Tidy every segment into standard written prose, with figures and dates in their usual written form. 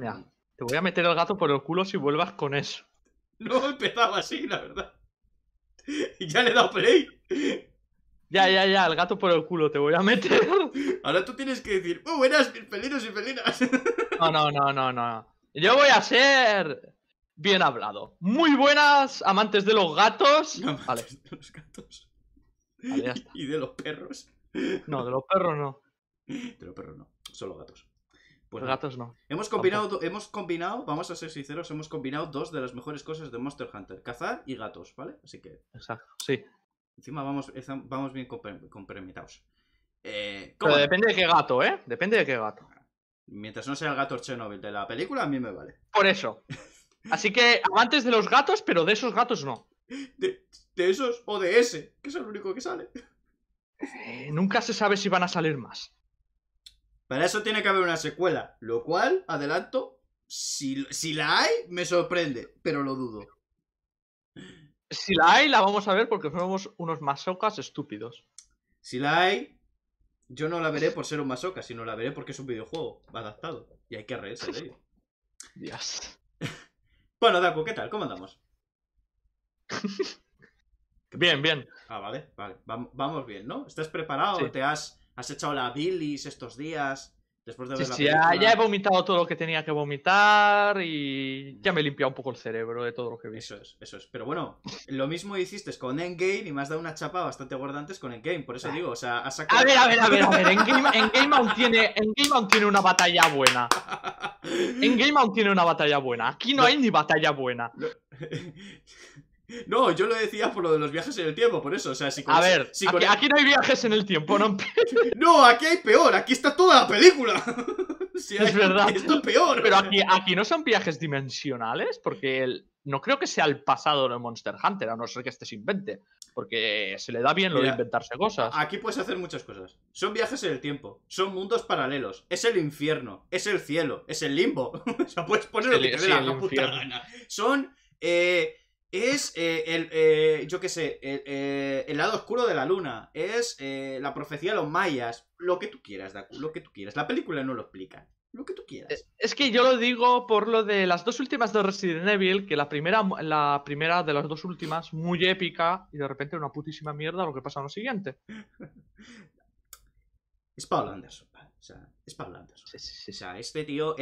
Mira, te voy a meter el gato por el culo si vuelvas con eso. No empezaba así, la verdad. Y ya le he dado play. Ya, el gato por el culo, te voy a meter. Ahora tú tienes que decir, ¡oh, buenas, pelinos y felinas! No. Yo voy a ser bien hablado. Muy buenas, amantes de los gatos. Amantes vale. De los gatos. Vale, ya está. ¿Y de los perros? No, de los perros no. De los perros no, solo gatos. Pues los gatos no. Hemos combinado, vamos a ser sinceros, hemos combinado dos de las mejores cosas de Monster Hunter. Cazar y gatos, ¿vale? Así que... Exacto, sí. Encima vamos bien comprometados. Pero depende de qué gato, ¿eh? Depende de qué gato. Mientras no sea el gato Chernobyl de la película, a mí me vale. Por eso. Así que amantes de los gatos, pero de esos gatos no. De esos o de ese, que es el único que sale. Nunca se sabe si van a salir más. Para eso tiene que haber una secuela. Lo cual, adelanto, si la hay, me sorprende. Pero lo dudo. Si la hay, la vamos a ver porque somos unos masocas estúpidos. Si la hay, yo no la veré por ser un masoca, sino la veré porque es un videojuego adaptado. Y hay que reírse de ello. Dios. Bueno, Daku, ¿qué tal? ¿Cómo andamos? Bien. Ah, vale. Vamos bien, ¿no? ¿Estás preparado? Sí. ¿Te has echado la bilis estos días? Después de ver la película. Ya he vomitado todo lo que tenía que vomitar y ya me he limpiado un poco el cerebro de todo lo que vi. Eso es. Pero bueno, lo mismo hiciste con Endgame y me has dado una chapa bastante gorda antes con Endgame. Por eso digo, o sea, has sacado... A ver. Endgame aún tiene una batalla buena. Aquí no hay ni batalla buena. No, yo lo decía por lo de los viajes en el tiempo, por eso, o sea, si con... A ver, si con... aquí no hay viajes en el tiempo, no. No, aquí hay peor, aquí está toda la película. Si hay... Es verdad. Esto es peor. Pero aquí no son viajes dimensionales, porque no creo que sea el pasado de Monster Hunter, a no ser que este se invente, porque se le da bien lo de inventarse cosas. Aquí puedes hacer muchas cosas. Son viajes en el tiempo, son mundos paralelos, es el infierno, es el cielo, es el limbo. O sea, puedes poner lo que te dé la puta gana. Son... Es el lado oscuro de la luna. Es la profecía de los mayas. Lo que tú quieras, Daku, lo que tú quieras. La película no lo explica, lo que tú quieras. Es que yo lo digo por lo de las dos últimas de Resident Evil. Que la primera de las dos últimas, muy épica. Y de repente una putísima mierda lo que pasa en lo siguiente. Es Paul Anderson, ¿vale? O sea, es Paul Anderson. Sí. O sea, a este tío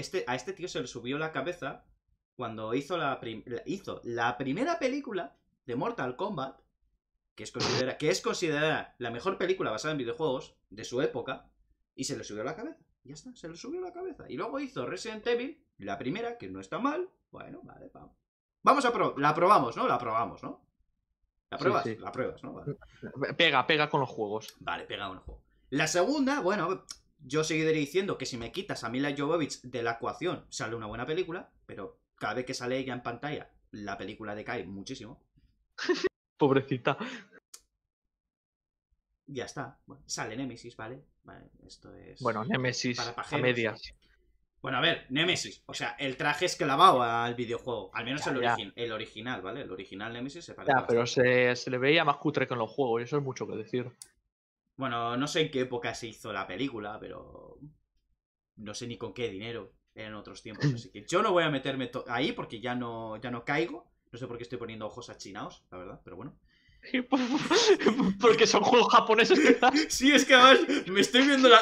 se le subió la cabeza cuando hizo la primera película de Mortal Kombat, que es considerada la mejor película basada en videojuegos de su época, y se le subió la cabeza. Ya está, se le subió la cabeza. Y luego hizo Resident Evil, la primera, que no está mal. Bueno, vale, vamos. La probamos, ¿no? La pruebas, sí. La pruebas, ¿no? Vale. Pega con los juegos. Vale, pega con los juegos. La segunda, bueno... Yo seguiré diciendo que si me quitas a Milla Jovovich de la ecuación, sale una buena película, pero cada vez que sale ella en pantalla, la película decae muchísimo. Pobrecita. Ya está. Bueno, sale Némesis, ¿vale? Esto es... Bueno, Némesis para pajeros. A medias. Bueno, a ver, Némesis. O sea, el traje es clavado al videojuego. Al menos el original, ¿vale? El original Némesis se parece. Ya, pero se le veía más cutre que en los juegos, y eso es mucho que decir. Bueno, no sé en qué época se hizo la película, pero no sé ni con qué dinero eran otros tiempos. Así que yo no voy a meterme ahí porque ya no caigo. No sé por qué estoy poniendo ojos achinados, la verdad, pero bueno. Porque son juegos japoneses. Sí, es que además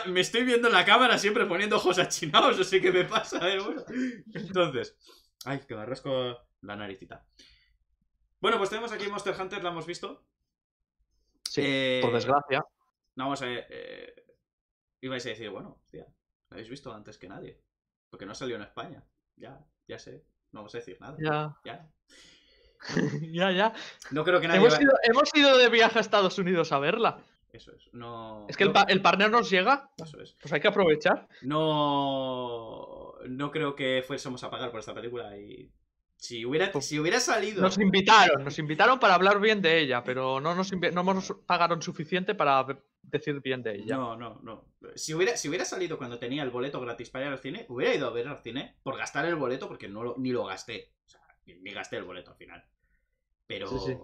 me estoy viendo la cámara siempre poniendo ojos achinados, no sé qué me pasa, bueno. Entonces, ay, que me arrasco la naricita. Bueno, pues tenemos aquí Monster Hunter, la hemos visto. Sí, por desgracia. No, vamos a ver, ibais a decir, bueno, hostia, lo habéis visto antes que nadie, porque no salió en España. Ya sé, no vamos a decir nada. Ya. No creo que nadie... Hemos ido de viaje a Estados Unidos a verla. Eso es, no... Es que el partner nos llega. Eso es. Pues hay que aprovechar. No creo que fuésemos a pagar por esta película y... Si hubiera salido... Nos invitaron para hablar bien de ella, pero no nos pagaron suficiente para decir bien de ella. No. Si hubiera salido cuando tenía el boleto gratis para ir al cine, hubiera ido a ver al cine por gastar el boleto, porque ni lo gasté. O sea, ni gasté el boleto al final. Pero... Sí.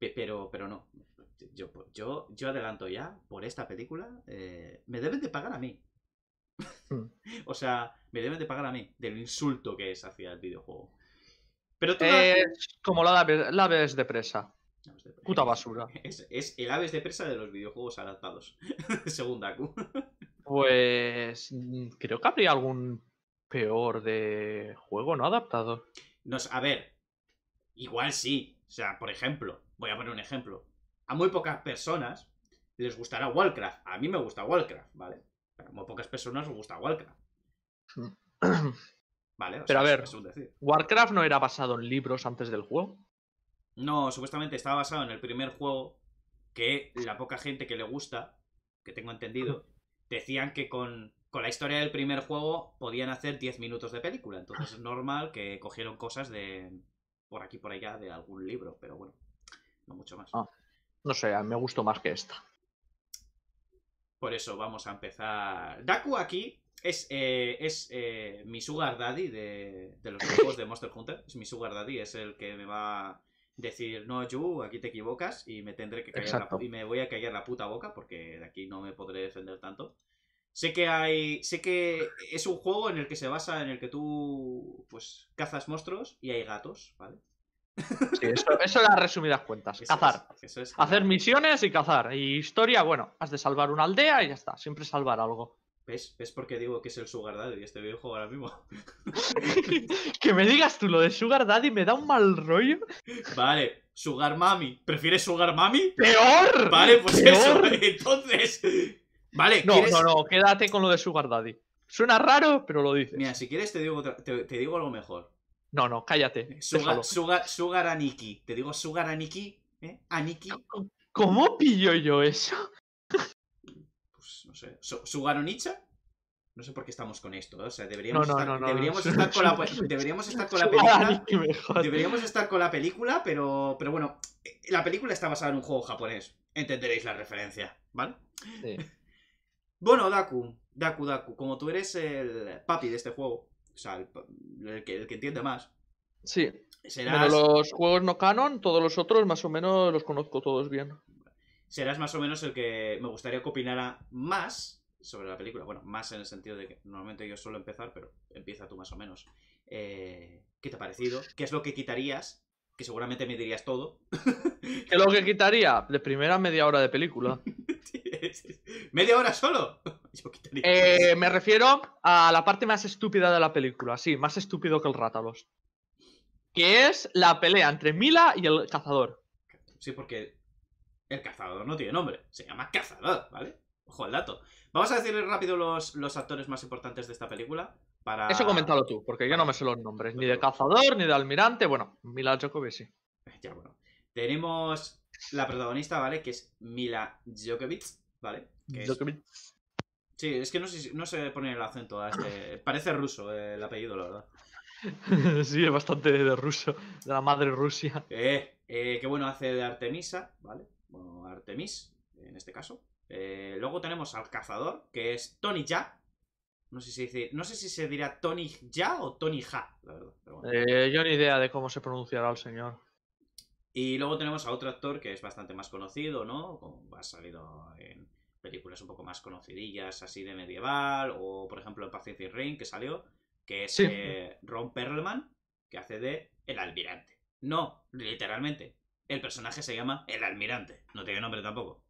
Pero no. Yo adelanto ya, por esta película, me deben de pagar a mí. O sea, me deben de pagar a mí del insulto que es hacia el videojuego. Pero como el Aves de Presa. Puta basura. Es el Aves de Presa de los videojuegos adaptados. Según Daku. Pues creo que habría algún peor de juego no adaptado. No, a ver, igual sí. O sea, por ejemplo, voy a poner un ejemplo. A muy pocas personas les gustará Warcraft. A mí me gusta Warcraft, ¿vale? Pero a muy pocas personas les gusta Warcraft. Vale, pero sea, a ver, ¿Warcraft no era basado en libros antes del juego? No, supuestamente estaba basado en el primer juego, que la poca gente que le gusta, que tengo entendido, decían que con la historia del primer juego podían hacer 10 minutos de película. Entonces es normal que cogieron cosas de por aquí por allá de algún libro, pero bueno, no mucho más. Ah, no sé, a mí me gustó más que esta. Por eso vamos a empezar. Daku aquí es mi sugar daddy de los juegos de Monster Hunter. Es mi sugar daddy, es el que me va... decir, no, Yu, aquí te equivocas y me tendré que callar la, y me voy a callar la puta boca porque de aquí no me podré defender tanto. Sé que hay, sé que es un juego en el que se basa en el que tú pues cazas monstruos y hay gatos, ¿vale? Sí, eso las resumidas cuentas, eso cazar, es hacer misiones y cazar. Y historia, bueno, has de salvar una aldea y ya está, siempre salvar algo. ¿Ves? ¿Ves por qué digo que es el sugar daddy este videojuego ahora mismo? Que me digas tú lo de sugar daddy me da un mal rollo. Vale, sugar mami. ¿Prefieres sugar mami? ¡Peor! Vale, pues ¡peor! Eso, entonces... Vale, no, ¿quieres? No, no, quédate con lo de sugar daddy. Suena raro, pero lo dices. Mira, si quieres te digo algo mejor. No, no, cállate. Sugar aniki. Te digo sugar aniki, ¿eh? Aniki. ¿Cómo pillo yo eso? No sé, ¿Sugaronicha? No sé por qué estamos con esto, ¿eh? O sea, deberíamos estar con la película, pero bueno, la película está basada en un juego japonés. Entenderéis la referencia, ¿vale? Sí. Bueno, Daku, como tú eres el papi de este juego, o sea, el que entiende más. Sí, serás... Pero los juegos no canon, todos los otros más o menos los conozco todos bien. Serás más o menos el que me gustaría que opinara más sobre la película. Bueno, más en el sentido de que normalmente yo suelo empezar, pero empieza tú más o menos. ¿Qué te ha parecido? ¿Qué es lo que quitarías? Que seguramente me dirías todo. ¿Qué es lo que quitaría? De primera media hora de película. ¿Media hora solo? Yo quitaría. Me refiero a la parte más estúpida de la película. Sí, más estúpido que el Rathalos. Que es la pelea entre Milla y el cazador. Sí, porque... el cazador no tiene nombre, se llama cazador, ¿vale? Ojo al dato. Vamos a decirle rápido los actores más importantes de esta película para... Eso coméntalo tú, porque yo no me sé los nombres, ni de cazador, ni de almirante, bueno, Milla Jovovich sí. Ya, bueno. Tenemos la protagonista, ¿vale? Que es Milla Jovovich, ¿vale? Jovovich. Sí, es que no se pone el acento a este... Parece ruso el apellido, la verdad. Sí, es bastante de ruso, de la madre Rusia. Qué bueno hace de Artemisa, ¿vale? Bueno, Artemis, en este caso. Luego tenemos al cazador, que es Tony Jaa. No sé si se dirá Tony Jaa o Tony Jaa, la verdad. Pero bueno. Yo ni idea de cómo se pronunciará el señor. Y luego tenemos a otro actor que es bastante más conocido, ¿no? Como ha salido en películas un poco más conocidillas, así de medieval, o por ejemplo en Pacific Rim, que salió, que es sí. Ron Perlman, que hace de el almirante. No, literalmente. El personaje se llama El Almirante. No tiene nombre tampoco.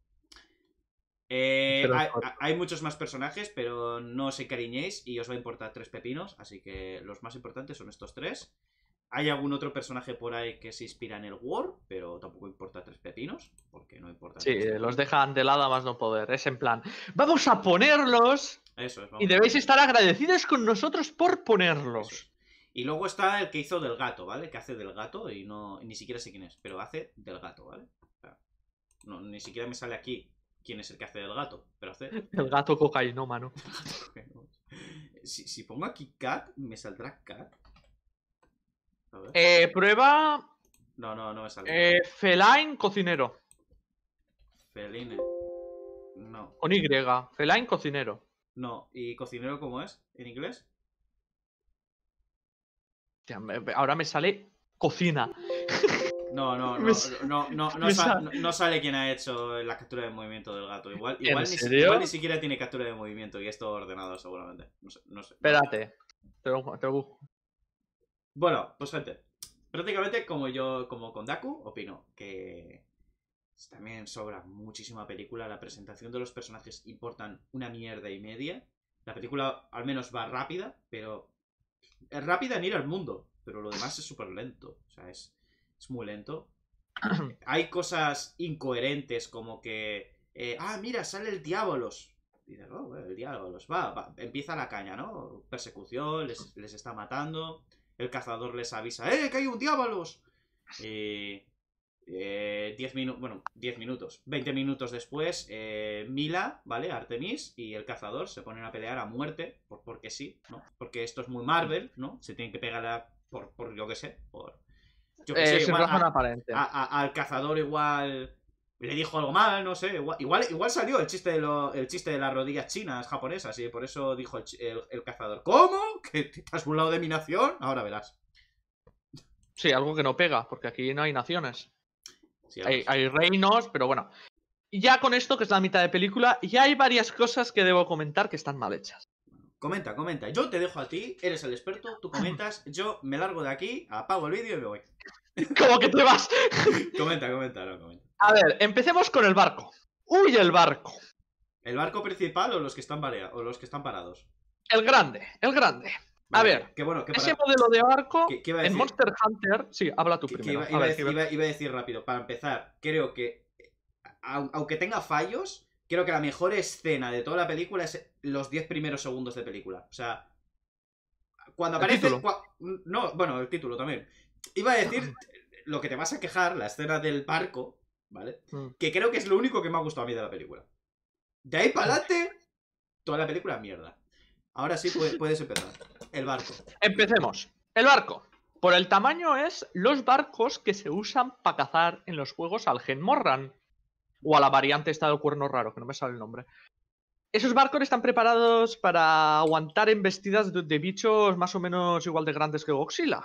Hay muchos más personajes, pero no os encariñéis y os va a importar tres pepinos. Así que los más importantes son estos tres. Hay algún otro personaje por ahí que se inspira en el War, pero tampoco importa tres pepinos, porque no importa. Sí, los dejan de lado a más no poder. Es en plan, vamos a ponerlos. Eso es, vamos y debéis estar agradecidos con nosotros por ponerlos. Eso. Y luego está el que hizo del gato, ¿vale? Que hace del gato y no ni siquiera sé quién es, pero hace del gato, ¿vale? O sea, no, ni siquiera me sale aquí quién es el que hace del gato, pero hace... El gato cocainómano. Si pongo aquí Cat, ¿me saldrá Cat? A ver. Prueba... No me sale. Feline cocinero. Feline. No. Con Y. Feline cocinero. No. ¿Y cocinero cómo es en inglés? Ahora me sale cocina. No sale quién ha hecho la captura de movimiento del gato. Igual ni siquiera tiene captura de movimiento y es todo ordenado seguramente. No sé. Espérate. Te lo busco. Bueno, pues gente. Prácticamente como con Daku, opino que también sobra muchísima película. La presentación de los personajes importan una mierda y media. La película al menos va rápida, pero... Es rápida en ir al mundo, pero lo demás es súper lento. O sea, es muy lento. Hay cosas incoherentes como que... mira, sale el Diablos. Dices, oh, el Diablos. Va, empieza la caña, ¿no? Persecución, les está matando. El cazador les avisa, que hay un Diablos. Y... 20 minutos después, Milla, ¿vale? Artemis y el cazador se ponen a pelear a muerte, porque sí, ¿no? Porque esto es muy Marvel, ¿no? Se tienen que pegar por yo que sé, al cazador igual le dijo algo mal, no sé, igual salió el chiste de las rodillas chinas japonesas y por eso dijo el cazador, ¿cómo? ¿Que te has burlado de mi nación? Ahora verás. Sí, algo que no pega, porque aquí no hay naciones. Sí, hay reinos, pero bueno. Ya con esto, que es la mitad de película, ya hay varias cosas que debo comentar que están mal hechas. Comenta. Yo te dejo a ti, eres el experto, tú comentas, yo me largo de aquí, apago el vídeo y me voy. ¿Cómo que te vas? Comenta. A ver, empecemos con el barco. ¡Uy, el barco! ¿El barco principal o los que están parados? El grande. Vale, a ver, ese modelo de barco en Monster Hunter... Sí, habla tú primero. Iba a decir rápido, para empezar, creo que, aunque tenga fallos, creo que la mejor escena de toda la película es los 10 primeros segundos de película. O sea, cuando aparece... el título también. Iba a decir lo que te vas a quejar, la escena del barco, ¿vale? Que creo que es lo único que me ha gustado a mí de la película. De ahí para adelante, toda la película es mierda. Ahora sí puedes empezar. El barco. Empecemos. El barco. Por el tamaño es los barcos que se usan para cazar en los juegos al Gen Morran. O a la variante esta del cuerno raro, que no me sale el nombre. Esos barcos están preparados para aguantar embestidas de bichos más o menos igual de grandes que Godzilla.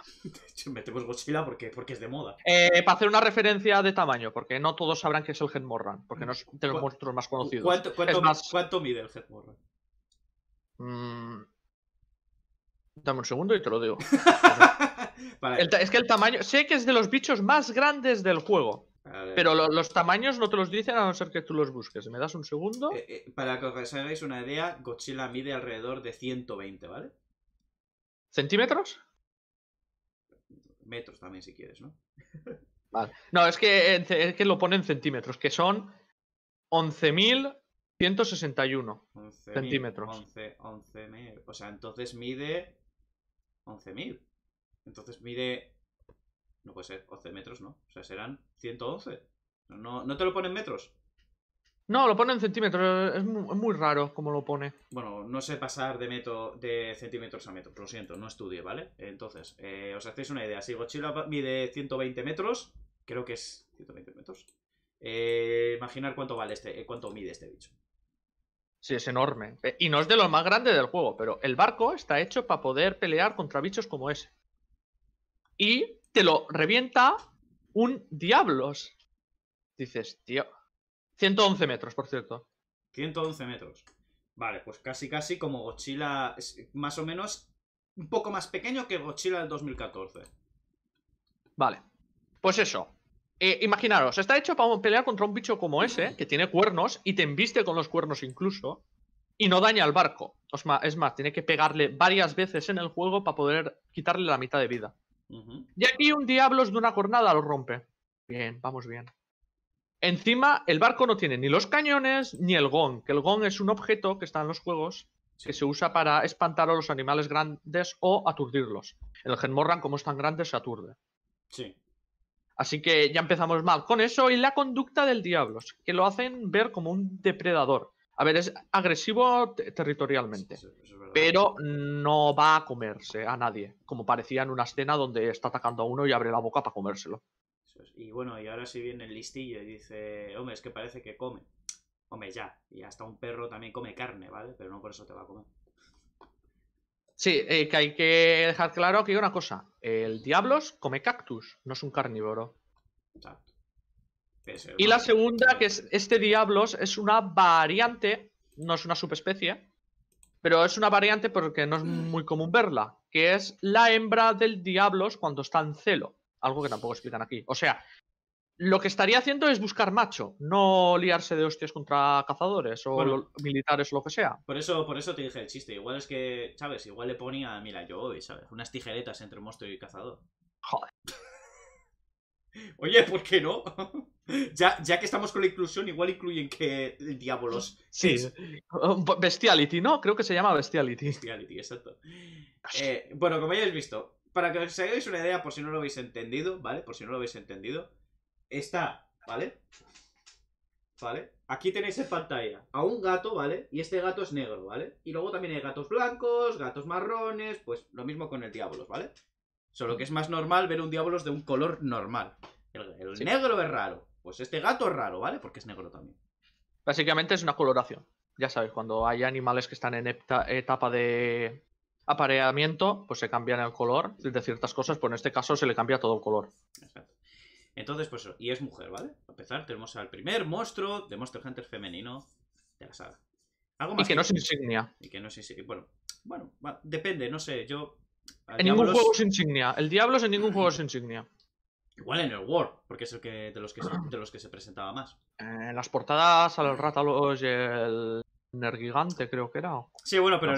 Metemos Godzilla porque es de moda. Para hacer una referencia de tamaño, porque no todos sabrán que es el Gen Morran. Porque no es de los monstruos más conocidos. ¿Cuánto mide el Gen Morran? Dame un segundo y te lo digo. Vale. Es que el tamaño... Sé que es de los bichos más grandes del juego. Vale. Pero los tamaños no te los dicen a no ser que tú los busques. ¿Me das un segundo? Para que os hagáis una idea, Godzilla mide alrededor de 120, ¿vale? ¿Centímetros? Metros también si quieres, ¿no? Vale. No, es que lo ponen en centímetros, que son 11.000... 161 centímetros. O sea, entonces mide 11.000. Entonces mide... No puede ser 11 metros, ¿no? O sea, serán 111. ¿No te lo ponen metros? No, lo ponen centímetros. Es muy raro como lo pone. Bueno, no sé pasar de centímetros a metros. Lo siento, no estudié, ¿vale? Entonces, os hacéis una idea. Si Godzilla mide 120 metros, creo que es 120 metros. Imaginar cuánto vale cuánto mide este bicho. Sí, es enorme. Y no es de los más grandes del juego, pero el barco está hecho para poder pelear contra bichos como ese. Y te lo revienta un Diablos. Dices, tío. 111 metros, por cierto. 111 metros. Vale, pues casi como Godzilla, más o menos un poco más pequeño que Godzilla del 2014. Vale. Pues eso. Imaginaros, está hecho para pelear contra un bicho como ese, que tiene cuernos, y te embiste con los cuernos incluso, y no daña al barco. Es más, tiene que pegarle varias veces en el juego para poder quitarle la mitad de vida. Y aquí un Diablos de una cornada lo rompe. Bien, vamos bien. Encima, el barco no tiene ni los cañones ni el gong, que el gong es un objeto que está en los juegos, que se usa para espantar a los animales grandes o aturdirlos. El Gen Morran, como es tan grande, se aturde. Sí. Así que ya empezamos mal con eso y la conducta del Diablos, que lo hacen ver como un depredador. A ver, es agresivo territorialmente, sí, pero no va a comerse a nadie, como parecía en una escena donde está atacando a uno y abre la boca para comérselo. Y bueno, y ahora sí viene el listillo y dice, hombre, es que parece que come. Hombre, ya, y hasta un perro también come carne, ¿vale? Pero no por eso te va a comer. Sí, que hay que dejar claro aquí una cosa. El Diablos come cactus, no es un carnívoro. Exacto. Y la segunda, que es este Diablos, es una variante, no es una subespecie, pero es una variante porque no es muy común verla, que es la hembra del Diablos cuando está en celo, algo que tampoco explican aquí. O sea, lo que estaría haciendo es buscar macho, no liarse de hostias contra cazadores o militares o lo que sea. Por eso te dije el chiste, igual es que, ¿sabes? Igual le ponía a Milla Jovovich, ¿sabes? Unas tijeretas entre monstruo y cazador. Joder. Oye, ¿por qué no? Ya que estamos con la inclusión, igual incluyen que el Diablos. Sí, Bestiality, ¿no? Creo que se llama Bestiality. Bestiality, exacto. Bueno, como hayáis visto, para que os hagáis una idea, por si no lo habéis entendido, ¿vale? Por si no lo habéis entendido, está, ¿vale? ¿Vale? Aquí tenéis en pantalla a un gato, ¿vale? Y este gato es negro, ¿vale? Y luego también hay gatos blancos, gatos marrones, pues lo mismo con el Diablos, ¿vale? Solo que es más normal ver un Diablos de un color normal. El sí. Negro es raro. Pues este gato es raro, ¿vale? Porque es negro también. Básicamente es una coloración. Ya sabéis, cuando hay animales que están en etapa de apareamiento, pues se cambian el color de ciertas cosas, pues en este caso se le cambia todo el color. Exacto. Entonces, pues eso. Y es mujer, ¿vale? Para empezar, tenemos al primer monstruo de Monster Hunter femenino de la saga. Algo más. Y que no se insignia. Y que no se insignia. Bueno, depende, no sé, yo... En ningún juego es insignia. El Diablos en ningún juego es insignia. Igual en el War, porque es el que de los que se presentaba más. En las portadas al Rathalos y el Nergigante, creo que era. Sí, bueno, pero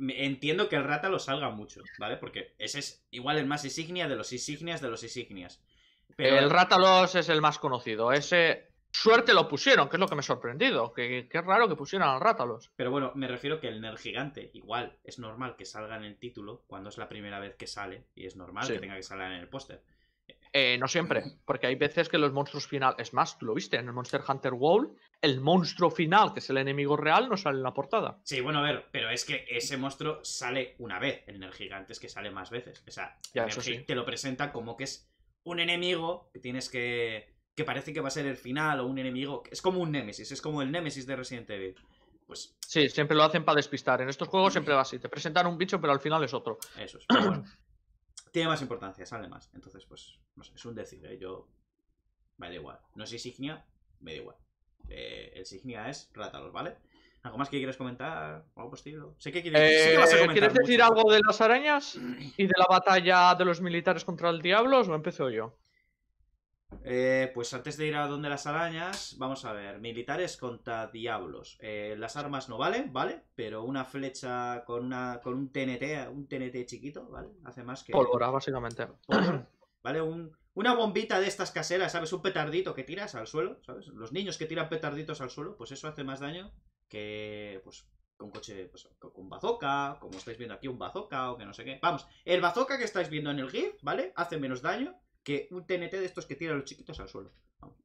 entiendo que el Rathalos salga mucho, ¿vale? Porque ese es igual el más insignia de los insignias de los insignias. Pero... El Rathalos es el más conocido. Ese... Suerte lo pusieron, que es lo que me ha sorprendido. Que es raro que pusieran al Rathalos. Pero bueno, me refiero que el Nergigante, igual, es normal que salga en el título cuando es la primera vez que sale. Y es normal que tenga que salir en el póster. No siempre, porque hay veces que los monstruos final... Es más, tú lo viste, en el Monster Hunter World, el monstruo final, que es el enemigo real, no sale en la portada. Sí, bueno, a ver, pero es que ese monstruo sale una vez. El Nergigante es que sale más veces. O sea, ya, eso sí. Te lo presenta como que es un enemigo que tienes que parece que va a ser el final o un enemigo. Es como un némesis, es como el némesis de Resident Evil. Pues... Sí, siempre lo hacen para despistar. En estos juegos siempre va así. Te presentan un bicho, pero al final es otro. Eso es, pero bueno. Tiene más importancia, sale más. Entonces, pues, no sé, es un decir, ¿eh? Yo... Me da igual. No es insignia, me da igual. El insignia es Rathalos, ¿vale? ¿Algo más que quieres comentar? ¿Algo estilo? Sé que quieres, sí que vas a comentar. ¿Quieres decir mucho algo de las arañas y de la batalla de los militares contra el Diablos o empiezo yo? Pues antes de ir a donde las arañas, vamos a ver, militares contra Diablos. Las armas no valen, ¿vale? Pero una flecha con un TNT, un TNT chiquito, ¿vale? Hace más que... Pólvora, básicamente. Pólvora, ¿vale? Una bombita de estas caseras, ¿sabes? Un petardito que tiras al suelo, ¿sabes? Los niños que tiran petarditos al suelo, pues eso hace más daño que, pues, con coche, pues, con bazooka, como estáis viendo aquí, un bazooka o que no sé qué. Vamos, el bazooka que estáis viendo en el GIF, ¿vale? Hace menos daño que un TNT de estos que tiran los chiquitos al suelo. Vamos.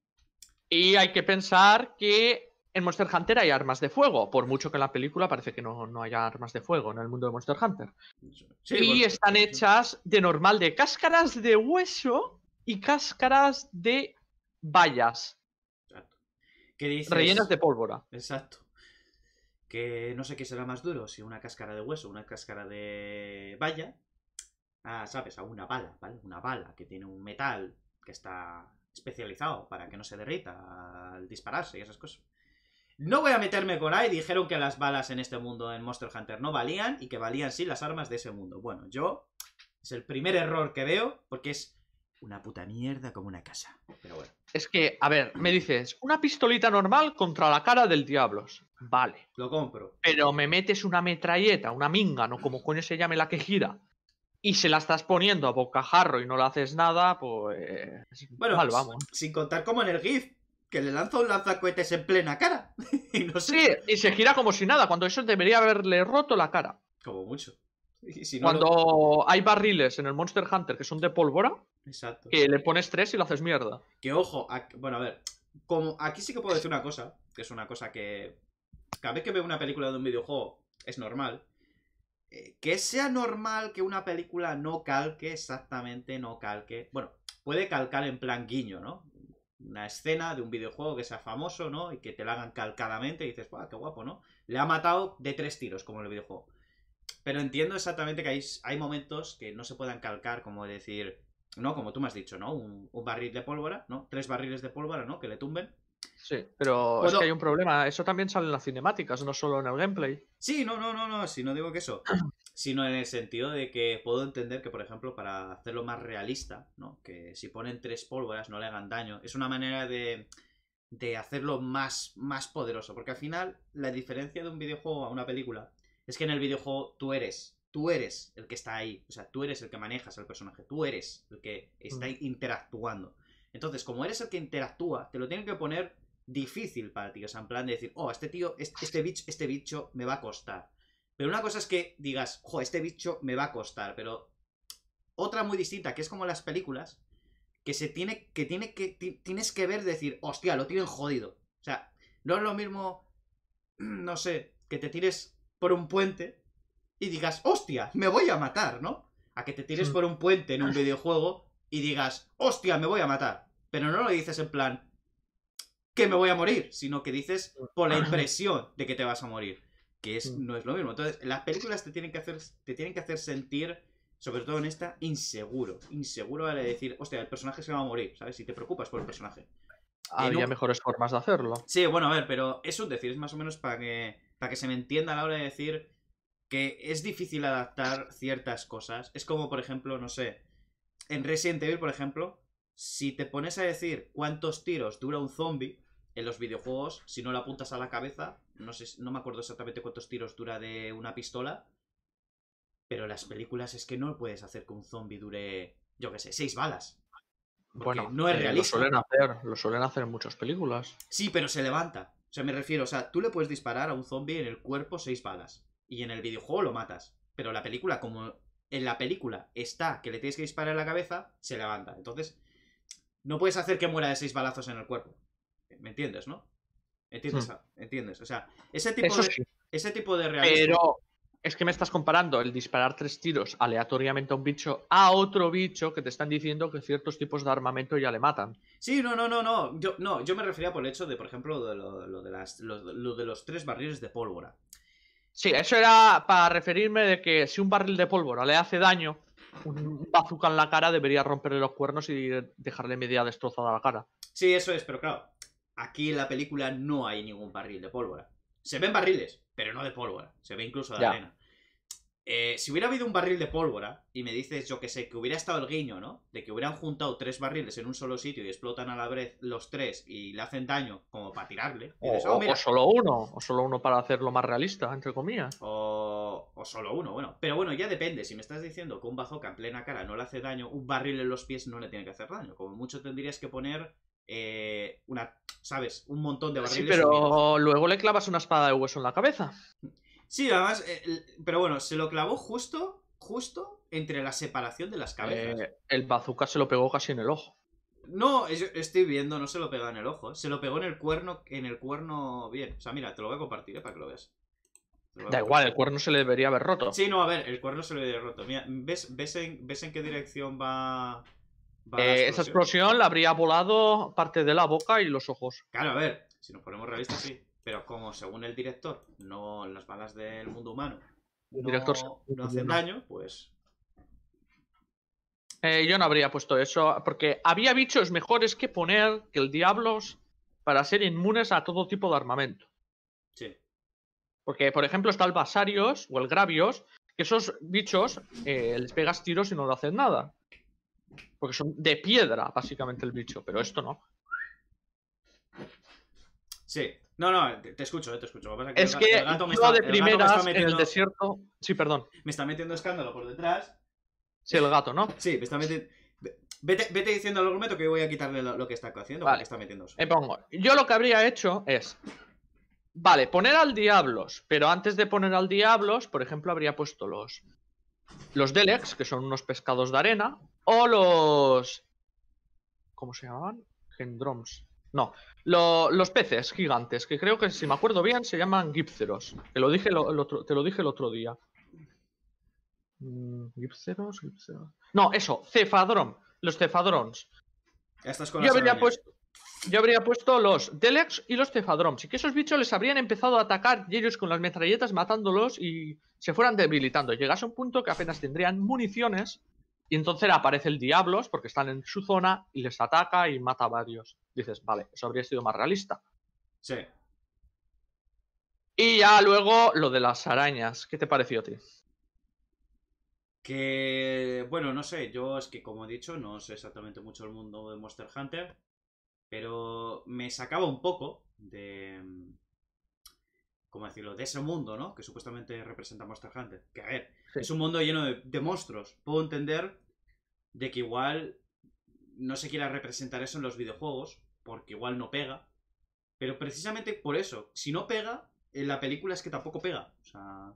Y hay que pensar que en Monster Hunter hay armas de fuego, por mucho que en la película parece que no haya armas de fuego en el mundo de Monster Hunter. Sí, y bueno, están hechas de normal de cáscaras de hueso y cáscaras de bayas. Exacto. ¿Qué dices? Rellenas de pólvora. Exacto. Que no sé qué será más duro, si una cáscara de hueso o una cáscara de baya. Ah, sabes, a una bala, ¿vale? Una bala que tiene un metal que está especializado para que no se derrita al dispararse y esas cosas. No voy a meterme con ahí. Dijeron que las balas en este mundo, en Monster Hunter, no valían y que valían sí las armas de ese mundo. Bueno, yo... Es el primer error que veo porque es una puta mierda como una casa. Pero bueno. Es que, a ver, me dices, una pistolita normal contra la cara del Diablos. Vale. Lo compro. Pero me metes una metralleta, una minga, ¿no? Como coño se llame la que gira. Y se la estás poniendo a bocajarro y no le haces nada, pues... Bueno, mal, vamos. Sin contar como en el GIF, que le lanza un lanzacohetes en plena cara. Y no sé. Sí, y se gira como si nada, cuando eso debería haberle roto la cara. Como mucho. Y si no hay barriles en el Monster Hunter que son de pólvora, exacto, que le pones tres y lo haces mierda. Que ojo, bueno, a ver, como aquí sí que puedo decir una cosa, que es una cosa que... Cada vez que veo una película de un videojuego es normal... Que sea normal que una película no calque, exactamente no calque... Bueno, puede calcar en plan guiño, ¿no? Una escena de un videojuego que sea famoso, ¿no? Y que te la hagan calcadamente y dices, ¡guau, qué guapo!, ¿no? Le ha matado de 3 tiros, como en el videojuego. Pero entiendo exactamente que hay momentos que no se puedan calcar, como decir... ¿no? Como tú me has dicho, ¿no? Un barril de pólvora, ¿no? 3 barriles de pólvora, ¿no? Que le tumben. Sí, pero es que hay un problema. Eso también sale en las cinemáticas, no solo en el gameplay. Sí, no. Si no digo que eso. Sino en el sentido de que puedo entender que, por ejemplo, para hacerlo más realista, ¿no? Que si ponen 3 pólvoras no le hagan daño. Es una manera de hacerlo más poderoso. Porque al final, la diferencia de un videojuego a una película es que en el videojuego tú eres el que está ahí. O sea, tú eres el que manejas al personaje. Tú eres el que está interactuando. Entonces, como eres el que interactúa, te lo tienen que poner difícil para ti. O sea, en plan de decir, oh, este tío, este bicho me va a costar. Pero una cosa es que digas, jo, este bicho me va a costar, pero otra muy distinta, que es como las películas, que se tienes que ver, decir, hostia, lo tienen jodido. O sea, no es lo mismo, no sé, que te tires por un puente y digas, hostia, me voy a matar, ¿no? A que te tires por un puente en un videojuego y digas, hostia, me voy a matar. Pero no lo dices en plan, que me voy a morir, sino que dices por la impresión de que te vas a morir. Que no es lo mismo. Entonces, las películas te tienen que hacer sentir, sobre todo en esta, inseguro. Inseguro de decir, hostia, el personaje se va a morir, ¿sabes? Si te preocupas por el personaje. Había mejores formas de hacerlo. Sí, bueno, a ver, pero eso es decir, es más o menos para que se me entienda a la hora de decir que es difícil adaptar ciertas cosas. Es como, por ejemplo, no sé, en Resident Evil, por ejemplo, si te pones a decir cuántos tiros dura un zombie, en los videojuegos, si no le apuntas a la cabeza, no sé, no me acuerdo exactamente cuántos tiros dura de una pistola, pero en las películas es que no puedes hacer que un zombie dure, yo qué sé, 6 balas. Bueno, no es realista. Lo suelen hacer en muchas películas. Sí, pero se levanta. O sea, me refiero, o sea, tú le puedes disparar a un zombie en el cuerpo 6 balas. Y en el videojuego lo matas. Pero la película, como en la película está que le tienes que disparar en la cabeza, se levanta. Entonces, no puedes hacer que muera de 6 balazos en el cuerpo. ¿Me entiendes, no? ¿Entiendes? ¿Entiendes? O sea, ese tipo de realismo... Pero es que me estás comparando el disparar 3 tiros aleatoriamente a un bicho a otro bicho que te están diciendo que ciertos tipos de armamento ya le matan. Sí, no. Yo me refería por el hecho de, por ejemplo, lo de los 3 barriles de pólvora. Sí, eso era para referirme de que si un barril de pólvora le hace daño, un bazooka en la cara debería romperle los cuernos y dejarle media destrozada la cara. Sí, eso es, pero claro... Aquí en la película no hay ningún barril de pólvora. Se ven barriles, pero no de pólvora. Se ve incluso de arena. Si hubiera habido un barril de pólvora, y me dices, yo que sé, que hubiera estado el guiño, ¿no? De que hubieran juntado 3 barriles en un solo sitio y explotan a la vez los 3 y le hacen daño como para tirarle. Dices, oh, mira. O solo uno para hacerlo más realista, entre comillas. O solo uno, bueno. Pero bueno, ya depende. Si me estás diciendo que un bazooka en plena cara no le hace daño, un barril en los pies no le tiene que hacer daño. Como mucho tendrías que poner... ¿sabes? Un montón de barriles. Sí, pero subidos. Luego le clavas una espada de hueso en la cabeza. Sí, además, pero bueno, se lo clavó justo entre la separación de las cabezas. El bazooka se lo pegó casi en el ojo. No, estoy viendo, no se lo pegó en el ojo. Se lo pegó en el cuerno bien. O sea, mira, te lo voy a compartir, para que lo veas. Da igual, el cuerno se le debería haber roto. Sí, no, a ver, el cuerno se le debería haber roto. Mira, ¿ves en qué dirección va...? Esa explosión la habría volado parte de la boca y los ojos. Claro, a ver, si nos ponemos realistas, sí. Pero como según el director, no las balas del mundo humano no hacen daño, pues... yo no habría puesto eso, porque había bichos mejores que poner que el Diablos para ser inmunes a todo tipo de armamento. Sí. Porque, por ejemplo, está el Vasarios o el Gravios, que esos bichos les pegas tiros y no le hacen nada. Porque son de piedra, básicamente, el bicho. Pero esto no. Sí. No, te escucho, te escucho. Lo que pasa es que el gato me está, de primeras me está metiendo... en el desierto... Sí, perdón. Me está metiendo escándalo por detrás. Sí, el gato, ¿no? Sí, me está metiendo... Vete diciendo al argumento que yo voy a quitarle lo que está haciendo. Vale. Porque está metiendo eso. Yo lo que habría hecho es... Vale, poner al Diablos. Pero antes de poner al Diablos, por ejemplo, habría puesto los... Los Delex, que son unos pescados de arena. O los... ¿Cómo se llamaban? Gendroms. No, los peces gigantes, que creo que, si me acuerdo bien, se llaman Gípceros. Te lo dije el otro día. Gípceros. No, eso, Cephadrome. Los Cephadrones. Yo habría puesto los Delex y los Cephadromes. Y que esos bichos les habrían empezado a atacar y ellos con las metralletas matándolos y se fueran debilitando. Llegase a un punto que apenas tendrían municiones Y entonces aparece el Diablos porque están en su zona y les ataca y mata a varios. Dices, vale, eso habría sido más realista. Sí. Y ya luego lo de las arañas. ¿Qué te pareció a ti? Que, bueno, no sé. Yo es que, como he dicho, no sé exactamente mucho el mundo de Monster Hunter. Pero me sacaba un poco de... ¿cómo decirlo? De ese mundo, ¿no? Que supuestamente representa Monster Hunter. Que, a ver, sí, es un mundo lleno de monstruos. Puedo entender de que igual no se quiera representar eso en los videojuegos, porque igual no pega. Pero precisamente por eso, si no pega, en la película es que tampoco pega. O sea,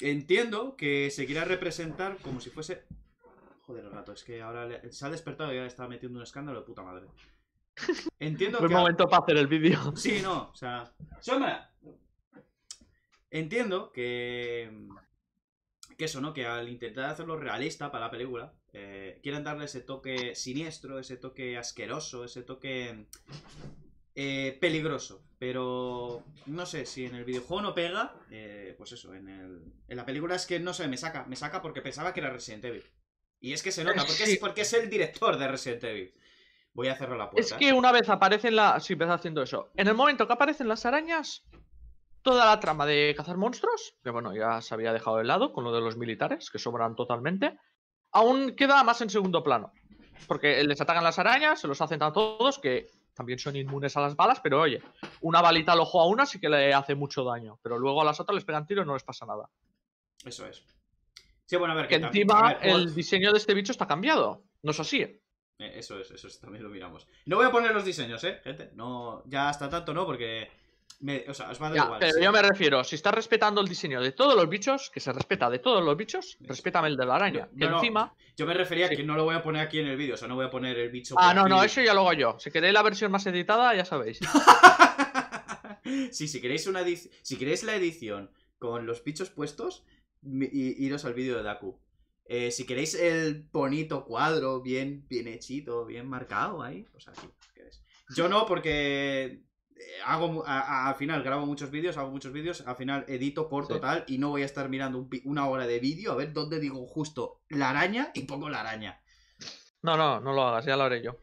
entiendo que se quiera representar como si fuese... Joder, el gato, es que ahora se ha despertado y ya le estaba metiendo un escándalo de puta madre. Entiendo que... buen momento para hacer el vídeo. Sí, no, o sea... ¡Sombra! Entiendo que eso, ¿no? Que al intentar hacerlo realista para la película, quieren darle ese toque siniestro, ese toque asqueroso, ese toque peligroso. Pero no sé, si en el videojuego no pega, pues eso, en la película es que no sé, me saca porque pensaba que era Resident Evil. Y es que se nota, porque es el director de Resident Evil. Voy a cerrar la puerta. Es que una vez aparecen las... Si empiezas haciendo eso, en el momento que aparecen las arañas, toda la trama de cazar monstruos, que bueno, ya se había dejado de lado con lo de los militares, que sobran totalmente, aún queda más en segundo plano. Porque les atacan las arañas, se los hacen a todos, que también son inmunes a las balas, pero oye, una balita al ojo a una sí que le hace mucho daño, pero luego a las otras les pegan tiro y no les pasa nada. Eso es. Sí, bueno, a ver, que encima también, el diseño de este bicho está cambiado, ¿no es así? Eso es, también lo miramos. No voy a poner los diseños, gente. No, ya hasta tanto, ¿no? Porque... o sea, os va a dar igual. Pero sí, yo me refiero, si estás respetando el diseño de todos los bichos, que se respeta de todos los bichos, respétame el de la araña. No, que no, encima... no. Yo me refería a que no lo voy a poner aquí en el vídeo, o sea, no voy a poner el bicho... Ah, no, no, eso ya lo hago yo. Si queréis la versión más editada, ya sabéis. Sí, si queréis una la edición con los bichos puestos, iros al vídeo de Daku. Si queréis el bonito cuadro, bien hechito, bien marcado ahí, pues aquí os queréis. Yo no, porque hago al final grabo muchos vídeos, al final edito, corto, sí, tal, y no voy a estar mirando una hora de vídeo a ver dónde digo justo la araña y pongo la araña. No, no, no lo hagas, ya lo haré yo.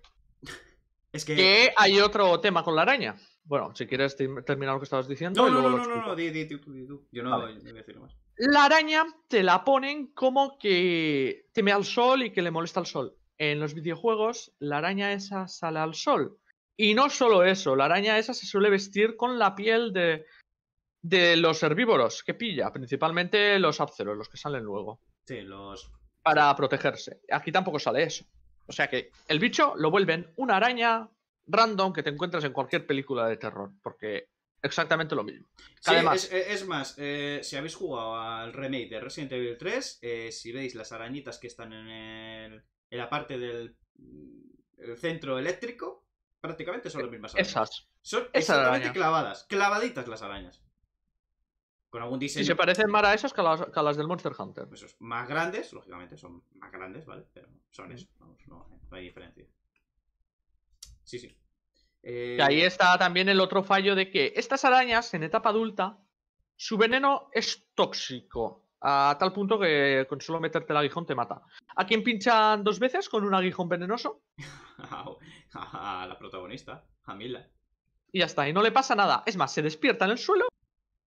Es que hay otro tema con la araña. Bueno, si quieres terminar lo que estabas diciendo. No, no, no, no, no, di tú. Yo no voy a decir más. La araña te la ponen como que teme al sol y que le molesta el sol. En los videojuegos, la araña esa sale al sol. Y no solo eso, la araña esa se suele vestir con la piel de los herbívoros que pilla, principalmente los ápceros, los que salen luego. Sí, los... para protegerse. Aquí tampoco sale eso. O sea que el bicho lo vuelven una araña random que te encuentras en cualquier película de terror, porque... exactamente lo mismo. Sí, además, es más, si habéis jugado al remake de Resident Evil 3, si veis las arañitas que están en la parte del centro eléctrico, prácticamente son las mismas arañas. Son exactamente clavaditas las arañas. Con algún diseño. Y se parecen más a esas que a las del Monster Hunter. Pues esos más grandes, lógicamente, son más grandes, ¿vale? Pero son eso, vamos, no hay diferencia. Sí, sí. Y ahí está también el otro fallo de que estas arañas en etapa adulta su veneno es tóxico a tal punto que con solo meterte el aguijón te mata. ¿A quién pinchan dos veces con un aguijón venenoso? A la protagonista, a Milla. Y ya está, y no le pasa nada. Es más, se despierta en el suelo,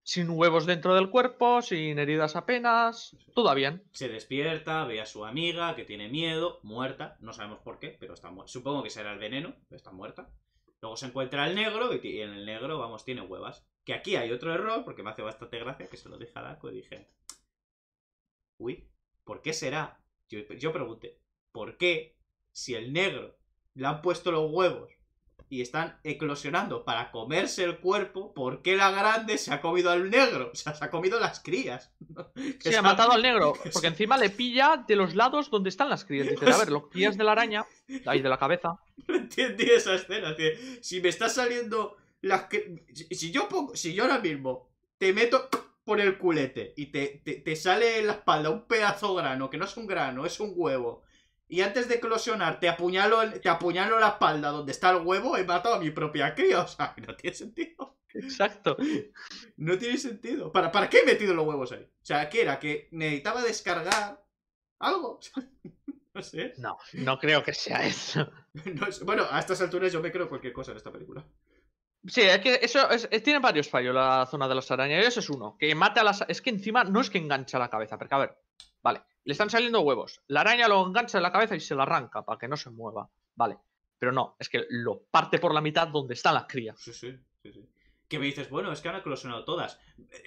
sin huevos dentro del cuerpo, sin heridas apenas, todo bien. Se despierta, ve a su amiga que tiene miedo, muerta, no sabemos por qué, pero está muerta. Supongo que será el veneno, pero está muerta. Luego se encuentra el negro y en el negro, vamos, tiene huevas. Que aquí hay otro error, porque me hace bastante gracia, que se lo dije a Daku y dije... uy, ¿por qué será? Yo pregunté, ¿por qué si el negro le han puesto los huevos y están eclosionando para comerse el cuerpo, por qué la grande se ha comido al negro? O sea, se ha comido las crías. Se ha matado al negro, porque encima le pilla de los lados donde están las crías. Dice, a ver, los pies de la araña, ahí de la cabeza... No entendí esa escena, tío. Si me está saliendo las que... Si yo ahora mismo te meto por el culete y te sale en la espalda un pedazo grano, que no es un grano, es un huevo, y antes de eclosionar te apuñalo la espalda donde está el huevo, he matado a mi propia cría. O sea, no tiene sentido. Exacto. No tiene sentido. ¿Para qué he metido los huevos ahí? O sea, que era que necesitaba descargar algo. No sé. No, no creo que sea eso. No es, bueno, a estas alturas yo me creo cualquier cosa en esta película. Sí, es que eso es, tiene varios fallos la zona de las arañas. Eso es uno, que mata a las... Es que encima no es que engancha la cabeza, porque a ver, vale, le están saliendo huevos. La araña lo engancha en la cabeza y se la arranca para que no se mueva, vale. Pero no, es que lo parte por la mitad donde están las crías. Sí, sí, sí, sí. Que me dices, bueno, es que han eclosionado todas.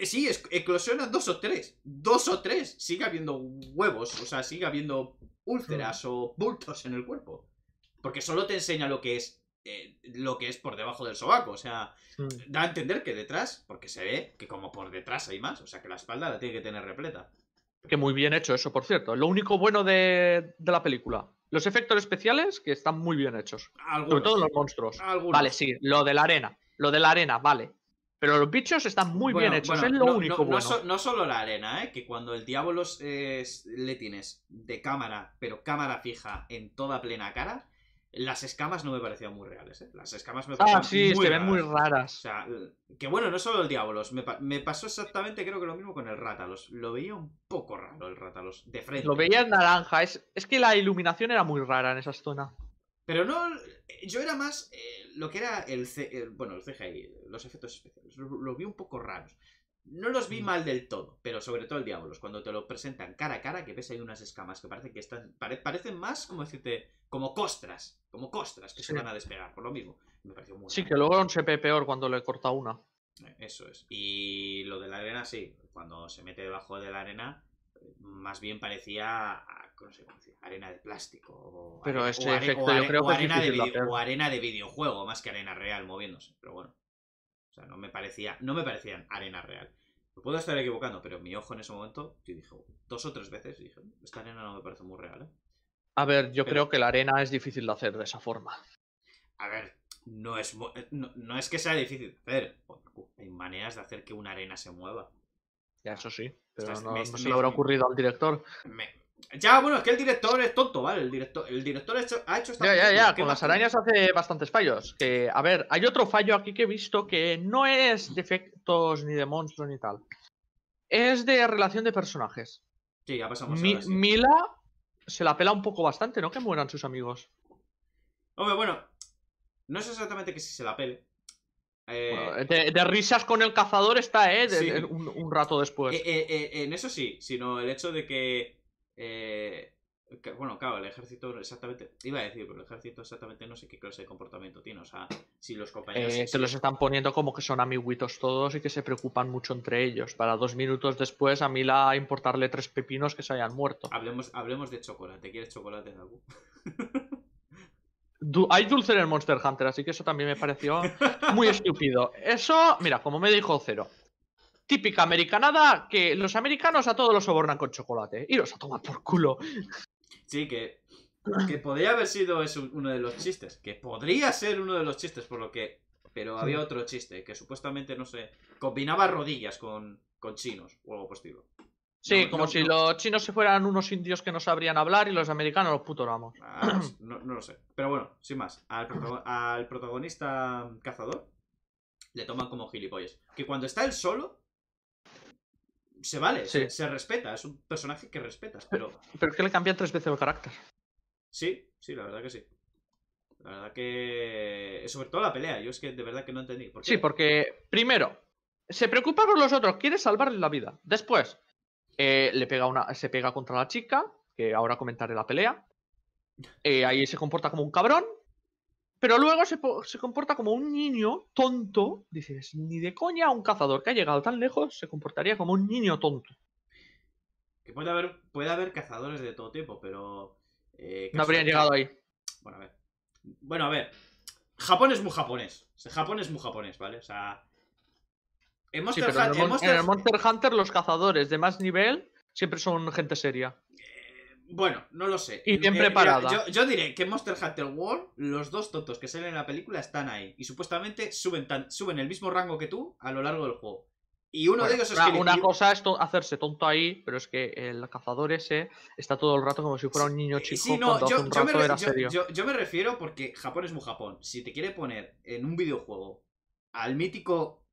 Sí, eclosionan dos o tres. Dos o tres. Sigue habiendo huevos, o sea, sigue habiendo úlceras o bultos en el cuerpo. Porque solo te enseña lo que es. Lo que es por debajo del sobaco, o sea, da a entender que detrás, porque se ve que como por detrás hay más, o sea que la espalda la tiene que tener repleta. Que muy bien hecho eso, por cierto. Lo único bueno de la película, los efectos especiales que están muy bien hechos. Algunos, sobre todo los monstruos. Algunos. Vale, sí, lo de la arena, vale. Pero los bichos están muy bien hechos, es lo único bueno. No solo la arena, que cuando el Diablos le tienes de cámara, pero cámara fija en toda plena cara. Las escamas no me parecían muy reales, Las escamas me parecían muy raras. Ah, sí, se ven muy raras. O sea, que bueno, no solo el Diablos. Me pasó exactamente, creo que lo mismo con el Rathalos. Lo veía un poco raro el Rathalos, de frente. Lo veía en naranja. Es que la iluminación era muy rara en esa zona. Pero no... Yo era más... lo que era el CGI, los efectos especiales. Los vi un poco raros. No los vi mal del todo, pero sobre todo el Diablos. Cuando te lo presentan cara a cara, que ves ahí unas escamas que parecen que están... Parecen más, como decirte... Como costras que se van a despegar, por lo mismo. Me pareció muy raro. Que luego se ve peor cuando le corta una. Eso es. Y lo de la arena, sí. Cuando se mete debajo de la arena, más bien parecía, no sé cómo decir, arena de plástico. O pero ese efecto yo creo que es difícil. O arena de videojuego, más que arena real moviéndose. Pero bueno. O sea, no me parecían arena real. Me puedo estar equivocando, pero mi ojo en ese momento, yo dije, dos o tres veces, dije, esta arena no me parece muy real, A ver, yo creo que la arena es difícil de hacer de esa forma. A ver, no es que sea difícil de hacer. Hay maneras de hacer que una arena se mueva. Ya, eso sí. Pero no se le habrá ocurrido al director. Ya, bueno, es que el director es tonto, ¿vale? El director ha hecho esta... Ya. Con las arañas hace bastantes fallos. Que, a ver, hay otro fallo aquí que he visto que no es de efectos ni de monstruos ni tal. Es de relación de personajes. Sí, ya pasamos. Milla... Se la pela un poco bastante, ¿no? Que mueran sus amigos. Hombre, bueno. No es exactamente que si se la pele. Bueno, de risas con el cazador está, sí. Un rato después. En eso sí, sino el hecho de que... Bueno, claro, el ejército exactamente... Iba a decir, pero el ejército exactamente no sé qué clase de comportamiento tiene. O sea, si los compañeros... Se los están poniendo como que son amiguitos todos y que se preocupan mucho entre ellos. Para 2 minutos después a Milla importarle 3 pepinos que se hayan muerto. Hablemos de chocolate. ¿Quieres chocolate, Daku? Hay dulce en el Monster Hunter, así que eso también me pareció muy estúpido. Eso, mira, como me dijo Cero. Típica americanada que los americanos a todos los sobornan con chocolate. Iros a tomar por culo. Sí, que podría haber sido eso uno de los chistes. Que podría ser uno de los chistes, por lo que... Pero había otro chiste, que supuestamente, no sé... Combinaba rodillas con chinos, o algo positivo. Sí, no, como si los chinos se fueran unos indios que no sabrían hablar y los americanos los putoramos. Ah, no lo sé. Pero bueno, sin más. Al protagonista cazador le toman como gilipollas. Que cuando está él solo... Se vale, sí. se respeta, es un personaje que respetas, pero... Pero es que le cambian 3 veces el carácter. Sí, la verdad que sí. La verdad que... Sobre todo la pelea, yo es que de verdad que no entendí. ¿Por qué? Sí, porque primero, se preocupa por los otros, quiere salvarle la vida. Después, se pega contra la chica, que ahora comentaré la pelea. Ahí se comporta como un cabrón. Pero luego se comporta como un niño tonto. Dices, ni de coña un cazador que ha llegado tan lejos se comportaría como un niño tonto. Que puede haber cazadores de todo tipo, pero... no habrían llegado ahí. Bueno, a ver. Japón es muy japonés. ¿Vale? O sea... En el Monster Hunter los cazadores de más nivel siempre son gente seria. Bueno, no lo sé. Y bien preparada. Yo diré que en Monster Hunter World los 2 tontos que salen en la película están ahí. Y supuestamente suben el mismo rango que tú a lo largo del juego. Y uno de ellos es que... Una cosa es hacerse tonto ahí, pero es que el cazador ese está todo el rato como si fuera un niño chico. Sí, no, yo me refiero porque Japón es muy Japón. Si te quiere poner en un videojuego al mítico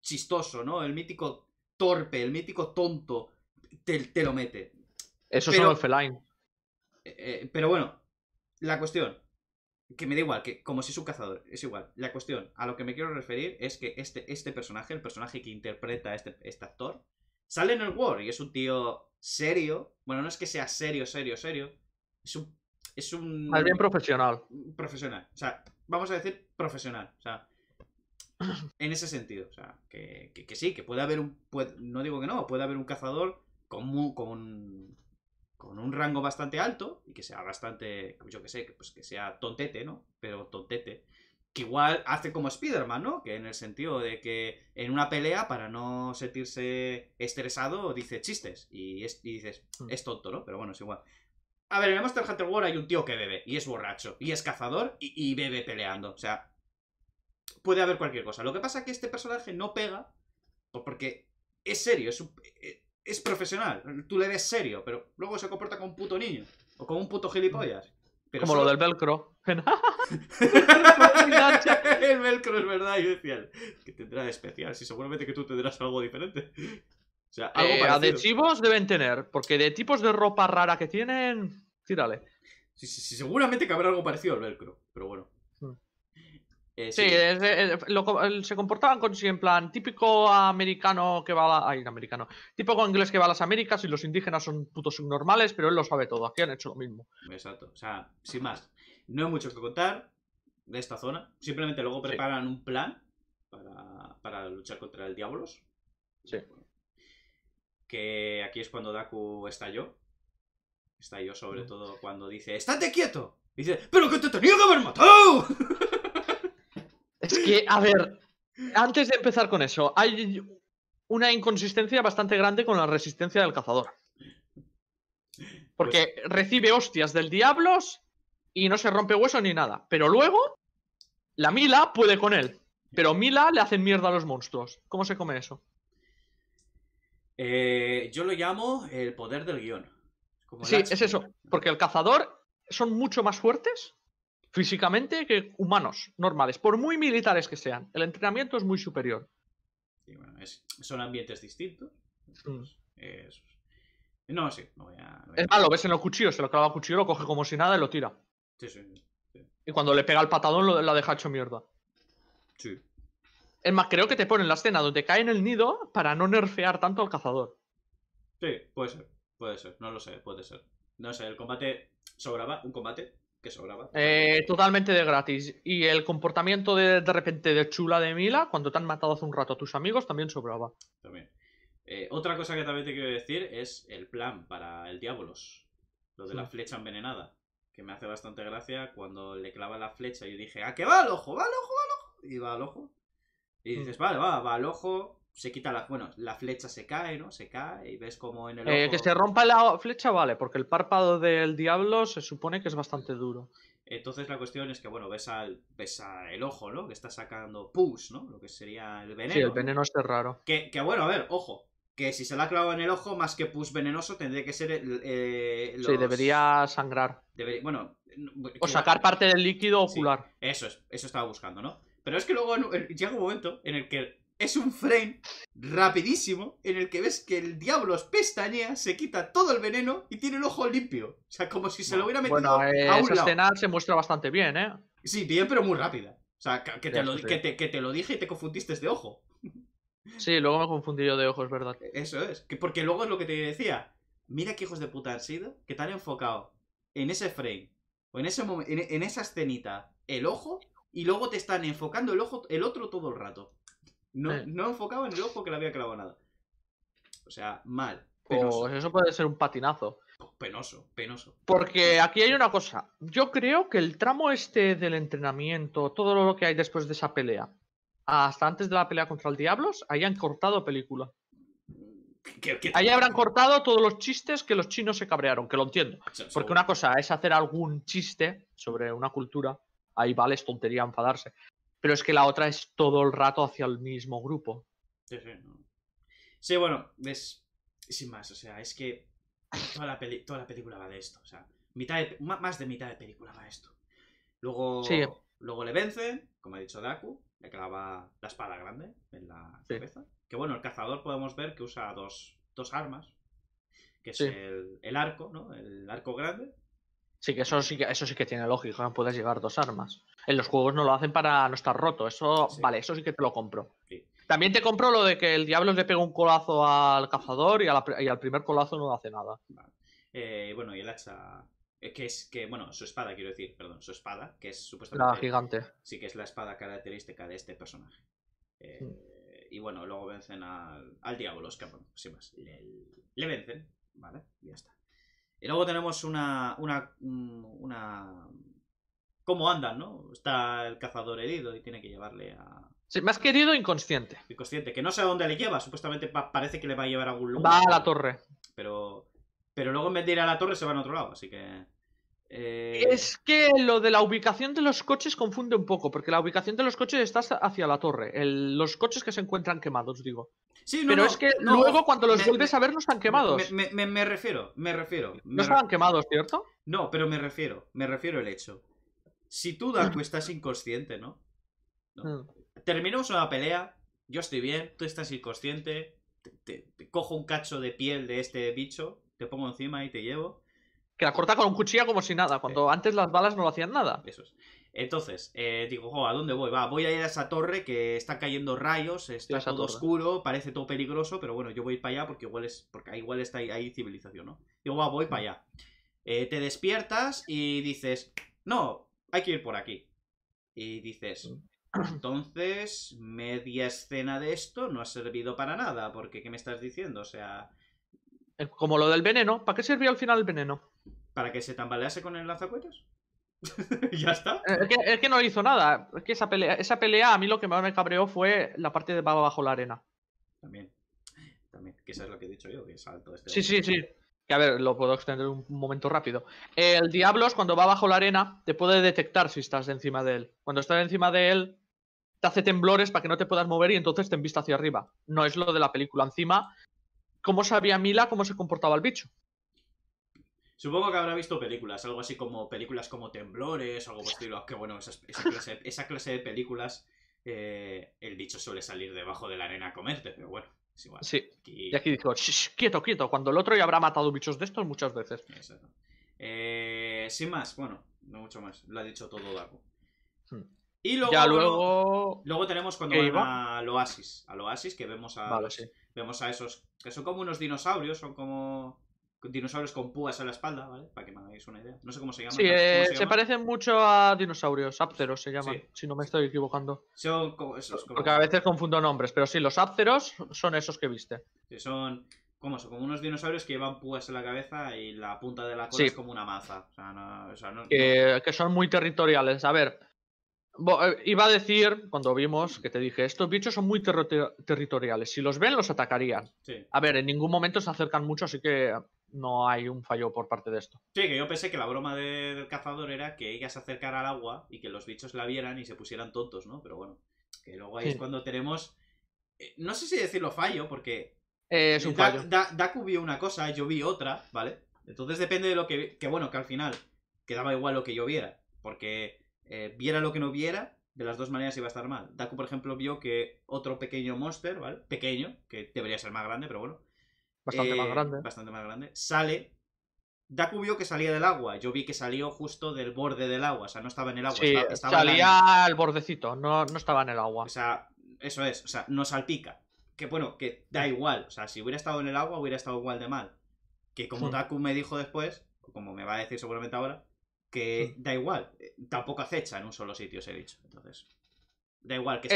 chistoso, ¿no? El mítico torpe, el mítico tonto, te lo mete. Esos son offline. Pero bueno, la cuestión, que me da igual, que como si es un cazador, es igual. La cuestión a lo que me quiero referir es que este personaje, el personaje que interpreta a este actor, sale en el War y es un tío serio. Bueno, no es que sea serio. Es un... Más bien profesional. Profesional. O sea, vamos a decir profesional. O sea, en ese sentido. O sea, que sí, que puede haber un... no digo que no, puede haber un cazador con un rango bastante alto y que sea bastante, yo que sé, pues que sea tontete, ¿no? Pero tontete. Que igual hace como Spider-Man, ¿no? Que en el sentido de que en una pelea, para no sentirse estresado, dice chistes. Y dices, es tonto, ¿no? Pero bueno, es igual. A ver, en el Monster Hunter World hay un tío que bebe, y es borracho, y es cazador, y bebe peleando. O sea, puede haber cualquier cosa. Lo que pasa es que este personaje no pega, porque es serio, es profesional. Tú le ves serio, pero luego se comporta como un puto niño, o como un puto gilipollas. Pero como solo... lo del velcro. El velcro, es verdad. Yo decía, ¿qué tendrá de especial? Sí, seguramente que tú tendrás algo diferente. O sea, algo adhesivos deben tener, porque de tipos de ropa rara que tienen... Tírale. Sí, seguramente que habrá algo parecido al velcro, pero bueno. Se comportaban con, en plan, típico americano que va a la... Ay, americano. Típico inglés que va a las Américas y los indígenas son putos subnormales, pero él lo sabe todo. Aquí han hecho lo mismo. Exacto. O sea, sin más. No hay mucho que contar de esta zona. Simplemente luego preparan un plan para luchar contra el Diablos. Sí. Que aquí es cuando Daku estalló. Estalló sobre todo cuando dice ¡estate quieto! Y dice ¡pero que te tenía que haber matado! Es que, a ver, antes de empezar con eso, hay una inconsistencia bastante grande con la resistencia del cazador. Porque recibe hostias del Diablos y no se rompe hueso ni nada. Pero luego, la Milla puede con él. Pero Milla le hacen mierda a los monstruos. ¿Cómo se come eso? Yo lo llamo el poder del guión. Como sí, es eso. Porque el cazador son mucho más fuertes físicamente que humanos normales, por muy militares que sean. El entrenamiento es muy superior. Sí, bueno, son ambientes distintos. Entonces, no, sí, no voy a... Es malo, ves en los cuchillos, se lo clava a cuchillo, lo coge como si nada y lo tira. Sí. Y cuando le pega el patadón la deja hecho mierda. Sí. Es más, creo que te ponen la escena donde cae en el nido para no nerfear tanto al cazador. Sí, puede ser, no lo sé, puede ser. No sé, el combate sobraba, un combate... que sobraba. Totalmente de gratis. Y el comportamiento de repente de chula de Milla, cuando te han matado hace un rato a tus amigos, también sobraba. También. Otra cosa que también te quiero decir es el plan para el Diabolos. Lo de la flecha envenenada. Que me hace bastante gracia cuando le clava la flecha. Yo dije, ¿a qué va al ojo? Va al ojo. Y va al ojo. Y dices, vale, va al ojo. Se quita la... Bueno, la flecha se cae, ¿no? Se cae y ves como en el ojo... que se rompa la flecha, vale, porque el párpado del Diablo se supone que es bastante duro. Entonces la cuestión es que, bueno, ves el ojo, ¿no? Que está sacando pus, ¿no? Lo que sería el veneno. Sí, el veneno es raro. Que bueno, a ver, ojo. Que si se la clava en el ojo, más que pus venenoso, tendría que ser... Sí, debería sangrar. Bueno... O sacar parte del líquido ocular. Sí, eso estaba buscando, ¿no? Pero es que luego llega un momento en el que... Es un frame rapidísimo en el que ves que el Diablos pestañea, se quita todo el veneno y tiene el ojo limpio. O sea, como si se lo hubiera metido a un lado. Esa escena se muestra bastante bien, ¿eh? Sí, bien, pero muy rápida. O sea, que te lo dije y te confundiste de ojo. Sí, luego me confundí yo de ojo, es verdad. Eso es. Porque luego es lo que te decía. Mira qué hijos de puta han sido, que te han enfocado en ese frame, o en ese momento, en esa escenita, el ojo, y luego te están enfocando el ojo, el otro todo el rato. No enfocaba en el ojo que le había clavado nada. O sea, mal. Pues eso puede ser un patinazo. Penoso. Porque aquí hay una cosa. Yo creo que el tramo este del entrenamiento, todo lo que hay después de esa pelea, hasta antes de la pelea contra el Diablos, ahí han cortado película. Ahí habrán cortado todos los chistes que los chinos se cabrearon, que lo entiendo. Porque una cosa es hacer algún chiste sobre una cultura. Ahí vale, es tontería enfadarse. Pero es que la otra es todo el rato hacia el mismo grupo. Sí, bueno, es... Sin más, o sea, es que... Toda la película va de esto, o sea... Más de mitad de película va esto. Luego le vence, como ha dicho Daku, le clava la espada grande en la cabeza. Que bueno, el cazador podemos ver que usa dos armas. que es el arco, ¿no? El arco grande. Sí, que eso sí que tiene lógica, no puedes llevar dos armas. En los juegos no lo hacen para no estar roto, eso sí. Vale, eso sí que te lo compro. Sí. También te compro lo de que el diablo le pega un colazo al cazador y, y al primer colazo no hace nada. Vale. Bueno, y el hacha... Que es que, bueno, su espada, quiero decir, perdón, su espada, que es supuestamente... La gigante. Sí, que es la espada característica de este personaje. Y bueno, luego vencen al Diablos, que sin más, le vencen, ¿vale? Y ya está. Y luego tenemos una... ¿Cómo andan, no? Está el cazador herido y tiene que llevarle a... Sí, más que herido, inconsciente. Inconsciente, que no sé a dónde le lleva, supuestamente parece que le va a llevar a algún lugar. Va a la torre. Pero luego en vez de ir a la torre se van a otro lado, así que... Es que lo de la ubicación de los coches confunde un poco, porque la ubicación de los coches está hacia la torre. Los coches que se encuentran quemados, digo. Sí, no, pero no, es que no, luego cuando los vuelves a ver no están quemados. Me refiero. No estaban quemados, ¿cierto? No, pero me refiero al hecho. Si tú, Daku, estás inconsciente, ¿no? Terminamos una pelea, yo estoy bien, tú estás inconsciente, te cojo un cacho de piel de este bicho, te pongo encima y te llevo. Que la corta con un cuchillo como si nada, cuando antes las balas no lo hacían nada. Eso es. Entonces, digo, ¿a dónde voy? Voy a ir a esa torre que están cayendo rayos, está todo oscuro, parece todo peligroso, pero bueno, yo voy para allá porque igual está ahí civilización, ¿no? Digo, voy para allá. Te despiertas y dices, no, hay que ir por aquí. Y dices, entonces, media escena de esto no ha servido para nada, porque ¿qué me estás diciendo? O sea... Como lo del veneno. ¿Para qué sirvió al final el veneno? ¿Para que se tambalease con el lanzacuetas? ¿Ya está? Es que no hizo nada. Es que esa pelea a mí lo que más me cabreó fue la parte de bajo la arena. También. Que eso es lo que he dicho yo, que salto este... Sí. Que a ver, lo puedo extender un momento rápido. El Diablos, cuando va bajo la arena, te puede detectar si estás encima de él. Cuando estás encima de él, te hace temblores para que no te puedas mover y entonces te envista hacia arriba. No es lo de la película encima... ¿Cómo sabía Milla cómo se comportaba el bicho? Supongo que habrá visto películas, algo así como películas como Temblores, algo estilo. Que bueno, esa clase de películas, el bicho suele salir debajo de la arena a comerte, pero bueno, es igual. Sí. Y aquí dijo, quieto, cuando el otro ya habrá matado bichos de estos muchas veces. Exacto. Sin más, bueno, no mucho más, lo ha dicho todo Daku. Y luego tenemos cuando van al oasis, que vemos a... Vale, sí. Vemos a esos, que son como unos dinosaurios, son como dinosaurios con púas en la espalda, ¿vale? Para que me hagáis una idea. No sé cómo se llaman. Sí, se parecen mucho a dinosaurios, ápteros se llaman, si no me estoy equivocando. Son como esos. Porque a veces confundo nombres, pero sí, los ápteros son esos que viste. Sí, son como unos dinosaurios que llevan púas en la cabeza y la punta de la cola es como una maza. O sea, no... Que son muy territoriales. A ver, iba a decir, cuando vimos, que te dije, estos bichos son muy territoriales. Si los ven, los atacarían. Sí. A ver, en ningún momento se acercan mucho, así que no hay un fallo por parte de esto. Sí, que yo pensé que la broma del cazador era que ella se acercara al agua y que los bichos la vieran y se pusieran tontos, ¿no? Pero bueno, que luego ahí es cuando tenemos... No sé si decirlo fallo, porque... es un fallo. Daku vio una cosa, yo vi otra, ¿vale? Entonces depende de lo que vi... Que bueno, que al final quedaba igual lo que yo viera, porque... viera lo que no viera, de las dos maneras iba a estar mal. Daku, por ejemplo, vio que otro pequeño monster, ¿vale? Pequeño, que debería ser más grande, pero bueno. Bastante más grande. Sale. Daku vio que salía del agua. Yo vi que salió justo del borde del agua. O sea, no estaba en el agua. Sí, estaba salía al bordecito, no estaba en el agua. O sea, eso es. O sea, no salpica. Que bueno, que da igual. O sea, si hubiera estado en el agua, hubiera estado igual de mal. Que como Daku me dijo después, o como me va a decir seguramente ahora, que da igual, tampoco acecha en un solo sitio, os he dicho. Entonces, da igual que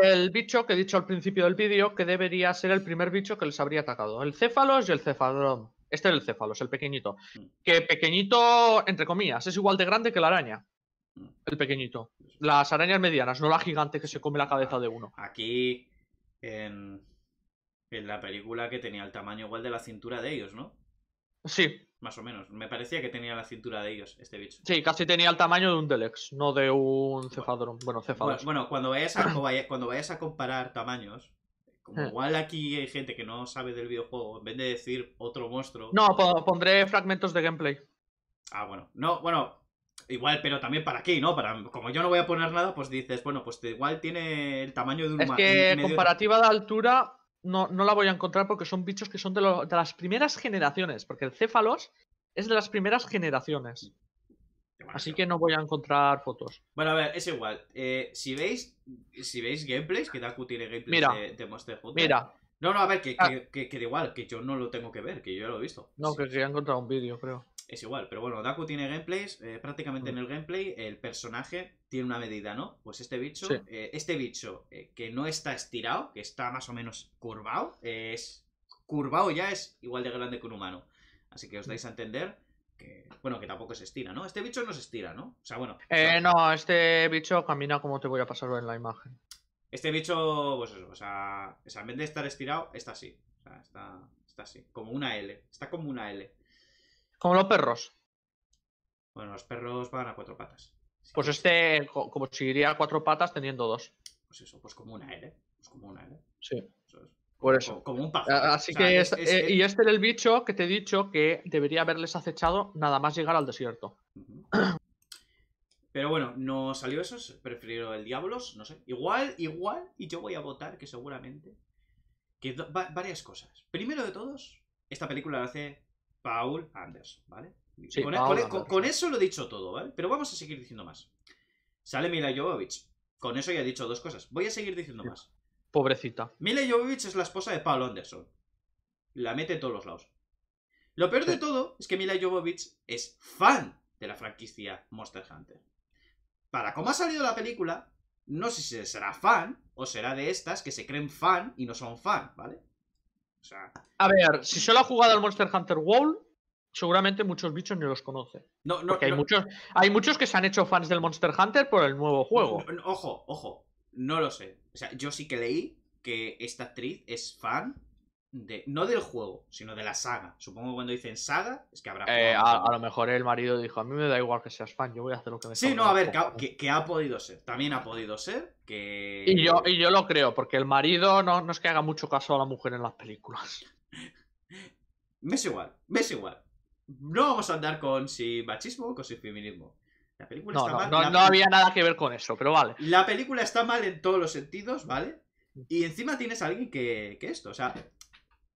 el bicho que he dicho al principio del vídeo, que debería ser el primer bicho que les habría atacado. El Cephalos y el Cephadrome. Este es el Cephalos, el pequeñito. Que pequeñito, entre comillas, es igual de grande que la araña. El pequeñito. Las arañas medianas, no la gigante que se come la cabeza de uno. Aquí, en la película, que tenía el tamaño igual de la cintura de ellos, ¿no? Sí. Más o menos. Me parecía que tenía la cintura de ellos, este bicho. Sí, casi tenía el tamaño de un Delex, no de un Cephadrome. Bueno, Cephalos. Bueno, cuando vayas a comparar tamaños, como igual aquí hay gente que no sabe del videojuego, en vez de decir otro monstruo... No, pondré fragmentos de gameplay. Ah, bueno. No, bueno, igual, pero también para aquí, ¿no? Como yo no voy a poner nada, pues dices, bueno, pues igual tiene el tamaño de un... Es que comparativa de altura... no la voy a encontrar porque son bichos que son de las primeras generaciones, porque el Cephalos es de las primeras generaciones. Así que no voy a encontrar fotos. Bueno, a ver, es igual. Si veis gameplays, que Daku tiene gameplays de Monster Hunter. Mira. No, a ver, que da igual, que yo no lo tengo que ver, que yo ya lo he visto. No, sí. Que se ha encontrado un vídeo, creo. Es igual, pero bueno, Daku tiene gameplays. Prácticamente en el gameplay el personaje tiene una medida, ¿no? Pues este bicho, sí. Que no está estirado, que está más o menos curvado, es curvado ya es igual de grande que un humano. Así que os dais a entender que, bueno, que tampoco se estira, ¿no? Este bicho no se estira, ¿no? O sea, bueno. No, este bicho camina como te voy a pasarlo en la imagen. Este bicho, pues eso, o sea, en vez de estar estirado, está así. O sea, está así, como una L. Está como una L. Como los perros. Bueno, los perros van a cuatro patas. Pues este, como si iría a cuatro patas teniendo dos. Pues eso, pues como una L. Pues como una L. Sí. Eso es. Por eso. Como un pájaro. Así o sea, que y este era el bicho que te he dicho que debería haberles acechado nada más llegar al desierto. Pero bueno, no salió eso. Prefiero el Diablos, no sé. Igual, y yo voy a votar que seguramente. Que varias cosas. Primero de todos, esta película la hace Paul Anderson, ¿vale? Sí, con eso lo he dicho todo, ¿vale? Pero vamos a seguir diciendo más. Sale Milla Jovovich. Con eso ya he dicho dos cosas. Voy a seguir diciendo más. Pobrecita. Milla Jovovich es la esposa de Paul Anderson. La mete en todos los lados. Lo peor de todo es que Milla Jovovich es fan de la franquicia Monster Hunter. Para cómo ha salido la película, no sé si será fan o será de estas que se creen fan y no son fan, ¿vale? O sea, a ver, si solo ha jugado al Monster Hunter World, seguramente muchos bichos ni los conoce. Hay muchos que se han hecho fans del Monster Hunter por el nuevo juego. Ojo, no lo sé. O sea, yo sí que leí que esta actriz es fan de, no del juego, sino de la saga. Supongo que cuando dicen saga es que habrá a lo mejor el marido dijo, a mí me da igual que seas fan, yo voy a hacer lo que me salga. Sí, no, a ver, que ha podido ser. También ha podido ser que... Y yo lo creo, porque el marido no es que haga mucho caso a la mujer en las películas. Me es igual. No vamos a andar con si machismo o con si feminismo. La película está mal. No había nada que ver con eso, pero vale. La película está mal en todos los sentidos, ¿vale? Y encima tienes a alguien que esto, o sea...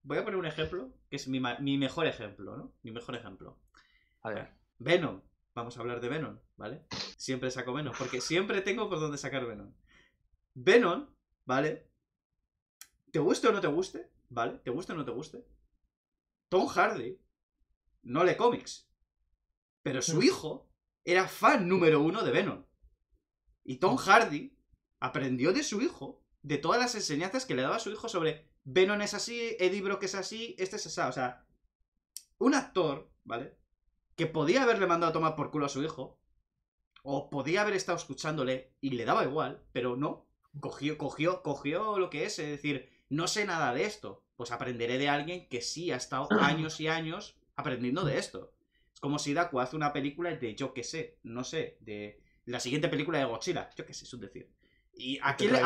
Voy a poner un ejemplo, que es mi mejor ejemplo, ¿no? Mi mejor ejemplo. A ver. Venom. Vamos a hablar de Venom, ¿vale? Siempre saco Venom, porque siempre tengo por dónde sacar Venom. Venom, ¿vale? ¿Te guste o no te guste? ¿Vale? ¿Te guste o no te guste? Tom Hardy no lee cómics, pero su hijo era fan número 1 de Venom. Y Tom Hardy aprendió de su hijo, de todas las enseñanzas que le daba su hijo sobre... Venom es así, Eddie Brock es así, este es esa. O sea, un actor, ¿vale? Que podía haberle mandado a tomar por culo a su hijo, o podía haber estado escuchándole y le daba igual, pero no. Cogió lo que es decir, no sé nada de esto. Pues aprenderé de alguien que sí ha estado años y años aprendiendo de esto. Es como si Daku hace una película de yo que sé, no sé, de la siguiente película de Godzilla, yo que sé, es un decir. ¿Y a quién le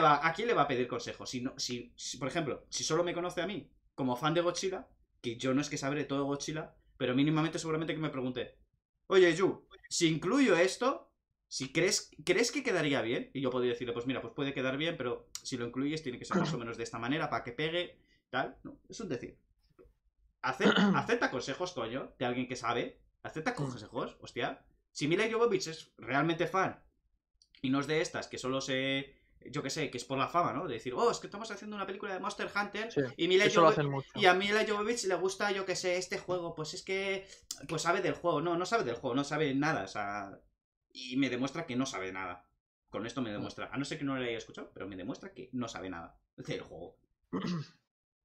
va a pedir consejos? Si, por ejemplo, si solo me conoce a mí como fan de Godzilla, que yo no es que sabré todo Godzilla, pero mínimamente seguramente que me pregunte, oye, Yu, si incluyo esto, si ¿crees que quedaría bien? Y yo podría decirle, pues mira, pues puede quedar bien, pero si lo incluyes tiene que ser más o menos de esta manera para que pegue, tal. No, es un decir. Acepta consejos, coño, de alguien que sabe. Acepta consejos, hostia. Si Milla Jovovich es realmente fan, y no es de estas, que solo se... Yo que sé, que es por la fama, ¿no? De decir, oh, es que estamos haciendo una película de Monster Hunter, sí, y a Milla Jovovich le gusta, yo que sé, este juego. Pues es que... Pues sabe del juego. No sabe del juego, no sabe nada. O sea... Y me demuestra que no sabe nada. Con esto me demuestra. A no ser que no lo haya escuchado, pero me demuestra que no sabe nada del juego.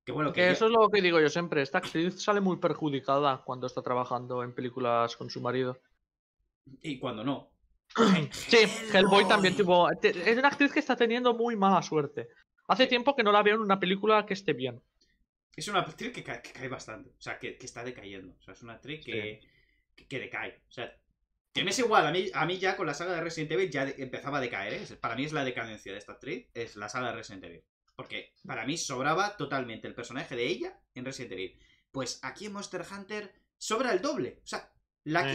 Que bueno, que eso es lo que digo yo siempre. Esta actriz sale muy perjudicada cuando está trabajando en películas con su marido. Y cuando no. Sí, Hellboy también tuvo... Es una actriz que está teniendo muy mala suerte. Hace tiempo que no la veo en una película que esté bien. Es una actriz que cae bastante. O sea, que está decayendo. O sea, es una actriz que decae. O sea, que me es igual. A mí ya con la saga de Resident Evil ya empezaba a decaer, ¿eh? Para mí es la decadencia de esta actriz. Es la saga de Resident Evil. Porque para mí sobraba totalmente el personaje de ella en Resident Evil. Pues aquí en Monster Hunter sobra el doble. O sea, la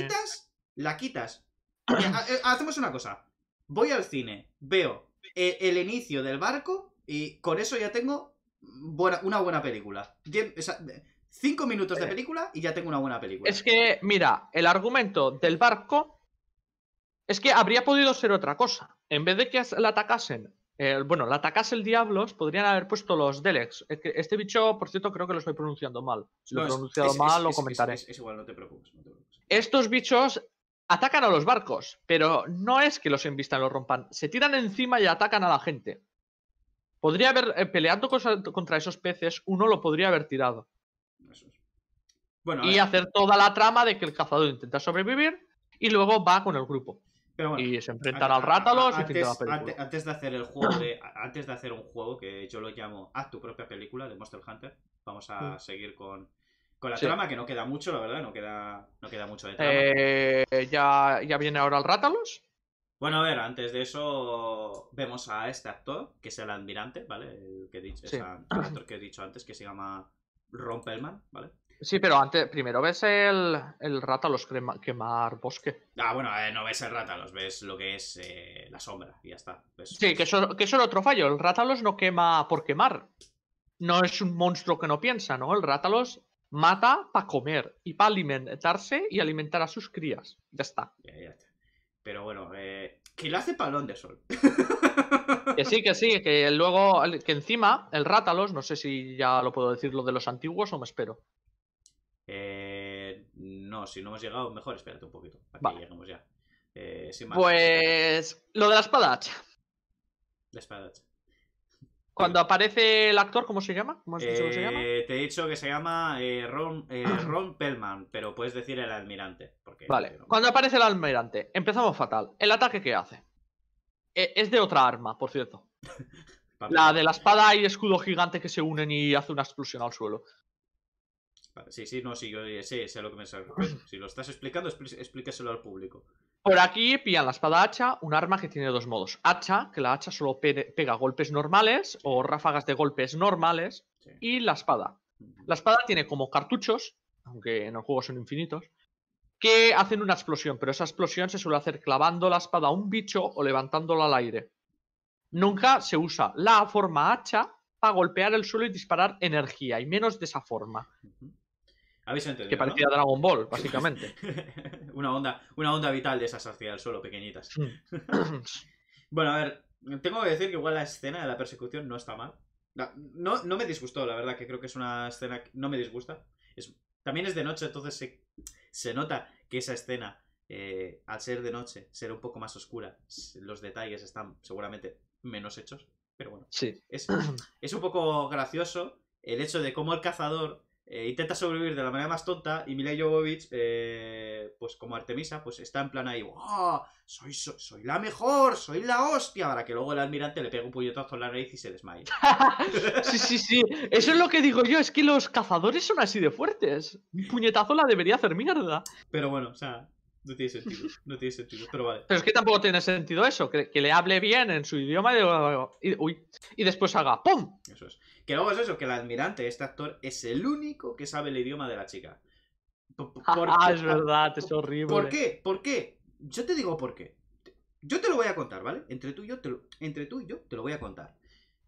quitas... Hacemos una cosa. Voy al cine, veo el inicio del barco y con eso ya tengo una buena película. 5 minutos de película y ya tengo una buena película. Es que, mira, el argumento del barco es que habría podido ser otra cosa. En vez de que la atacasen, bueno, la atacase el Diablos, podrían haber puesto los Delex. Este bicho, por cierto, creo que lo estoy pronunciando mal. Si lo he pronunciado mal, lo comentaré. Es igual, no te preocupes. Estos bichos atacan a los barcos, pero no es que los embistan, los rompan. Se tiran encima y atacan a la gente. Podría haber, peleando contra esos peces, uno lo podría haber tirado. Eso es. Bueno, y hacer toda la trama de que el cazador intenta sobrevivir y luego va con el grupo. Pero bueno, y se enfrentan al Rathalos y pinta la película. Antes de hacer el juego de, antes de hacer un juego que yo lo llamo Haz tu propia película de Monster Hunter, vamos a seguir con la trama, que no queda mucho, la verdad, no queda mucho de trama. ¿Ya viene ahora el Rathalos? Bueno, a ver, antes de eso vemos a este actor, que es el almirante, ¿vale? El que he dicho, el actor que he dicho antes, que se llama Ron Perlman, ¿vale? Sí, pero antes, primero ves el Rathalos quemar bosque. Ah, bueno, no ves el Rathalos, ves lo que es la sombra y ya está. Ves. Sí, que eso era otro fallo. El Rathalos no quema por quemar. No es un monstruo que no piensa, ¿no? El Rathalos mata para comer y para alimentarse y alimentar a sus crías. Ya está. Ya está. Pero bueno, que lo hace palón de sol. Que sí, que luego, que encima, el Rathalos, no sé si ya lo puedo decir lo de los antiguos o me espero. No, si no hemos llegado, mejor espérate un poquito, para que lleguemos ya. Sin más, pues, lo de la espada hacha. La espada hacha. Cuando aparece el actor, ¿cómo se llama? ¿Cómo has dicho que se llama? Te he dicho que se llama Ron Perlman, pero puedes decir el almirante. Porque vale, no... Cuando aparece el almirante, empezamos fatal. ¿El ataque qué hace? Es de otra arma, por cierto. La de la espada y escudo gigante que se unen y hace una explosión al suelo. Sí, sé lo que me sale. Si lo estás explicando, explícaselo al público. Por aquí pillan la espada hacha, un arma que tiene dos modos. Hacha, que la hacha solo pega golpes normales o ráfagas de golpes normales. Sí. Y la espada. La espada tiene como cartuchos, aunque en el juego son infinitos, que hacen una explosión, pero esa explosión se suele hacer clavando la espada a un bicho o levantándola al aire. Nunca se usa la forma hacha para golpear el suelo y disparar energía, y menos de esa forma. ¿Habéis entendido, que parecía, ¿no? Dragon Ball, básicamente. una onda vital de esas hacia el suelo, pequeñitas. Bueno, a ver, tengo que decir que igual la escena de la persecución no está mal. No me disgustó, la verdad, que creo que es una escena que no me disgusta. También es de noche, entonces se nota que esa escena, al ser de noche, será un poco más oscura. Los detalles están seguramente menos hechos, pero bueno. Sí. Es un poco gracioso el hecho de cómo el cazador... intenta sobrevivir de la manera más tonta y Milla Jovovich, pues como Artemisa, pues está en plan ahí, ¡oh! Soy la mejor, soy la hostia, para que luego el almirante le pegue un puñetazo en la nariz y se desmaye. Sí, eso es lo que digo yo, es que los cazadores son así de fuertes. Un puñetazo la debería hacer mierda. Pero bueno, o sea, no tiene sentido, pero vale. Pero es que tampoco tiene sentido eso, que le hable bien en su idioma y después haga ¡pum! Eso es. Que luego es eso, que el almirante, este actor, es el único que sabe el idioma de la chica. Es verdad, es horrible. ¿Por qué? Yo te digo por qué. Yo te lo voy a contar, ¿vale? Entre tú y yo te lo voy a contar.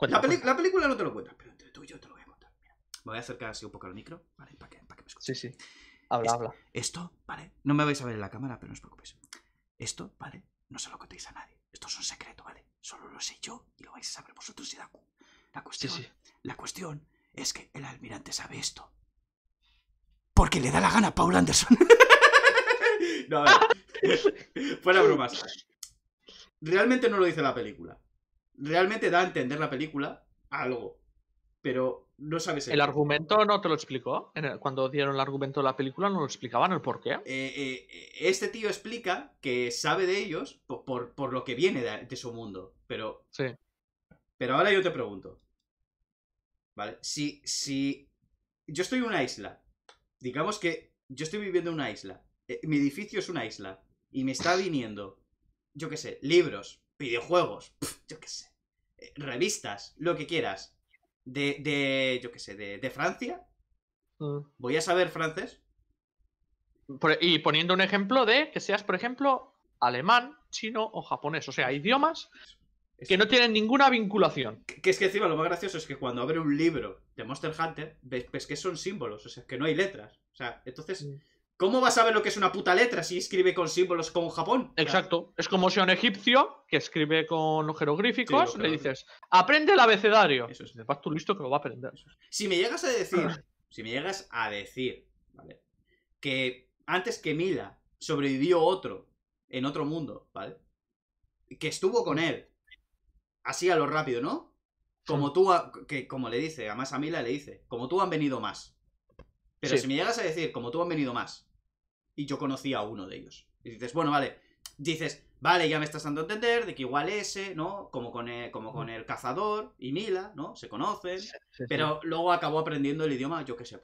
La película no te lo cuenta, pero entre tú y yo te lo voy a contar. Mira, me voy a acercar así un poco al micro, ¿vale? Para que me escuches. Sí. Habla. Esto, ¿vale? No me vais a ver en la cámara, pero no os preocupéis. Esto, ¿vale? No se lo contéis a nadie. Esto es un secreto, ¿vale? Solo lo sé yo y lo vais a saber vosotros y Daku. La cuestión es que el almirante sabe esto porque le da la gana a Paul Anderson. No, a ver. Fuera bromas. Realmente no lo dice la película. Realmente da a entender la película algo. Pero no sabes el argumento, ¿no te lo explicó? Cuando dieron el argumento de la película no lo explicaban el por qué. Este tío explica que sabe de ellos por lo que viene de su mundo. Pero, sí. Pero ahora yo te pregunto. ¿Vale? Si yo estoy en una isla, digamos que yo estoy viviendo en una isla, mi edificio es una isla, y me está viniendo, yo qué sé, libros, videojuegos, yo qué sé, revistas, lo que quieras, de Francia, ¿voy a saber francés? Y poniendo un ejemplo de que seas, por ejemplo, alemán, chino o japonés, o sea, idiomas Que no tienen ninguna vinculación. Que es que encima lo más gracioso es que cuando abre un libro de Monster Hunter, ves que son símbolos, o sea, que no hay letras. O sea, entonces, ¿cómo vas a ver lo que es una puta letra si escribe con símbolos con Japón? Exacto. Es como si a un egipcio que escribe con jeroglíficos le dices, aprende el abecedario. Eso es. Vas tú listo que lo va a aprender. Si me llegas a decir, ¿vale? Que antes que Milla sobrevivió otro en otro mundo, ¿vale? Que estuvo con él. Así a lo rápido, ¿no? Como tú, como le dice, además a Milla le dice, como tú han venido más. Pero si me llegas a decir, como tú han venido más, y yo conocí a uno de ellos. Y dices, bueno, vale. Dices, vale, ya me estás dando a entender de que igual ese, ¿no? Como con el cazador y Milla, ¿no? Se conocen. Pero luego acabó aprendiendo el idioma, yo qué sé.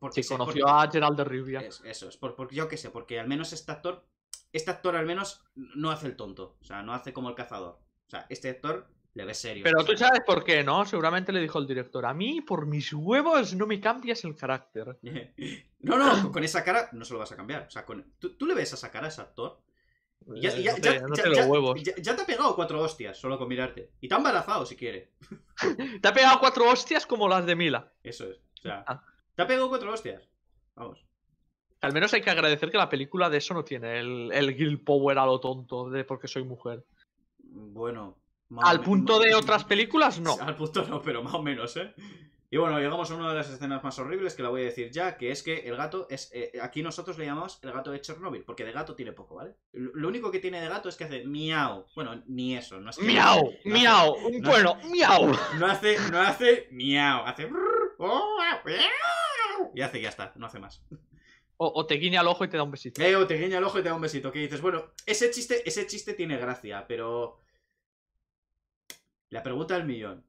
Porque se conoció a Gerald de Rivia. Eso es, yo qué sé, porque al menos este actor al menos no hace el tonto. O sea, no hace como el cazador. O sea, este actor... le ves serio. Pero tú sabes por qué, ¿no? Seguramente le dijo el director, a mí, por mis huevos, no me cambias el carácter. No, no, con esa cara no se lo vas a cambiar. O sea, ¿tú le ves a esa cara a ese actor? Ya te ha pegado 4 hostias solo con mirarte. Y te ha embarazado, si quiere. Te ha pegado 4 hostias como las de Milla. Eso es. O sea, te ha pegado 4 hostias. Vamos. Al menos hay que agradecer que la película de eso no tiene el guild power a lo tonto de porque soy mujer. Bueno... al punto de otras películas, no. Al punto no, pero más o menos, ¿eh? Y bueno, llegamos a una de las escenas más horribles, que la voy a decir ya, que es que el gato es... aquí nosotros le llamamos el gato de Chernóbil, porque de gato tiene poco, ¿vale? Lo único que tiene de gato es que hace miau. Bueno, ni eso. No es que miau, miau, bueno, miau. No hace miau, hace... y hace, ya está, no hace más. O te guiña el ojo y te da un besito. O te guiña el ojo y te da un besito, que dices, bueno, ese chiste tiene gracia, pero... la pregunta del millón.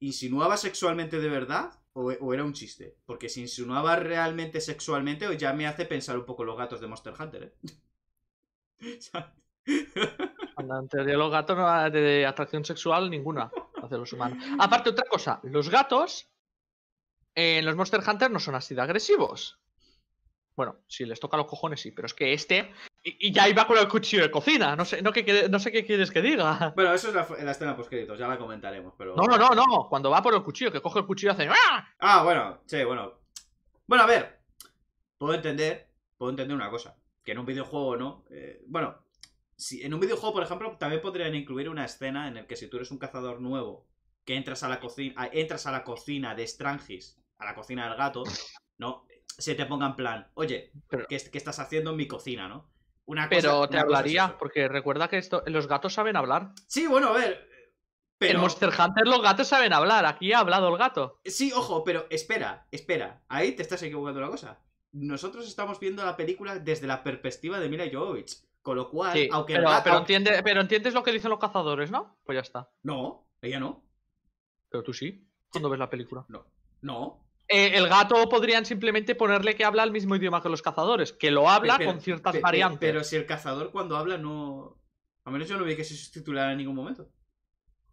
¿Insinuaba sexualmente de verdad o era un chiste? Porque si insinuaba realmente sexualmente, ya me hace pensar un poco los gatos de Monster Hunter, ¿eh? Antes de los gatos no era de atracción sexual ninguna hacia los humanos. Aparte, otra cosa. Los gatos en los Monster Hunter no son así de agresivos. Bueno, si les toca los cojones sí, pero es que este... y ya iba con el cuchillo de cocina, no sé qué quieres que diga. Bueno, eso es la escena postcréditos, ya la comentaremos, pero... No, cuando va por el cuchillo, que coge el cuchillo y hace... Ah, bueno, sí, bueno. Bueno, a ver, puedo entender una cosa, que en un videojuego, ¿no? Bueno, si en un videojuego, por ejemplo, también podrían incluir una escena en la que si tú eres un cazador nuevo, que entras a la cocina de Strangis, a la cocina del gato, ¿no? Se te ponga en plan, oye, pero... ¿qué estás haciendo en mi cocina, no? Pero te hablaría, porque recuerda que los gatos saben hablar. Sí, bueno, a ver. Pero... en Monster Hunter los gatos saben hablar, aquí ha hablado el gato. Sí, ojo, pero espera. Ahí te estás equivocando una cosa. Nosotros estamos viendo la película desde la perspectiva de Milla Jovovich. Con lo cual, sí, aunque el gato... pero entiendes lo que dicen los cazadores, ¿no? Pues ya está. No, ella no. Pero tú sí, cuando ves la película. No. El gato podrían simplemente ponerle que habla el mismo idioma que los cazadores, que lo habla con ciertas variantes. Pero si el cazador cuando habla no... a menos yo no vi que se subtitulara en ningún momento.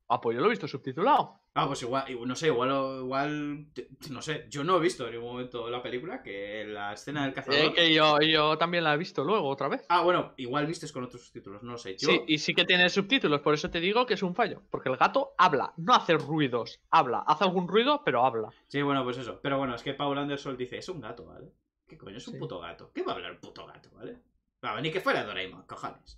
Ah, pues yo lo he visto subtitulado. Ah, pues igual, no sé, igual... no sé, yo no he visto en ningún momento la película que la escena del cazador... que yo también la he visto luego, otra vez. Ah, bueno, igual vistes con otros subtítulos, no lo sé. Yo... sí, y sí que tiene subtítulos, por eso te digo que es un fallo. Porque el gato habla, no hace ruidos, habla. Hace algún ruido, pero habla. Sí, bueno, pues eso. Pero bueno, es que Paul Anderson dice, es un gato, ¿vale? ¿Qué coño? Es un puto gato. ¿Qué va a hablar un puto gato, vale? Ni que fuera Doraemon, cojones.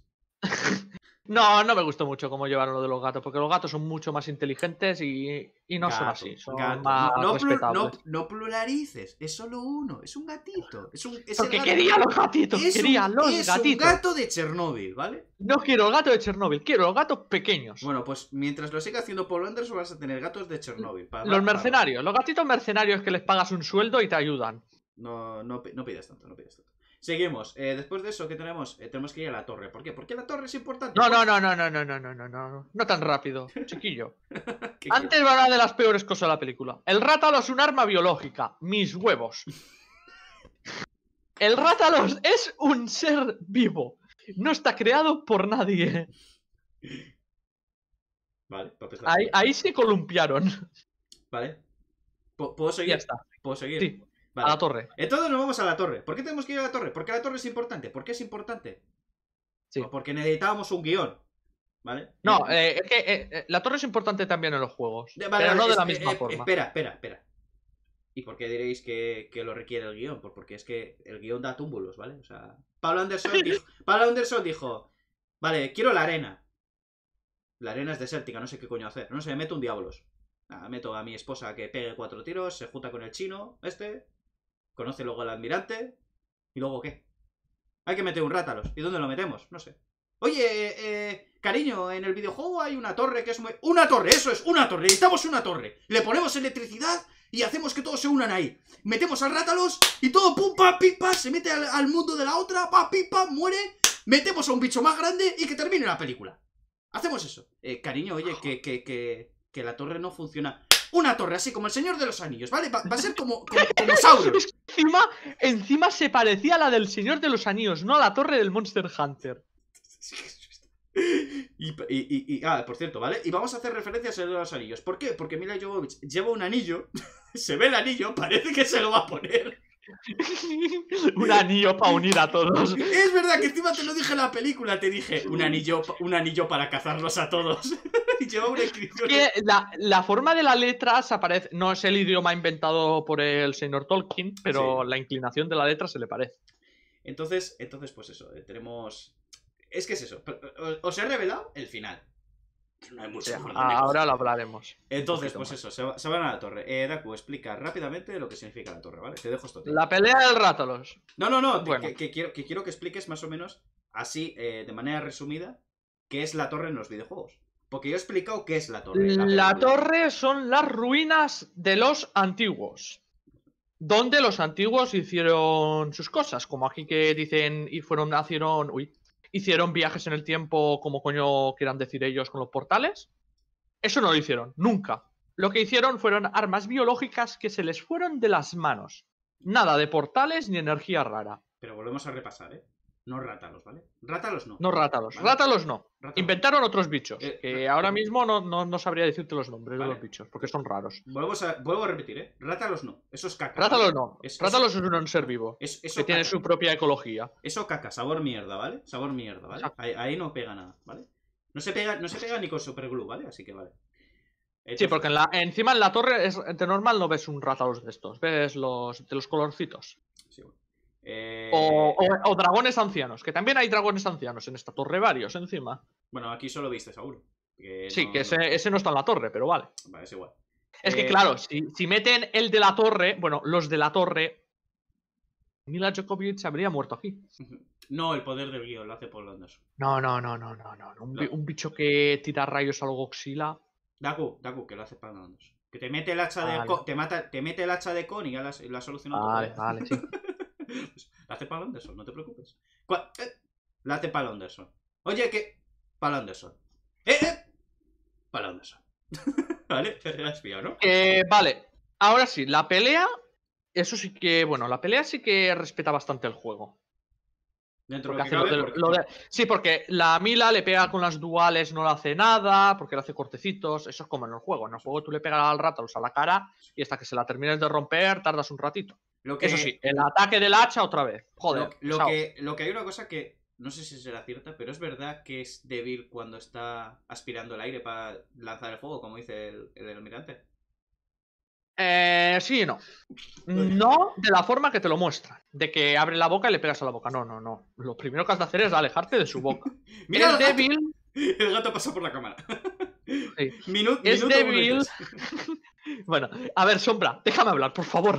No me gustó mucho cómo llevaron lo de los gatos, porque los gatos son mucho más inteligentes y no son así. Son más respetables. No pluralices, es solo uno, es un gatito. Porque quería los gatitos, quería los gatitos. Es un gato de Chernóbil, ¿vale? No quiero el gato de Chernóbil, quiero los gatos pequeños. Bueno, pues mientras lo siga haciendo Paul Anderson vas a tener gatos de Chernóbil. Los mercenarios, los gatitos mercenarios que les pagas un sueldo y te ayudan. No pidas tanto, no pidas tanto. Seguimos. Después de eso, ¿qué tenemos? Tenemos que ir a la torre. ¿Por qué? Porque la torre es importante. No. No tan rápido, chiquillo. Antes va una de las peores cosas de la película. El Rathalos es un arma biológica. Mis huevos. El Rathalos es un ser vivo. No está creado por nadie. Vale, ahí se columpiaron. Vale. ¿Puedo seguir? Ya está. ¿Puedo seguir? Sí. Vale. A la torre. Entonces nos vamos a la torre. ¿Por qué tenemos que ir a la torre? Porque la torre es importante. ¿Por qué es importante? Sí. Porque necesitábamos un guión. ¿Vale? No, es que la torre es importante también en los juegos, vale, pero no de la misma forma. Espera. ¿Y por qué diréis que lo requiere el guión? Pues porque es que el guión da túmbulos, ¿vale? O sea, Pablo Anderson dijo, vale, quiero la arena. La arena es desértica, no sé qué coño hacer. No sé, meto un Diablos. Nada, meto a mi esposa que pegue 4 tiros, se junta con el chino, conoce luego al almirante, ¿y luego qué? Hay que meter un Rathalos. ¿Y dónde lo metemos? No sé. Oye, cariño, en el videojuego hay una torre que es muy... ¡Una torre! ¡Eso es! ¡Una torre! Necesitamos una torre. Le ponemos electricidad y hacemos que todos se unan ahí. Metemos al Rathalos y todo pum, pa, pim, pa, se mete al mundo de la otra, pa, pim, pa, muere. Metemos a un bicho más grande y que termine la película. Hacemos eso. Cariño, oye, que la torre no funciona. Una torre, así como el Señor de los Anillos, ¿vale? Va a ser como Sauros. Encima se parecía a la del Señor de los Anillos, no a la torre del Monster Hunter. Por cierto, ¿vale? Y vamos a hacer referencia al Señor de los Anillos. ¿Por qué? Porque Milla Jovovich lleva un anillo, se ve el anillo, parece que se lo va a poner. Un anillo para unir a todos. Es verdad que encima te lo dije en la película. Te dije, un anillo para cazarlos a todos. Y lleva una inscripción. La forma de la letra se aparece. No es el idioma inventado por el señor Tolkien, pero sí, la inclinación de la letra se le parece. Entonces pues eso, tenemos... Es que es eso. Os he revelado el final. No hay mucho. Ahora lo hablaremos. Entonces, pues eso, se van a la torre. Daku, explica rápidamente lo que significa la torre, ¿vale? Te dejo esto. La pelea del Rathalos. No. Bueno. Que quiero que expliques más o menos, así, de manera resumida, qué es la torre en los videojuegos. Porque yo he explicado qué es la torre. La torre son las ruinas de los antiguos. Donde los antiguos hicieron sus cosas. Como aquí que dicen, hicieron viajes en el tiempo, como coño quieran decir ellos, con los portales. Eso no lo hicieron, nunca. Lo que hicieron fueron armas biológicas que se les fueron de las manos. Nada de portales ni energía rara. Pero volvemos a repasar, ¿eh? No Rathalos, ¿vale? Rathalos no. No Rathalos, ¿vale? Rathalos no. Rathalos. Inventaron otros bichos, que ahora mismo no sabría decirte los nombres, vale, de los bichos, porque son raros. Vuelvo a repetir, ¿eh? Rathalos no, eso es caca. Rathalos no, Rathalos es un ser vivo, que tiene su propia ecología. Eso caca, sabor mierda, ¿vale? Sabor mierda, ¿vale? Ahí no pega nada, ¿vale? No se pega ni con superglue, ¿vale? Así que vale. Entonces... Sí, porque encima en la torre, de normal no ves un Rathalos de estos, ves los de los colorcitos. Sí, bueno. O dragones ancianos, que también hay dragones ancianos en esta torre, varios encima. Bueno, aquí solo viste seguro. Sí, ese no está en la torre, pero vale. Vale, es igual. Es que claro, si meten el de la torre, bueno, los de la torre, Milla Jovovich se habría muerto aquí. No, el poder del guión lo hace Paul Anderson. No. Un bicho que tira rayos a lo Godzilla. Daku, que lo hace Paul Anderson. Que te mete el hacha de Con, te mete el hacha de Con y ya la soluciona. Vale, sí. La hace Paul Anderson, no te preocupes. La hace Paul Anderson. Oye, que... Paul Anderson. Paul Anderson. Vale, te la has pillado, ¿no? Vale, ahora sí, la pelea. Eso sí que... Bueno, la pelea sí que respeta bastante el juego. Dentro de Sí, porque la Milla le pega con las duales, no le hace nada, porque le hace cortecitos. Eso es como en el juego. En el juego tú le pegas al Rathalos a la cara y hasta que se la termines de romper tardas un ratito. Eso sí, el ataque del hacha otra vez. Joder. Lo que hay una cosa que no sé si será cierta, pero es verdad que es débil cuando está aspirando el aire para lanzar el fuego, como dice el almirante. Sí y no. No de la forma que te lo muestra. De que abre la boca y le pegas a la boca. No. Lo primero que has de hacer es alejarte de su boca. Mira, es débil. El gato pasa por la cámara. Sí. Es débil. Bueno, a ver, Sombra, déjame hablar, por favor.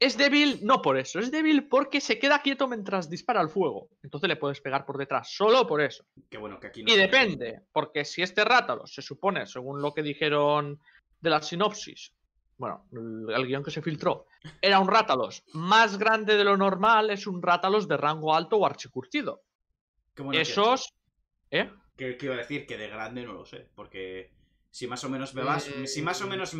Es débil, no por eso. Es débil porque se queda quieto mientras dispara el fuego. Entonces le puedes pegar por detrás, solo por eso. Qué bueno que aquí no. Y depende, porque si este Rathalos, se supone, según lo que dijeron de la sinopsis, bueno, el guión que se filtró, era un Rathalos más grande de lo normal, es un Rathalos de rango alto o archicurtido. Qué bueno. Esos... ¿Qué iba a decir? Que de grande no lo sé, porque... Si más o menos me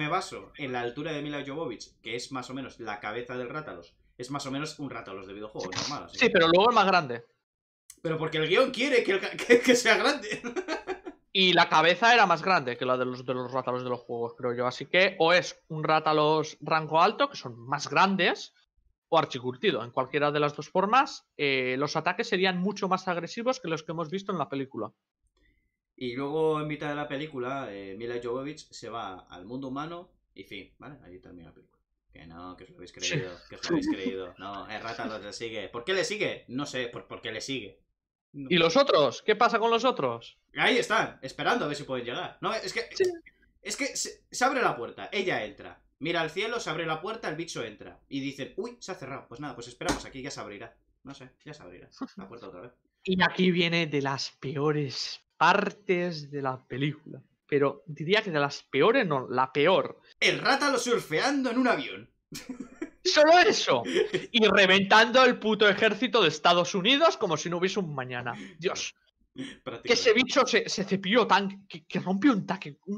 baso en la altura de Milla Jovovich, que es más o menos la cabeza del Rathalos, es más o menos un Rathalos de videojuego normal. Así sí, que... pero luego es más grande. Pero porque el guión quiere que sea grande. Y la cabeza era más grande que la de los Rathalos de los juegos, creo yo. Así que o es un Rathalos rango alto, que son más grandes, o archicurtido. En cualquiera de las dos formas, los ataques serían mucho más agresivos que los que hemos visto en la película. Y luego, en mitad de la película, Milla Jovovich se va al mundo humano y fin, ¿vale? Ahí termina la película. Que no, que os lo habéis creído, que os lo habéis creído. No, es Rathalos, le sigue. ¿Por qué le sigue? No sé, ¿por qué le sigue? No. ¿Y los otros? ¿Qué pasa con los otros? Ahí están, esperando a ver si pueden llegar. No, es que... Sí. Es que se abre la puerta, ella entra, mira al cielo, se abre la puerta, el bicho entra. Y dicen, uy, se ha cerrado. Pues nada, pues esperamos aquí, ya se abrirá. No sé, ya se abrirá la puerta otra vez. Y aquí viene de las peores partes de la película. Pero diría que de las peores, no, la peor. El Rathalos surfeando en un avión. Solo eso. Y reventando el puto ejército de Estados Unidos como si no hubiese un mañana. Dios. Que ese bicho se cepilló tan que rompió un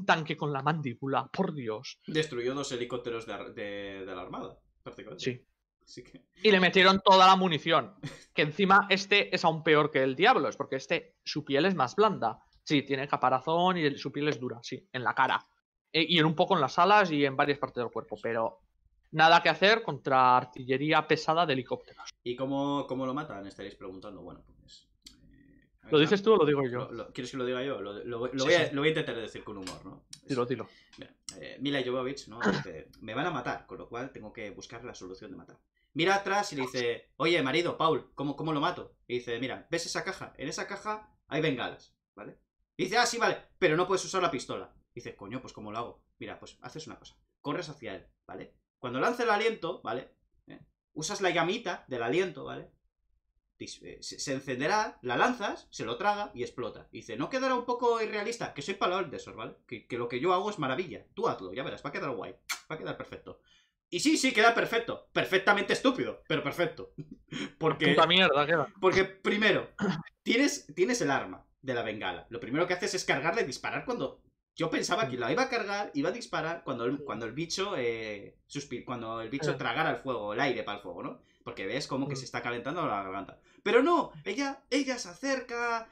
tanque con la mandíbula, por Dios. Destruyó 2 helicópteros de la armada, prácticamente. Sí. Así que... Y le metieron toda la munición. Que encima este es aún peor que el Diablos, porque su piel es más blanda. Sí, tiene caparazón y su piel es dura, sí, en la cara. Y en un poco en las alas y en varias partes del cuerpo, pero nada que hacer contra artillería pesada de helicópteros. ¿Y cómo lo matan? Estaréis preguntando, bueno, pues... ¿Lo dices tú o lo digo yo? ¿Quieres que lo diga yo? Lo voy a intentar decir con humor, ¿no? Dilo. Mira, Milla Jovovich, ¿no? Me van a matar, con lo cual tengo que buscar la solución de matar. Mira atrás y le dice, oye, marido, Paul, ¿cómo lo mato? Y dice, mira, ¿ves esa caja? En esa caja hay bengalas, ¿vale? Y dice, ah, sí, vale, pero no puedes usar la pistola. Y dice, coño, pues ¿cómo lo hago? Mira, pues haces una cosa, corres hacia él, ¿vale? Cuando lance el aliento, ¿vale? Usas la llamita del aliento, ¿vale? Se encenderá, la lanzas, se lo traga y explota. Y dice, ¿no quedará un poco irrealista? Que soy palabra de eso, ¿vale? Que lo que yo hago es maravilla. Tú hazlo, ya verás, va a quedar guay. Va a quedar perfecto. Y sí, queda perfecto. Perfectamente estúpido, pero perfecto. Porque... Puta mierda, queda. Porque primero, tienes el arma de la bengala. Lo primero que haces es cargarla y disparar cuando... Yo pensaba que la iba a cargar, iba a disparar cuando el bicho tragara el fuego, el aire para el fuego, ¿no? Porque ves como que se está calentando la garganta. Pero no, ella se acerca,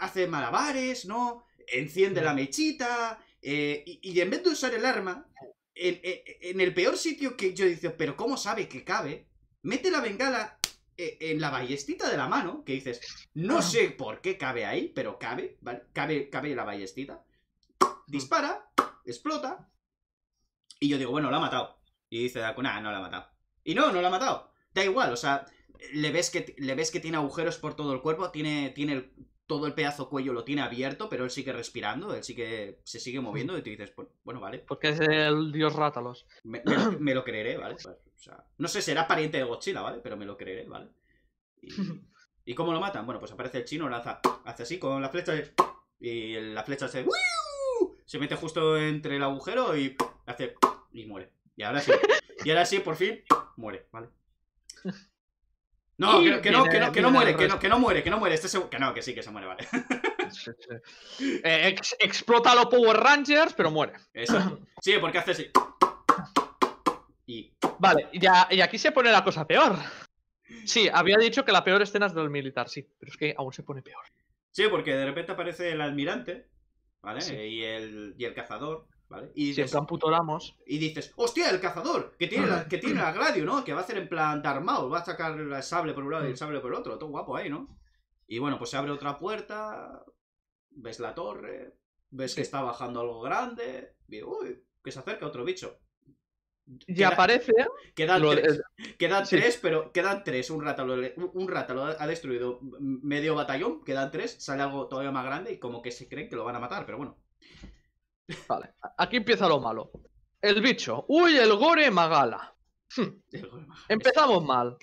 hace malabares, ¿no? Enciende la mechita, y en vez de usar el arma, en el peor sitio que yo digo, pero ¿cómo sabe que cabe? Mete la bengala en la ballestita de la mano, que dices, no sé por qué cabe ahí, pero cabe, ¿vale? Cabe la ballestita. Dispara, explota. Y yo digo, bueno, lo ha matado. Y dice Daku, nah, no lo ha matado. Y no lo ha matado. Da igual, o sea, le ves que tiene agujeros por todo el cuerpo, todo el pedazo cuello lo tiene abierto, pero él sigue respirando, él sigue, se sigue moviendo, y tú dices, bueno, vale. Porque es el dios Rathalos. Me lo creeré, ¿vale? O sea, no sé, será pariente de Godzilla, ¿vale? Pero me lo creeré, ¿vale? ¿Y cómo lo matan? Bueno, pues aparece el chino, lanza, hace así con la flecha, y la flecha se mete justo entre el agujero y hace, y muere. Y ahora sí, por fin, muere, ¿vale? No, que no muere. Que no, que sí, que se muere, vale. Sí. Explota a los Power Rangers, pero muere. Eso. Sí, porque hace así. Y... Vale, y aquí se pone la cosa peor. Sí, había dicho que la peor escena es del militar, sí, pero es que aún se pone peor. Sí, porque de repente aparece el almirante, ¿vale? Sí. Y el cazador, ¿vale? Y dices, en plan puto Ramos. Y dices, hostia, el cazador, que tiene la gladio, ¿no? Que va a hacer en plan Darmao, va a sacar el sable por un lado y el sable por el otro, todo guapo ahí, ¿no? Y bueno, pues se abre otra puerta, ves la torre, ves que está bajando algo grande, y uy, que se acerca otro bicho. Y aparece... Quedan tres, un Rathalos ha destruido medio batallón, quedan 3, sale algo todavía más grande y como que se creen que lo van a matar, pero bueno. Vale, aquí empieza lo malo. El bicho. ¡Uy, el Gore Magala! Empezamos mal.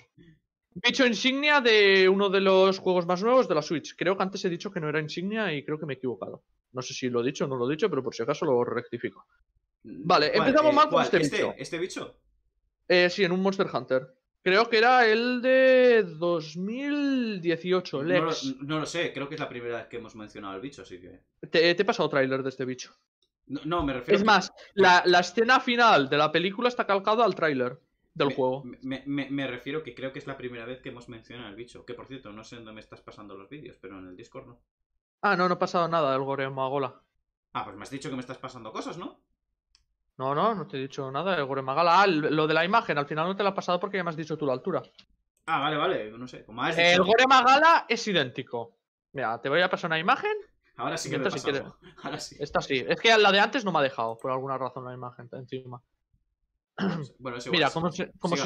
Bicho insignia de uno de los juegos más nuevos de la Switch. Creo que antes he dicho que no era insignia y creo que me he equivocado. No sé si lo he dicho o no lo he dicho, pero por si acaso lo rectifico. Vale, empezamos mal con este bicho. ¿Este bicho? Sí, en un Monster Hunter. Creo que era el de 2018, Lex. No lo sé, creo que es la primera vez que hemos mencionado al bicho, así que... Te he pasado tráiler de este bicho. No, me refiero... Es más, la escena final de la película está calcada al tráiler del juego. Me refiero que creo que es la primera vez que hemos mencionado al bicho. Que, por cierto, no sé dónde me estás pasando los vídeos, pero en el Discord no. Ah, no, no ha pasado nada del Gore Magola. Ah, pues me has dicho que me estás pasando cosas, ¿no? No te he dicho nada del Gore Magala. Ah, lo de la imagen, al final no te la he pasado porque ya me has dicho tú la altura. Ah, vale, no sé. Como has dicho... El Gore Magala es idéntico. Mira, te voy a pasar una imagen... Ahora sí que me he pasado. Ahora sí. Esta sí. Es que la de antes no me ha dejado, por alguna razón, la imagen encima. Bueno, es igual. Mira, cómo sí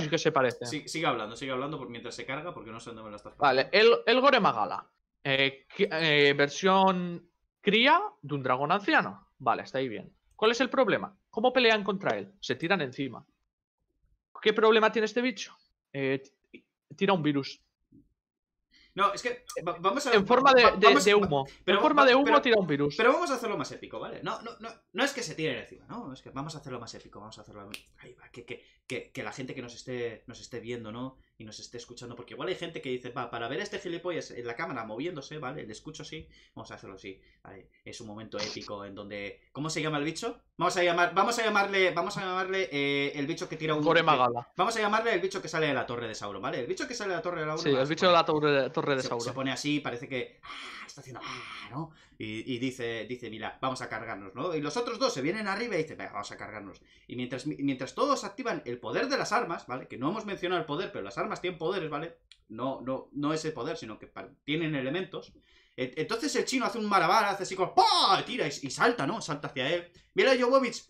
que se parece. Sigue hablando mientras se carga, porque no sé dónde me la estás pasando. Vale, el Gore Magala. Versión cría de un dragón anciano. Vale, está ahí bien. ¿Cuál es el problema? ¿Cómo pelean contra él? Se tiran encima. ¿Qué problema tiene este bicho? Tira un virus. No, es que vamos a... En forma de humo. Pero, en forma de humo tira un virus. Pero vamos a hacerlo más épico, ¿vale? No es que se tiren encima, ¿no? Es que vamos a hacerlo más épico, vamos a hacerlo... Ahí va, que la gente que nos esté viendo, ¿no? Y nos esté escuchando, porque igual hay gente que dice, va, para ver a este gilipollas en la cámara moviéndose, ¿vale? Le escucho así, vamos a hacerlo así, ¿vale? Es un momento épico en donde... ¿Cómo se llama el bicho? Vamos a llamarle el bicho que tira un... Gore Magala. Vamos a llamarle el bicho que sale de la torre de Sauron, ¿vale? El bicho que sale de la torre de Sauron. Sí, el bicho de la torre de Sauron. Se pone así, parece que... está haciendo... ¿no? Y dice, mira, vamos a cargarnos, ¿no? Y los otros dos se vienen arriba y dicen, venga, vamos a cargarnos. Y mientras todos activan el poder de las armas, ¿vale? Que no hemos mencionado el poder, pero las armas tienen poderes, ¿vale? No ese poder, sino que tienen elementos. Entonces el chino hace un marabar, hace así como... ¡Pah! Tira y salta, ¿no? Salta hacia él. Mira, Jovovich,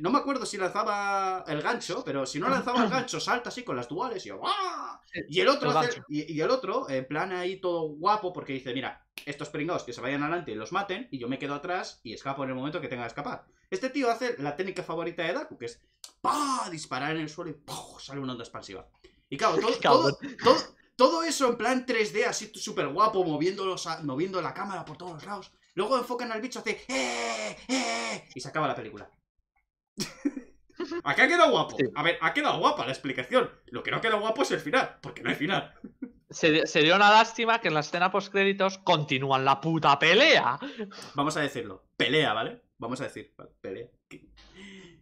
no me acuerdo si lanzaba el gancho, pero si no lanzaba el gancho, salta así con las duales y... ¡Ah! Y el otro, en plan ahí todo guapo, porque dice, mira, estos pringados que se vayan adelante y los maten, y yo me quedo atrás y escapo en el momento que tenga que escapar. Este tío hace la técnica favorita de Daku, que es... ¡Pah! Disparar en el suelo y ¡pah! Sale una onda expansiva. Y claro, todo eso en plan 3D, así súper guapo, moviendo la cámara por todos los lados. Luego enfocan al bicho, hace y se acaba la película. Aquí ha quedado guapo. Sí. A ver, ha quedado guapa la explicación. Lo que no ha quedado guapo es el final, porque no hay final. Se dio una lástima que en la escena postcréditos continúan la puta pelea. Vamos a decirlo, pelea, ¿vale? Vamos a decir, pelea. Que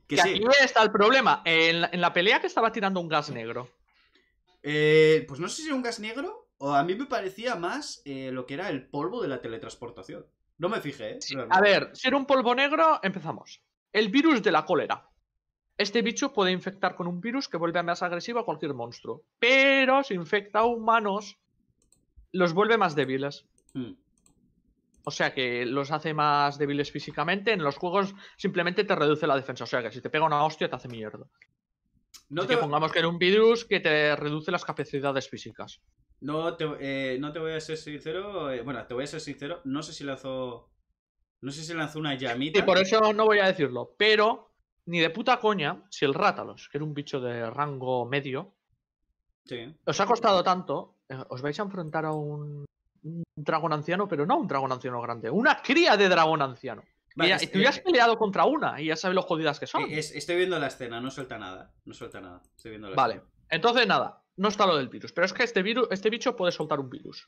sí. Aquí está el problema, en la pelea que estaba tirando un gas negro. Pues no sé si era un gas negro o a mí me parecía más lo que era el polvo de la teletransportación. No me fijé, ¿eh? Sí, a ver, si era un polvo negro, empezamos. El virus de la cólera. Este bicho puede infectar con un virus que vuelve más agresivo a cualquier monstruo. Pero si infecta a humanos, los vuelve más débiles. O sea que los hace más débiles físicamente. En los juegos simplemente te reduce la defensa. O sea que si te pega una hostia te hace mierda. No te... Pongamos que era un virus que te reduce las capacidades físicas. No te voy a ser sincero. Bueno, te voy a ser sincero. No sé si lanzó una llamita. Y por eso no voy a decirlo. Pero, ni de puta coña, si el Rathalos, que era un bicho de rango medio, sí, os ha costado tanto, os vais a enfrentar a un dragón anciano, pero no un dragón anciano grande. Una cría de dragón anciano. Vale, y tú ya has peleado contra una y ya sabes lo jodidas que son. Estoy viendo la escena, no suelta nada. Estoy viendo la escena. Entonces nada, no está lo del virus, pero es que este bicho puede soltar un virus.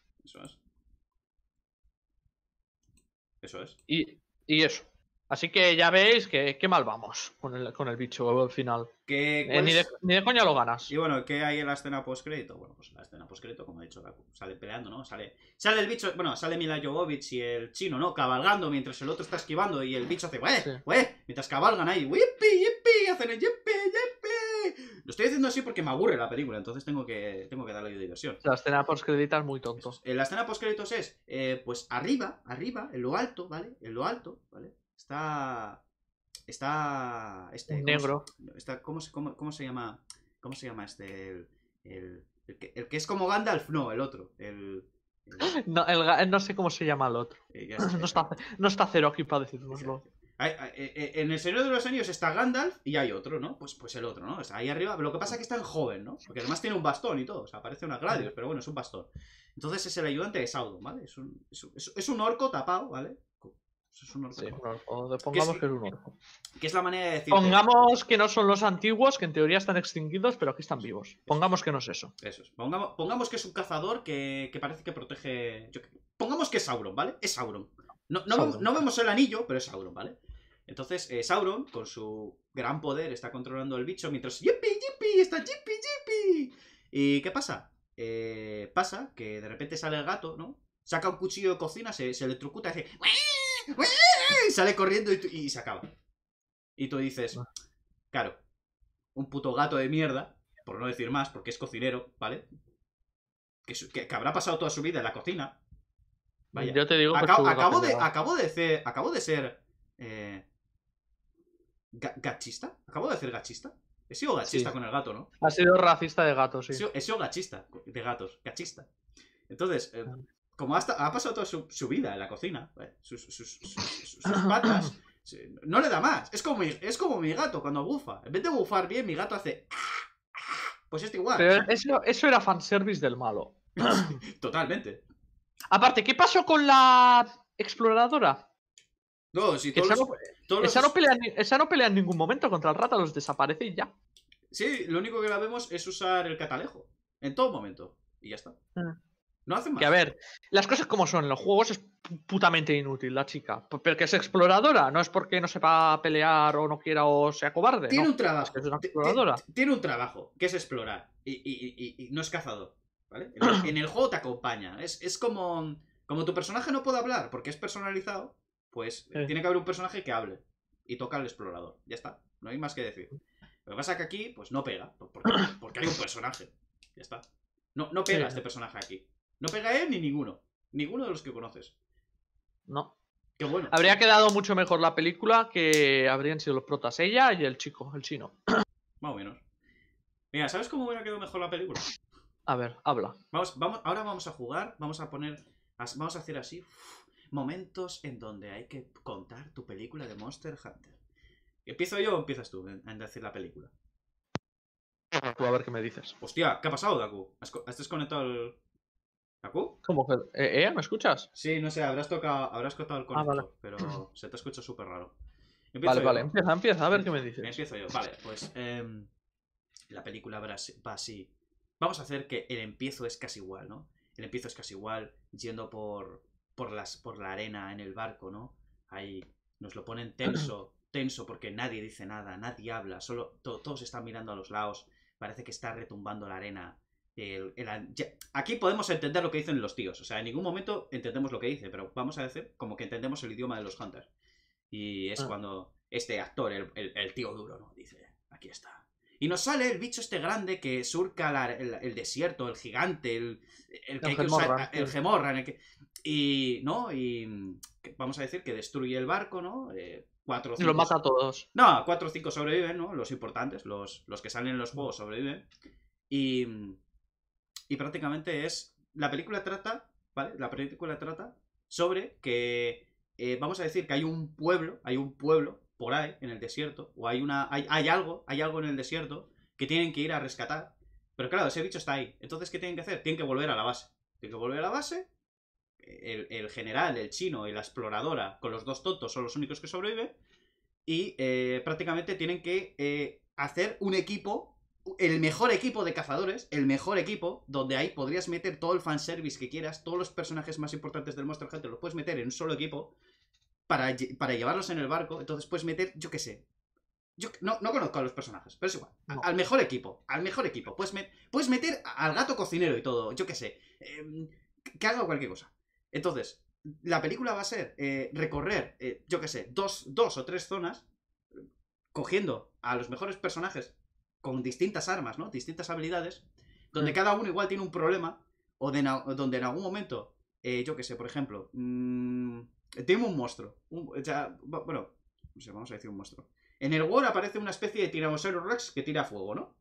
Eso es. Y eso. Así que ya veis que mal vamos con el bicho al final. Ni de coña lo ganas. Y bueno, ¿qué hay en la escena postcrédito? Bueno, pues en la escena postcrédito, como he dicho, sale peleando, ¿no? Sale el bicho, bueno, sale Milla Jovovich y el chino, ¿no? Cabalgando mientras el otro está esquivando y el bicho hace, mientras cabalgan ahí, ¡wipi! Hacen el yipi. Lo estoy diciendo así porque me aburre la película, entonces tengo que darle diversión. La escena postcrédito es muy tonto. La escena postcrédito es, pues arriba, en lo alto, ¿vale? Está negro. ¿Cómo se llama este? El que es como Gandalf, no, el otro. No sé cómo se llama el otro. No está cero aquí para decirnoslo. En El Señor de los Anillos está Gandalf y hay otro, ¿no? Pues el otro, ¿no? Está ahí arriba. Pero lo que pasa es que es tan joven, ¿no? Porque además tiene un bastón y todo. O sea, parece una Gladius, pero bueno, es un bastón. Entonces es el ayudante de Sauron, ¿vale? Es un orco tapado, ¿vale? Es un orco. Sí, pongamos que es un orco. ¿Qué es la manera de decir? Pongamos que no son los antiguos, que en teoría están extinguidos, pero aquí están vivos. Pongamos que no es eso. Eso es. Pongamos que es un cazador que parece que protege... Pongamos que es Sauron, ¿vale? Es Sauron. No vemos el anillo, pero es Sauron, ¿vale? Entonces, Sauron, con su gran poder, está controlando al bicho mientras... ¡Yipi, yipi! ¡Está yipi, yipi! ¿Y qué pasa? Pasa que de repente sale el gato, ¿no? Saca un cuchillo de cocina, se electrocuta y dice... Y sale corriendo y se acaba. Y tú dices, claro, un puto gato de mierda, por no decir más, porque es cocinero, ¿vale? Que habrá pasado toda su vida en la cocina. Vaya. Yo te digo... Acabo de ser... ¿Gachista? ¿Acabo de ser gachista? He sido gachista con el gato, ¿no? Ha sido racista de gatos, sí. He sido gachista de gatos. Gachista. Entonces, como ha pasado toda su vida en la cocina, sus patas... No le da más. Es como mi gato cuando bufa. En vez de bufar bien, mi gato hace... Pues es igual. Pero eso era fanservice del malo. Totalmente. Aparte, ¿qué pasó con la exploradora? No, si esa no pelea en ningún momento contra el rata, los desaparece y ya. Sí, lo único que la vemos es usar el catalejo. En todo momento. Y ya está. No hacen más. Que a ver, las cosas como son, en los juegos es putamente inútil la chica. Porque es exploradora, no es porque no sepa pelear o no quiera o sea cobarde. Tiene un trabajo. Es una exploradora. Tiene un trabajo, que es explorar. Y no es cazador. ¿Vale? En el juego te acompaña. Es como tu personaje no puede hablar porque es personalizado, pues tiene que haber un personaje que hable y toca al explorador. Ya está, no hay más que decir. Lo que pasa es que aquí pues no pega porque hay un personaje. Ya está. No pega este personaje aquí. No pega él ni ninguno. Ninguno de los que conoces. No. Qué bueno. Habría quedado mucho mejor la película que habrían sido los protas ella y el chico, el chino. Más o menos. Mira, ¿sabes cómo hubiera quedado mejor la película? A ver, habla. Ahora vamos a jugar, vamos a hacer así, momentos en donde hay que contar tu película de Monster Hunter. ¿Empiezo yo o empiezas tú en decir la película? Tú a ver qué me dices. Hostia, ¿qué ha pasado, Daku? ¿Has desconectado el... ¿Daku? ¿Cómo que? ¿Me escuchas? Sí, no sé, habrás cortado el conector, vale. Pero se te escucha súper raro. Vale, empieza, a ver qué me dices. Empiezo yo, vale, pues la película va así. Vamos a hacer que el empiezo es casi igual, ¿no? El empiezo es casi igual, yendo por la arena en el barco, ¿no? Ahí nos lo ponen tenso porque nadie dice nada, nadie habla, solo todos están mirando a los lados, parece que está retumbando la arena. Aquí podemos entender lo que dicen los tíos, o sea, en ningún momento entendemos lo que dice, pero vamos a decir como que entendemos el idioma de los hunters. Y es cuando este actor, el tío duro, ¿no? Dice, aquí está. Y nos sale el bicho este grande que surca el desierto, el gigante, el que hay que usar, el Gen Morran, el que... Y, ¿no? Y vamos a decir que destruye el barco, ¿no? 4 o 5... Los mata a todos. No, 4 o 5 sobreviven, ¿no? Los importantes, los que salen en los juegos sobreviven. Y prácticamente es... La película trata, ¿vale? La película trata sobre que... vamos a decir que hay un pueblo... por ahí, en el desierto, o hay algo en el desierto que tienen que ir a rescatar, pero claro, ese bicho está ahí. Entonces, ¿qué tienen que hacer? Tienen que volver a la base. El general, el chino y la exploradora, con los dos tontos, son los únicos que sobreviven, y prácticamente tienen que hacer un equipo, el mejor equipo de cazadores, el mejor equipo, donde ahí podrías meter todo el fanservice que quieras, todos los personajes más importantes del Monster Hunter, los puedes meter en un solo equipo, para llevarlos en el barco. Entonces puedes meter, yo qué sé. Yo no conozco a los personajes, pero es igual. No. Al mejor equipo. Puedes meter al gato cocinero y todo, yo qué sé. Que haga cualquier cosa. Entonces, la película va a ser recorrer, yo qué sé, dos o tres zonas, cogiendo a los mejores personajes con distintas armas, ¿no? Distintas habilidades, donde cada uno igual tiene un problema, o donde en algún momento, yo qué sé, por ejemplo... Tiene un monstruo. No sé, vamos a decir un monstruo. En el War aparece una especie de Tyrannosaurus Rex que tira fuego, ¿no?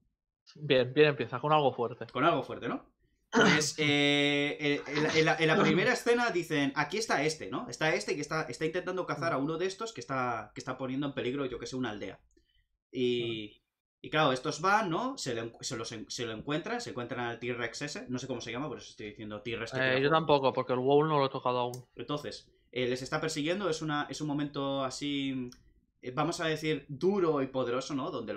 Bien, empieza con algo fuerte. Con algo fuerte, ¿no? Pues en la primera escena dicen, aquí está este, ¿no? Está este que está intentando cazar a uno de estos que está poniendo en peligro, yo que sé, una aldea. Y claro, estos van, ¿no? Se lo encuentran, se encuentran al T-Rex ese. No sé cómo se llama, por eso estoy diciendo T-Rex. Yo tampoco, porque el WoW no lo he tocado aún. Entonces... les está persiguiendo, es un momento así, vamos a decir, duro y poderoso, ¿no? Donde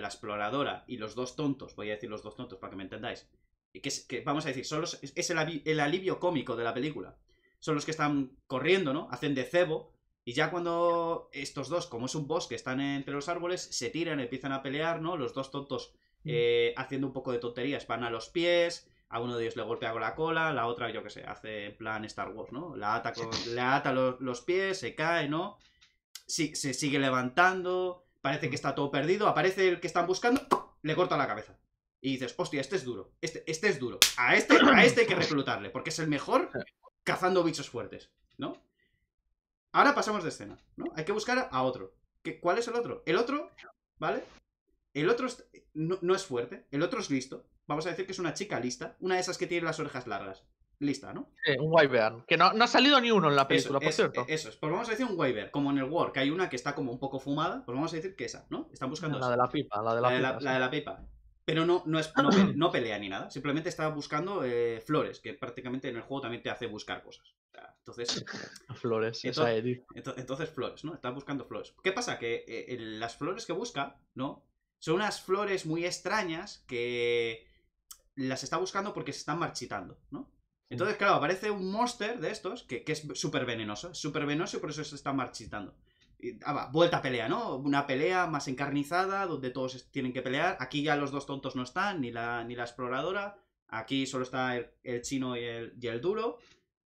la exploradora y los dos tontos, voy a decir los dos tontos para que me entendáis, que vamos a decir, es el alivio cómico de la película. Son los que están corriendo, ¿no? Hacen de cebo, y ya cuando estos dos, como es un bosque, están entre los árboles, se tiran, empiezan a pelear, ¿no? Los dos tontos haciendo un poco de tonterías, van a los pies... A uno de ellos le golpea con la cola, la otra, yo qué sé, hace en plan Star Wars, ¿no? Le ata los pies, se cae, ¿no? Sí, se sigue levantando, parece que está todo perdido, aparece el que están buscando, le corta la cabeza. Y dices, hostia, este es duro, este es duro. A este hay que reclutarle, porque es el mejor cazando bichos fuertes, ¿no? Ahora pasamos de escena, ¿no? Hay que buscar a otro. ¿Cuál es el otro? El otro, ¿vale? El otro no es fuerte, el otro es listo. Vamos a decir que es una chica lista, una de esas que tiene las orejas largas. Lista, ¿no? Sí, un Wyvern, que no ha salido ni uno en la película, por cierto. Eso es, pues vamos a decir un Wyvern, como en el War, que hay una que está como un poco fumada, pues vamos a decir que esa, ¿no? Están buscando la esa. De la pipa, la de la pipa. Pero no pelea ni nada, simplemente está buscando flores, que prácticamente en el juego también te hace buscar cosas. Entonces, flores, entonces flores, ¿no? Está buscando flores. ¿Qué pasa? Que las flores que busca, ¿no? Son unas flores muy extrañas que las está buscando porque se están marchitando, ¿no? Entonces, claro, aparece un monster de estos que es súper venoso y por eso se está marchitando. Y, vuelta a pelea, ¿no? Una pelea más encarnizada donde todos tienen que pelear. Aquí ya los dos tontos no están, ni la exploradora. Aquí solo está el chino y el duro.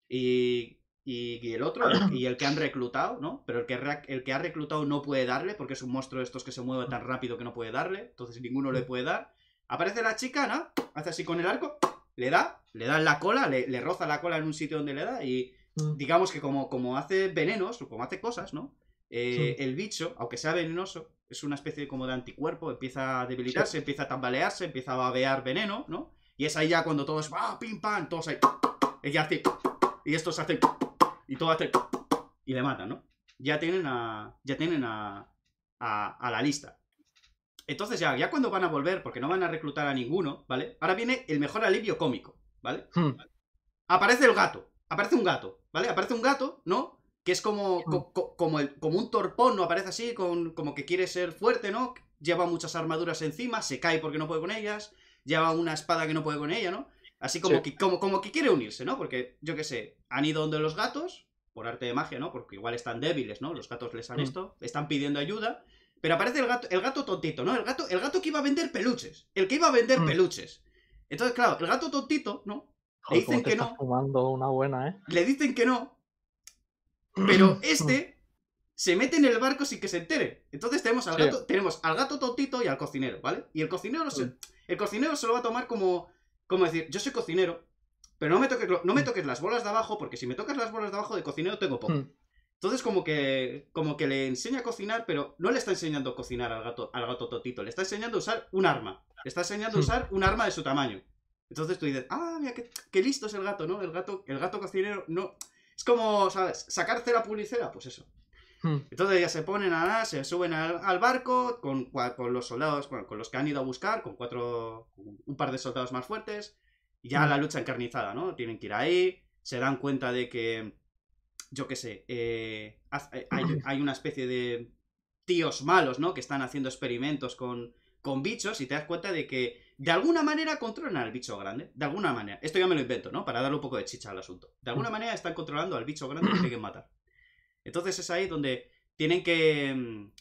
Y el otro, y el que han reclutado, ¿no? Pero el que ha reclutado no puede darle porque es un monstruo de estos que se mueve tan rápido que no puede darle. Entonces ninguno le puede dar. Aparece la chica, ¿no? Hace así con el arco, le da en la cola, le roza la cola en un sitio donde le da y digamos que como hace venenos o como hace cosas, ¿no? Sí. El bicho, aunque sea venenoso, es una especie como de anticuerpo, empieza a debilitarse, sí. Empieza a tambalearse, empieza a babear veneno, ¿no? Y es ahí ya cuando todos, ¡ah, pim, pam! Todos ahí, ella hace, y estos hacen, y todo hace, y le matan, ¿no? Ya tienen a la lista. Entonces ya cuando van a volver, porque no van a reclutar a ninguno, ¿vale? Ahora viene el mejor alivio cómico, ¿vale? Aparece el gato, aparece un gato, ¿vale? Aparece un gato, ¿no? Que es como un torpón, ¿no? Aparece así, como que quiere ser fuerte, ¿no? Lleva muchas armaduras encima, se cae porque no puede con ellas, lleva una espada que no puede con ella, ¿no? Así como, sí. como que quiere unirse, ¿no? Porque, yo qué sé, han ido donde los gatos, por arte de magia, ¿no? Porque igual están débiles, ¿no? Los gatos les han esto, están pidiendo ayuda. Pero aparece el gato tontito, ¿no? El gato que iba a vender peluches. El que iba a vender peluches. Entonces, claro, el gato tontito, ¿no? Le dicen que no. Fumando una buena, ¿eh? Le dicen que no. Pero este se mete en el barco sin que se entere. Entonces tenemos al gato tontito y al cocinero, ¿vale? Y el cocinero se lo va a tomar como decir, yo soy cocinero, pero no me toques las bolas de abajo, porque si me tocas las bolas de abajo de cocinero tengo poco. Entonces como que le enseña a cocinar, pero no le está enseñando a cocinar al gato totito, le está enseñando a usar un arma. Le está enseñando a usar un arma de su tamaño. Entonces tú dices, ah, mira, qué listo es el gato, ¿no? El gato cocinero, no. Es como, ¿sabes? Sacar cera pulicera, pues eso. Entonces ya se ponen se suben al barco con los soldados, con los que han ido a buscar, con un par de soldados más fuertes. Y ya la lucha encarnizada, ¿no? Tienen que ir ahí, se dan cuenta de que... Yo qué sé, hay una especie de tíos malos, ¿no? Que están haciendo experimentos con bichos y te das cuenta de que de alguna manera controlan al bicho grande. De alguna manera. Esto ya me lo invento, ¿no? Para darle un poco de chicha al asunto. De alguna manera están controlando al bicho grande que tienen que matar. Entonces es ahí donde se tienen que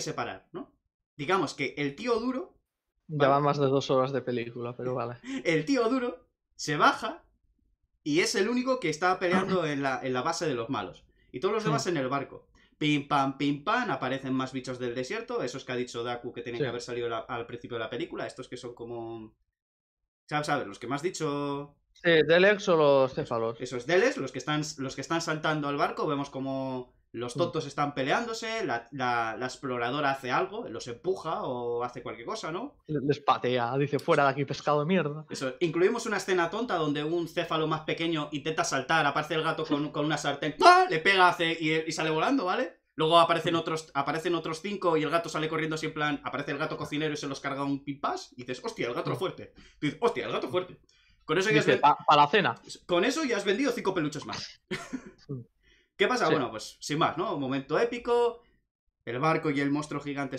separar, ¿no? Digamos que el tío duro... Ya va más de 2 horas de película, pero vale. El tío duro se baja... Y es el único que está peleando en la base de los malos. Y todos los demás en el barco. Pim, pam, aparecen más bichos del desierto. Esos que ha dicho Daku que tenían que haber salido al principio de la película. Estos que son como... ¿Sabes? Los que me has dicho... Sí, Delex o los Cephalos. Esos Delex, los que están saltando al barco. Vemos como los tontos están peleándose. La exploradora hace algo. Los empuja o hace cualquier cosa, ¿no? Les patea. Dice, fuera de aquí, pescado de mierda. Eso. Incluimos una escena tonta donde un Céfalo más pequeño intenta saltar. Aparece el gato con una sartén. ¡Pah! Le pega y sale volando, ¿vale? Luego aparecen otros 5 y el gato sale corriendo así en plan... Aparece el gato cocinero y se los carga un pimpás. Y dices, hostia, el gato fuerte. Y dices, hostia, el gato fuerte. Con eso ya dice, para la cena. Con eso ya has vendido 5 peluches más. ¿Qué pasa? Sí. Bueno, pues sin más, ¿no? Un momento épico. El barco y el monstruo gigante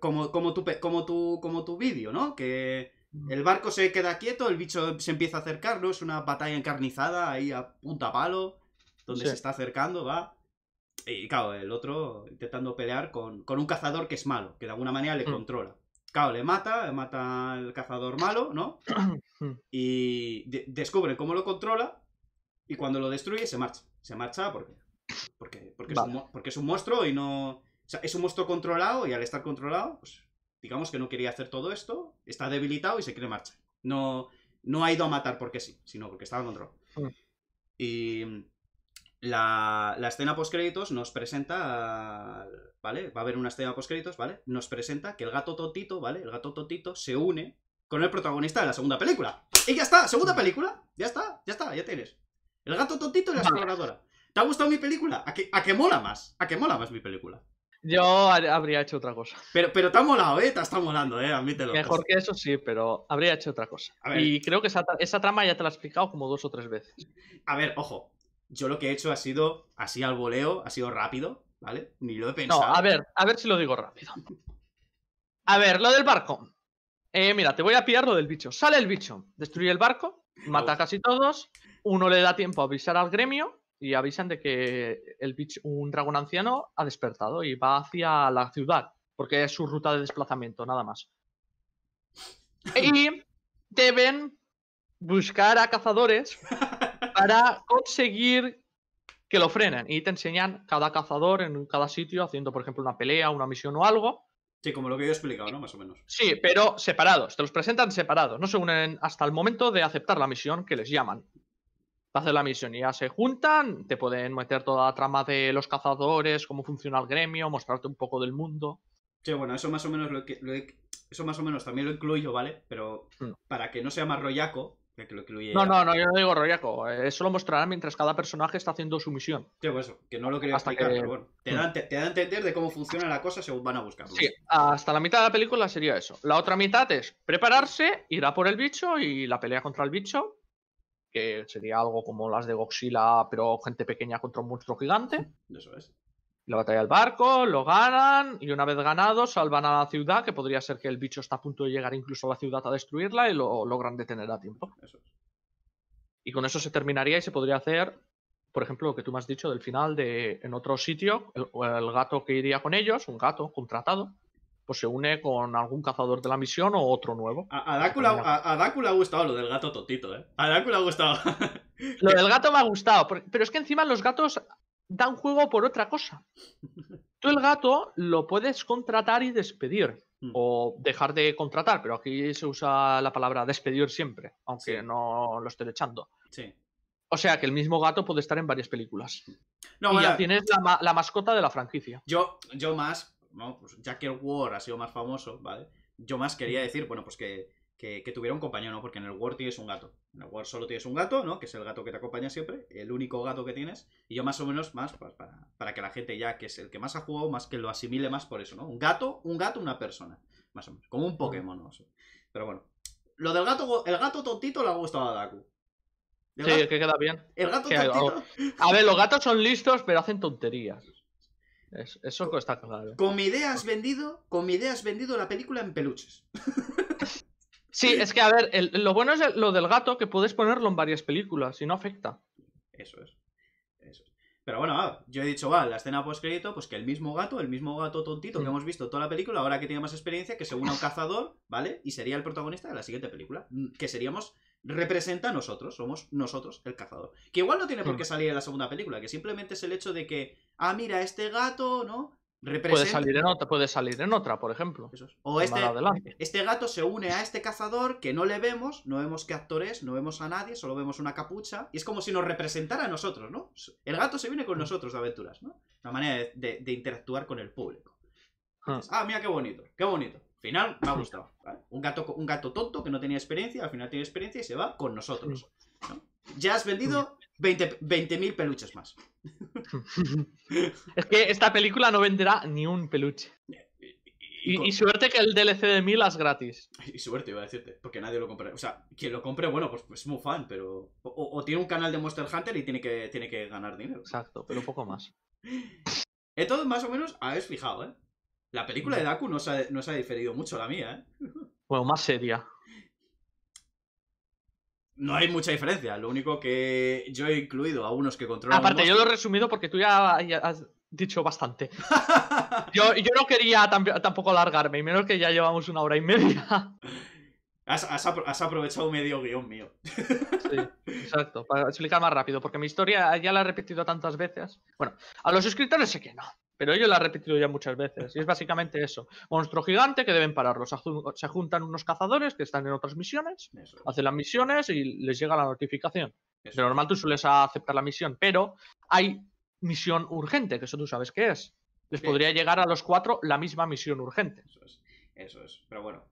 como tu vídeo, ¿no? Que el barco se queda quieto, el bicho se empieza a acercar, ¿no? Es una batalla encarnizada ahí a punta palo, donde se está acercando, va. Y claro, el otro intentando pelear con un cazador que es malo, que de alguna manera le controla. Claro, le mata al cazador malo, ¿no? Y descubren cómo lo controla y cuando lo destruye se marcha. Se marcha porque es un monstruo y no... O sea, es un monstruo controlado y al estar controlado, pues digamos que no quería hacer todo esto, está debilitado y se quiere marchar. No ha ido a matar porque sí, sino porque estaba controlado. Y la escena postcréditos nos presenta, ¿vale? Va a haber una escena postcréditos, ¿vale? Nos presenta que el gato totito, ¿vale? El gato totito se une con el protagonista de la segunda película. ¡Y ya está! ¡Segunda película! Ya está, ya tienes. El gato totito y la exploradora. ¿Te ha gustado mi película? ¿A que mola más? ¿A que mola más mi película? Yo habría hecho otra cosa. Pero te ha molado, ¿eh? Te está molando, ¿eh? Admítelo. Mejor que eso sí, pero habría hecho otra cosa. Y creo que esa trama ya te la he explicado como 2 o 3 veces. A ver, ojo. Yo lo que he hecho ha sido así al voleo, ha sido rápido, ¿vale? Ni lo he pensado. No, a ver si lo digo rápido. A ver, lo del barco. Mira, te voy a pillar lo del bicho. Sale el bicho, destruye el barco, mata a casi todos. Uno le da tiempo a avisar al gremio. Y avisan de que el bicho, un dragón anciano ha despertado y va hacia la ciudad. Porque es su ruta de desplazamiento, nada más. Y deben buscar a cazadores para conseguir que lo frenen. Y te enseñan cada cazador en cada sitio haciendo, por ejemplo, una pelea, una misión o algo. Sí, como lo que yo he explicado, ¿no? Más o menos. Sí, pero separados. Te los presentan separados. No se unen hasta el momento de aceptar la misión que les llaman. Hacer la misión y ya se juntan, te pueden meter toda la trama de los cazadores, cómo funciona el gremio, mostrarte un poco del mundo. Sí, bueno, eso más o menos eso más o menos también lo incluyo, ¿vale? Pero para que no sea más rollaco, que lo incluye. No, yo no digo rollaco. Eso lo mostrarán mientras cada personaje está haciendo su misión. Sí, pues eso, que no lo quería explicar, pero bueno. Te da a entender de cómo funciona la cosa según van a buscarlo. Sí, hasta la mitad de la película sería eso. La otra mitad es prepararse, ir a por el bicho y la pelea contra el bicho. Que sería algo como las de Godzilla, pero gente pequeña contra un monstruo gigante. Eso es. La batalla del barco, lo ganan, y una vez ganado, salvan a la ciudad, que podría ser que el bicho está a punto de llegar incluso a la ciudad a destruirla, y lo logran detener a tiempo. Eso es. Y con eso se terminaría y se podría hacer, por ejemplo, lo que tú me has dicho del final, de en otro sitio, el gato que iría con ellos, un gato contratado, pues se une con algún cazador de la misión o otro nuevo. A Daku le ha gustado lo del gato totito, ¿eh? A Daku le ha gustado. Lo del gato me ha gustado, pero es que encima los gatos dan juego por otra cosa. Tú el gato lo puedes contratar y despedir, o dejar de contratar, pero aquí se usa la palabra despedir siempre, aunque no lo esté echando. Sí. O sea, que el mismo gato puede estar en varias películas. No, y ya tienes la mascota de la franquicia. Yo más... No, pues ya que el War ha sido más famoso, ¿vale? Yo más quería decir, bueno, pues que tuviera un compañero, ¿no? Porque en el War tienes un gato. En el War solo tienes un gato, ¿no? Que es el gato que te acompaña siempre, el único gato que tienes. Y yo más o menos, para que la gente ya, que es el que más ha jugado, más que lo asimile más por eso, ¿no? Un gato, una persona. Más o menos. Como un Pokémon, ¿no? Pero bueno. Lo del gato, el gato tontito le ha gustado a Daku. Sí, es que queda bien. El gato tontito. A ver, los gatos son listos, pero hacen tonterías. Eso está claro. Con mi idea has vendido la película en peluches. Sí, es que a ver, lo bueno es lo del gato, que puedes ponerlo en varias películas y no afecta. Eso es. Pero bueno, yo he dicho, la escena postcrédito, pues que el mismo gato tontito que hemos visto toda la película, ahora que tiene más experiencia, que se une a un cazador, ¿vale? Y sería el protagonista de la siguiente película, que seríamos... representa a nosotros, somos nosotros el cazador. Que igual no tiene por qué salir en la segunda película, que simplemente es el hecho de que, mira, este gato, ¿no? Representa... Puede salir en otra, por ejemplo. Eso es. O este gato se une a este cazador que no le vemos, no vemos qué actor es, no vemos a nadie, solo vemos una capucha. Y es como si nos representara a nosotros, ¿no? El gato se viene con nosotros de aventuras, ¿no? Una manera de interactuar con el público. Entonces, mira, qué bonito. Al final me ha gustado, ¿vale? Un gato tonto que no tenía experiencia, al final tiene experiencia y se va con nosotros, ¿no? Ya has vendido 20.000 peluches más. Es que esta película no venderá ni un peluche. Y suerte que el DLC de Milla es gratis. Y suerte, iba a decirte, porque nadie lo compra. O sea, quien lo compre, bueno, pues es muy fan, pero... O tiene un canal de Monster Hunter y tiene que ganar dinero. Exacto, pero un poco más. Entonces, más o menos, habéis fijado, ¿eh? La película de Daku no se ha diferido mucho a la mía, ¿eh? Bueno, más seria. No hay mucha diferencia. Lo único que yo he incluido a unos que controlan... Aparte, yo lo he resumido porque tú ya has dicho bastante. yo no quería tampoco alargarme, y menos que ya llevamos 1 hora y media. Has aprovechado medio guión mío. Sí, exacto. Para explicar más rápido, porque mi historia ya la he repetido tantas veces. Bueno, a los suscriptores sé que no. Pero yo la he repetido ya muchas veces. Y es básicamente eso. Monstruo gigante que deben pararlo. Se juntan unos cazadores que están en otras misiones. Hacen las misiones y les llega la notificación. De normal tú sueles aceptar la misión, pero hay misión urgente, que eso tú sabes qué es. Les podría llegar a los 4 la misma misión urgente. Eso es. Pero bueno.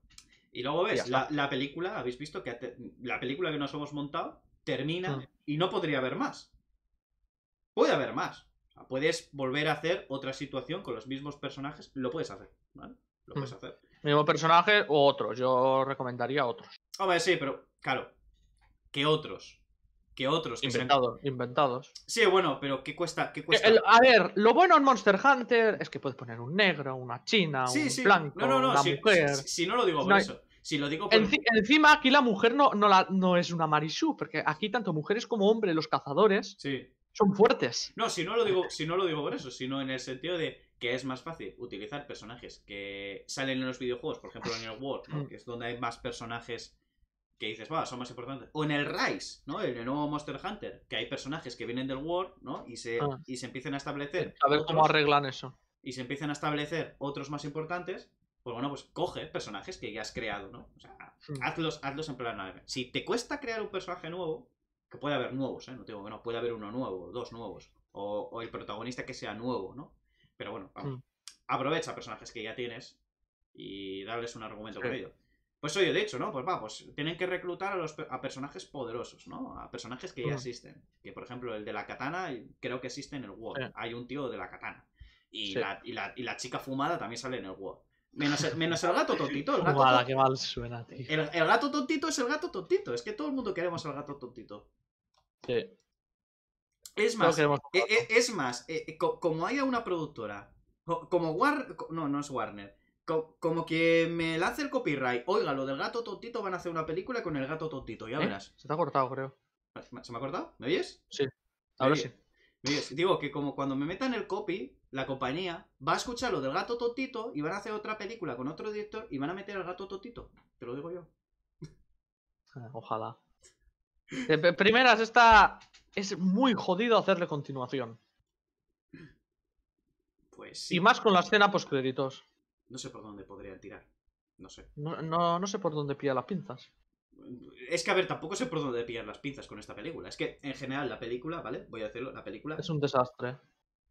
Y luego ves, la película, habéis visto que la película que nos hemos montado termina y no podría haber más. Puede haber más. O sea, puedes volver a hacer otra situación con los mismos personajes. Lo puedes hacer, ¿vale? Lo puedes hacer. Mismo personaje o otros. Yo recomendaría otros. Hombre, sí, pero claro. ¿Qué otros? ¿Qué otros? Inventados. Sí, bueno, pero ¿qué cuesta? A ver, lo bueno en Monster Hunter es que puedes poner un negro, una china, un blanco, una mujer. Si no lo digo por eso. Si lo digo por... Encima aquí la mujer no es una Marisú, porque aquí tanto mujeres como hombres, los cazadores, son fuertes. No, si no lo digo por eso, sino en el sentido de que es más fácil utilizar personajes que salen en los videojuegos, por ejemplo en el World, ¿no? Que es donde hay más personajes... que dices, va, son más importantes. O en el Rise, ¿no? En el nuevo Monster Hunter, que hay personajes que vienen del World, ¿no? Y se empiezan a establecer. A ver otros, cómo arreglan eso. Y se empiezan a establecer otros más importantes. Pues bueno, pues coge personajes que ya has creado, ¿no? O sea, hazlos en plan nave. Si te cuesta crear un personaje nuevo, que puede haber nuevos, ¿eh? No digo que no, puede haber uno nuevo, dos nuevos. O el protagonista que sea nuevo, ¿no? Pero bueno, vamos. Aprovecha personajes que ya tienes y darles un argumento por ello. Pues oye, de hecho, ¿no? Pues va, pues tienen que reclutar a personajes poderosos, ¿no? A personajes que ya existen. Que, por ejemplo, el de la katana creo que existe en el WoW. Hay un tío de la katana. Y la chica fumada también sale en el WoW. Menos el gato tontito. Fumada, qué mal suena, tío. El gato tontito es el gato tontito. Es que todo el mundo queremos al gato tontito. Sí. Es más, como haya una productora, como Warner... No, no es Warner. Como que me lance el copyright. Oiga, lo del gato tontito, van a hacer una película con el gato tontito, ya verás. Se te ha cortado, creo. ¿Se me ha cortado? ¿Me oyes? Sí. Ahora sí. ¿Me oyes? Digo que como cuando me metan el copy, la compañía va a escuchar lo del gato tontito y van a hacer otra película con otro director y van a meter al gato tontito. Te lo digo yo. Ojalá. De primeras, es muy jodido hacerle continuación. Pues sí. Y más con la escena postcréditos. No sé por dónde podrían tirar. No sé. No sé por dónde pillar las pinzas. Es que, a ver, tampoco sé por dónde pillar las pinzas con esta película. Es que, en general, la película, ¿vale? Voy a decirlo, la película... es un desastre.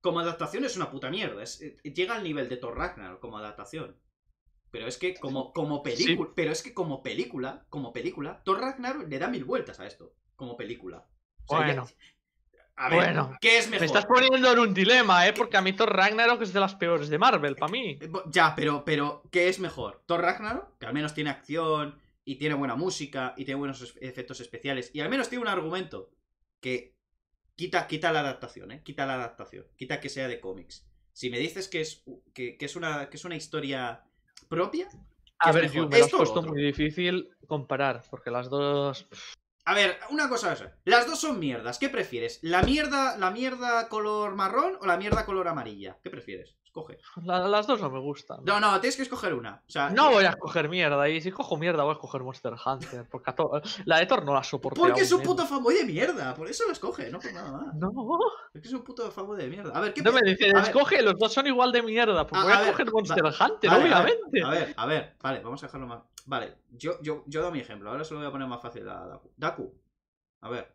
Como adaptación es una puta mierda. Llega al nivel de Thor Ragnarok como adaptación. Pero es que como película... Sí. Pero es que como película, Thor Ragnarok le da 1000 vueltas a esto. Como película. O sea, bueno... A ver, bueno, ¿qué es mejor? Me estás poniendo en un dilema, ¿eh? Porque a mí Thor Ragnarok es de las peores de Marvel, para mí. Ya, pero ¿qué es mejor? Thor Ragnarok, que al menos tiene acción, y tiene buena música, y tiene buenos efectos especiales, y al menos tiene un argumento que quita la adaptación, ¿eh? Quita la adaptación, quita que sea de cómics. Si me dices que es una historia propia... A ver, yo me lo has puesto muy difícil comparar, porque las dos... A ver, una cosa es, las dos son mierdas. ¿Qué prefieres? ¿La mierda color marrón o la mierda color amarilla? ¿Qué prefieres? Escoge. Las dos no me gustan. No, tienes que escoger una. O sea, no voy a escoger mierda. Y si cojo mierda, voy a escoger Monster Hunter. Porque la de Thor no la soporto. Porque es un puto fanboy de mierda. Por eso lo escoge, no por nada más. No. Es que es un puto fanboy de mierda. A ver, ¿qué me dices? Escoge, los dos son igual de mierda. Pues voy a escoger Monster Hunter, obviamente. A ver, vale, vamos a dejarlo más. Vale, yo doy mi ejemplo. Ahora se lo voy a poner más fácil a Daku. Daku, a ver,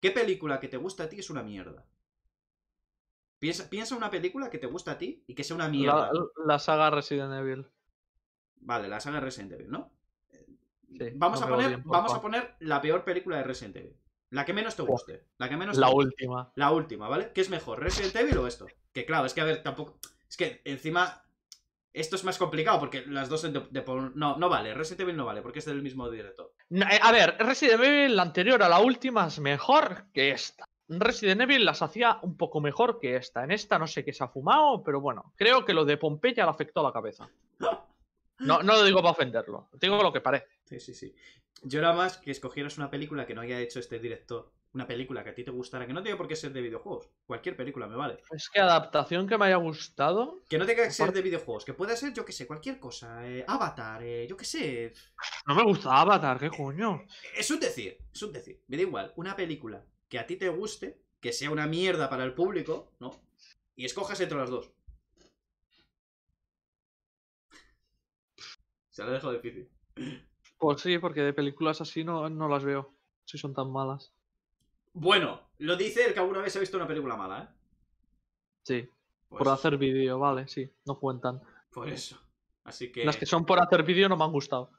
¿qué película que te gusta a ti es una mierda? Piensa una película que te gusta a ti y que sea una mierda. La saga Resident Evil. Vale, la saga Resident Evil, ¿no? Sí, vamos a poner la peor película de Resident Evil. La que menos te guste. La última. La última, ¿vale? ¿Qué es mejor, Resident Evil o esto? Que claro, es que a ver, tampoco... Es que encima... Esto es más complicado porque las dos no vale, Resident Evil no vale porque es del mismo director. A ver, Resident Evil, la anterior a la última, es mejor que esta. Resident Evil las hacía un poco mejor que esta. En esta no sé qué se ha fumado, pero bueno, creo que lo de Pompeya le afectó a la cabeza. No lo digo para ofenderlo, digo lo que parece. Sí. Yo era más que escogieras una película que no haya hecho este director. Una película que a ti te gustara, que no tiene por qué ser de videojuegos. Cualquier película me vale. Es que adaptación que me haya gustado... Que no tenga que ser de videojuegos. Que pueda ser, yo que sé, cualquier cosa. Avatar, yo que sé... No me gusta Avatar, ¿qué coño? Es un decir. Me da igual. Una película que a ti te guste, que sea una mierda para el público, ¿no? Y escojas entre las dos. Se lo he dejado difícil. Pues sí, porque de películas así no las veo. Si son tan malas. Bueno, lo dice el que alguna vez ha visto una película mala, Sí, pues... por hacer vídeo, vale, sí, no cuentan. Por eso, así que... Las que son por hacer vídeo no me han gustado.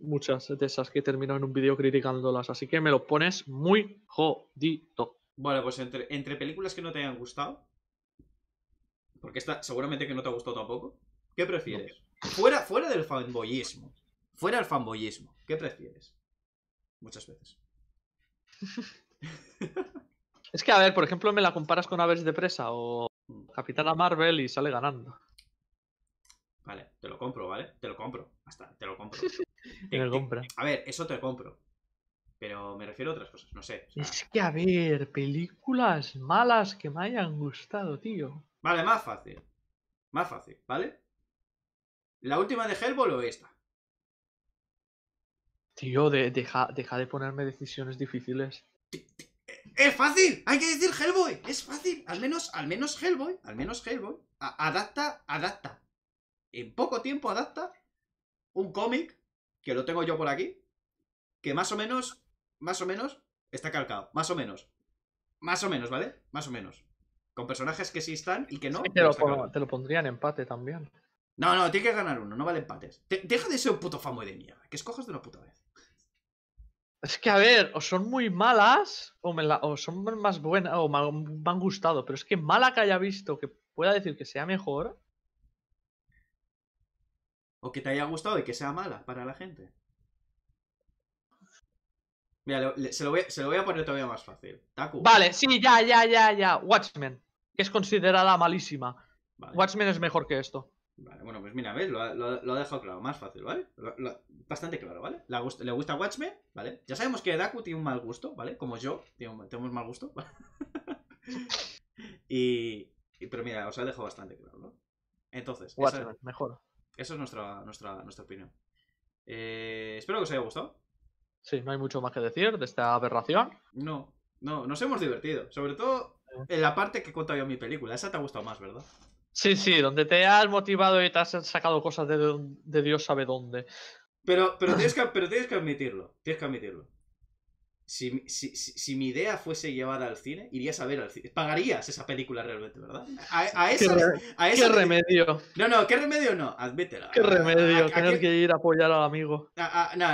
Muchas de esas que termino en un vídeo criticándolas, así que me lo pones muy jodido. Bueno, pues entre películas que no te hayan gustado, porque esta seguramente que no te ha gustado tampoco, ¿qué prefieres? No. Fuera del fanboyismo, ¿qué prefieres? Muchas veces. Es que, a ver, por ejemplo, me la comparas con Aves de Presa o Capitana Marvel y sale ganando. Vale, te lo compro, ¿vale? Te lo compro. Hasta, te lo compro. Me lo compra. A ver, eso te lo compro. Pero me refiero a otras cosas, no sé. O sea... Es que, a ver, películas malas que me hayan gustado, tío. Vale, más fácil. Más fácil, ¿vale? ¿La última de Hellboy o esta? Tío, deja de ponerme decisiones difíciles. ¡Es fácil! ¡Hay que decir Hellboy! ¡Es fácil! Al menos Hellboy. Al menos Hellboy. Adapta. En poco tiempo adapta un cómic, que lo tengo yo por aquí, que más o menos, está calcado. Más o menos, ¿vale? Más o menos. Con personajes que sí están y que no. Sí, te lo pondría en empate también. No, tiene que ganar uno, no vale empates. Deja de ser un puto fanboy de mierda, que escojas de una puta vez. Es que, a ver, o son muy malas, o son más buenas, o me han gustado, pero es que mala que haya visto, que pueda decir que sea mejor... O que te haya gustado y que sea mala para la gente. Mira, se lo voy a poner todavía más fácil. Daku. Vale, sí, ya. Watchmen, que es considerada malísima. Vale. Watchmen es mejor que esto. Vale, bueno, pues mira, ¿ves? Lo ha dejado claro, más fácil, ¿vale? Bastante claro, ¿vale? Le gusta Watchmen, ¿vale? Ya sabemos que Daku tiene un mal gusto, ¿vale? Como yo, tenemos mal gusto. Pero mira, os ha dejado bastante claro, ¿no? Entonces... Watchmen, mejor. Esa es nuestra opinión. Espero que os haya gustado. Sí, no hay mucho más que decir de esta aberración. No, nos hemos divertido. Sobre todo en la parte que he contado yo en mi película. Esa te ha gustado más, ¿verdad? Sí, donde te has motivado y te has sacado cosas de Dios sabe dónde. Pero tienes que admitirlo. Si mi idea fuese llevada al cine, irías a ver al cine. Pagarías esa película realmente, ¿verdad? ¿Qué remedio? No, ¿qué remedio no? Admítelo. ¿Qué remedio? Tener que ir a apoyar al amigo. No,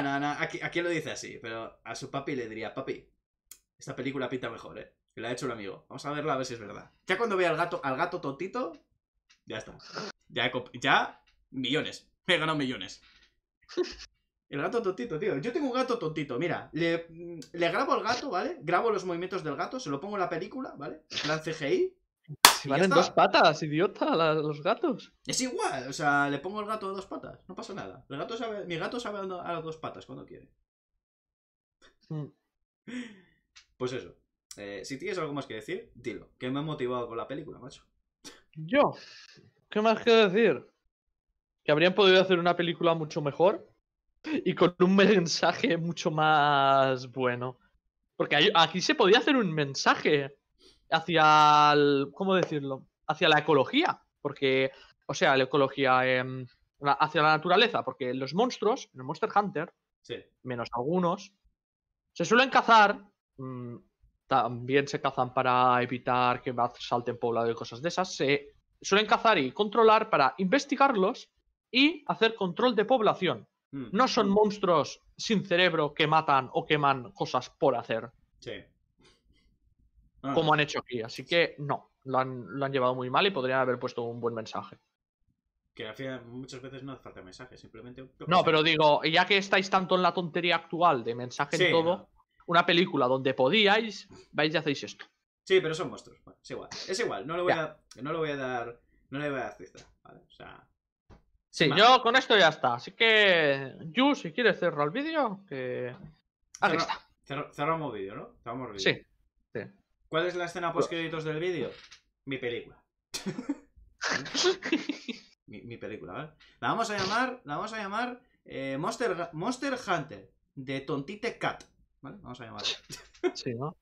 aquí lo dice así, pero a su papi le diría: papi, esta película pinta mejor, ¿eh? Que la ha hecho un amigo. Vamos a verla a ver si es verdad. Ya cuando vea al gato tontito, ya está. Ya, millones. Me he ganado millones. El gato tontito, tío. Yo tengo un gato tontito, mira. Le grabo al gato, ¿vale? Grabo los movimientos del gato, se lo pongo en la película, ¿vale? En plan CGI. Si van en dos patas, idiota, los gatos. Es igual, o sea, le pongo el gato a dos patas. No pasa nada. Mi gato sabe a las dos patas cuando quiere. Pues eso. Si tienes algo más que decir, dilo. Que me ha motivado con la película, macho. ¿Yo? ¿Qué más que decir? Que habrían podido hacer una película mucho mejor. Y con un mensaje mucho más bueno. Porque aquí se podía hacer un mensaje hacia el... ¿Cómo decirlo? Hacia la ecología. Porque... O sea, la ecología... hacia la naturaleza. Porque los monstruos, en el Monster Hunter, sí, menos algunos, se suelen cazar. También se cazan para evitar que salten poblado y cosas de esas. Se suelen cazar y controlar para investigarlos y hacer control de población. No son monstruos sin cerebro que matan o queman cosas por hacer. Sí. Como han hecho aquí. Así que no, lo han llevado muy mal y podrían haber puesto un buen mensaje. Que al final muchas veces no hace falta mensaje, simplemente... No, pero digo, ya que estáis tanto en la tontería actual de mensaje y todo, una película donde podíais, vais y hacéis esto. Sí, pero son monstruos. Bueno, es igual, no le voy a dar... No le voy a dar cifra, ¿vale? O sea... Sí, yo con esto ya está. Así que, Yu, si quieres cerrar el vídeo, que... Aquí está. Cerramos vídeo, ¿no? Cerramos vídeo. Sí. ¿Cuál es la escena post-créditos del vídeo? Mi película. mi película, ¿vale? La vamos a llamar Monster Hunter de Tontite Cat. ¿Vale? Vamos a llamarla. Sí, ¿no?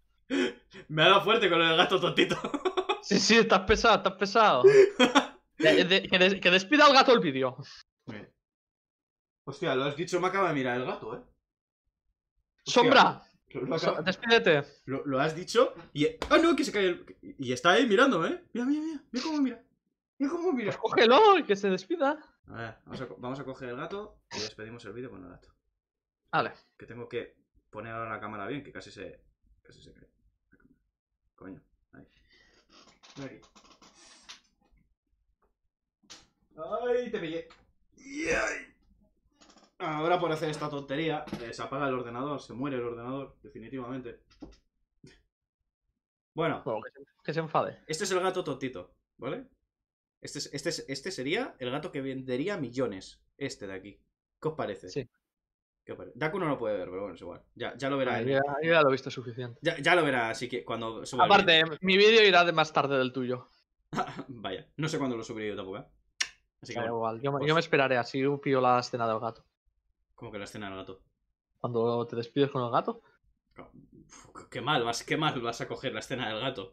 Me ha dado fuerte con el gato tontito. Sí, estás pesado. Que despida al gato el vídeo. Hostia, lo has dicho, me acaba de mirar el gato, ¿eh? Hostia, ¡sombra! Despídete. Lo has dicho y... ¡Ah, no! Que se cae el... Y está ahí mirándome, ¿eh? Mira, mira, mira. Mira cómo mira. Mira cómo mira. Pues cógelo y que se despida. A ver, vamos a coger el gato y despedimos el vídeo con el gato. Vale. Que tengo que poner ahora la cámara bien, que casi se cae. Coño. Ahí. Aquí. ¡Ay, te pillé! ¡Ay! Ahora por hacer esta tontería, se apaga el ordenador, se muere el ordenador, definitivamente. Bueno, que se enfade. Este es el gato tontito, ¿vale? Este sería el gato que vendería millones. Este de aquí. ¿Qué os parece? Sí. ¿Qué os parece? Daku no lo puede ver, pero bueno, es igual. Ya lo verá. Ya lo he visto suficiente. Ya lo verá, así que cuando suba. Aparte, mi vídeo irá de más tarde del tuyo. Vaya, no sé cuándo lo subiré yo, Daku, ¿eh? Así que bueno, igual. Yo me esperaré, así pillo la escena del gato. ¿Cómo que la escena del gato? ¿Cuando te despides con el gato? Qué mal vas a coger la escena del gato.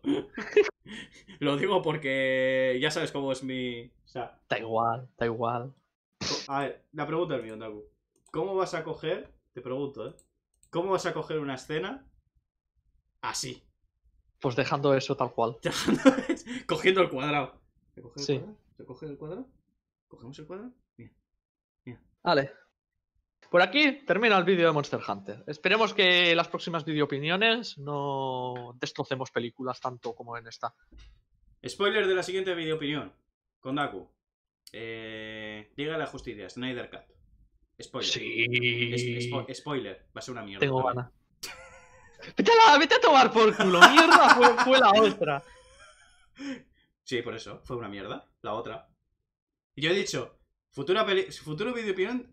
Lo digo porque ya sabes cómo es mi... O sea... Da igual, da igual. A ver, la pregunta es mía, Daku. ¿Cómo vas a coger... Te pregunto, ¿eh? ¿Cómo vas a coger una escena así? Pues dejando eso tal cual. Cogiendo el cuadrado. ¿Te coges el cuadrado? ¿Te coges el cuadrado? ¿Cogemos el cuadrado? Bien. Bien. Vale. Por aquí termina el vídeo de Monster Hunter. Esperemos que las próximas videoopiniones no destrocemos películas tanto como en esta. Spoiler de la siguiente videoopinión. Con Daku. Llega la justicia. Snyder Cut. Spoiler. Sí. Spoiler. Va a ser una mierda. Tengo ganas. Vete a tomar por culo. Mierda fue la otra. Sí, por eso. Fue una mierda. La otra. Y yo he dicho, futuro videoopinión...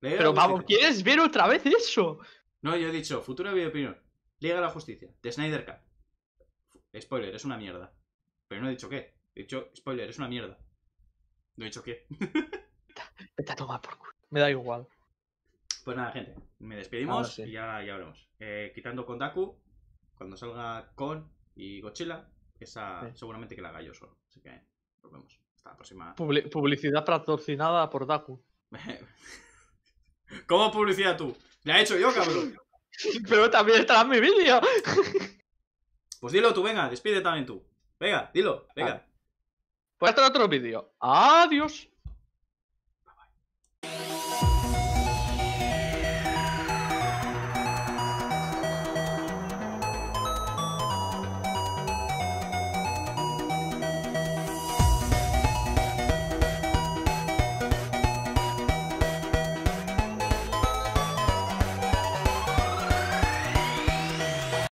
Pero vamos, ¿quieres ver otra vez eso? No, yo he dicho, futura videoopinión. Liga a la justicia, de Snyder Cut. Spoiler, es una mierda. Pero no he dicho qué. He dicho, spoiler, es una mierda. No he dicho qué. Vete a tomar por culo. Me da igual. Pues nada, gente. Me despedimos y ya veremos. Quitando con Daku, cuando salga Con y Godzilla, esa seguramente que la haga yo solo. Así que nos vemos. Hasta la próxima. Publicidad patrocinada por Daku. ¿Cómo publicidad tú? La he hecho yo, cabrón. Pero también estará en mi vídeo. Pues dilo tú, venga, despide también tú. Venga, dilo, venga. Pues hasta el otro vídeo. Adiós.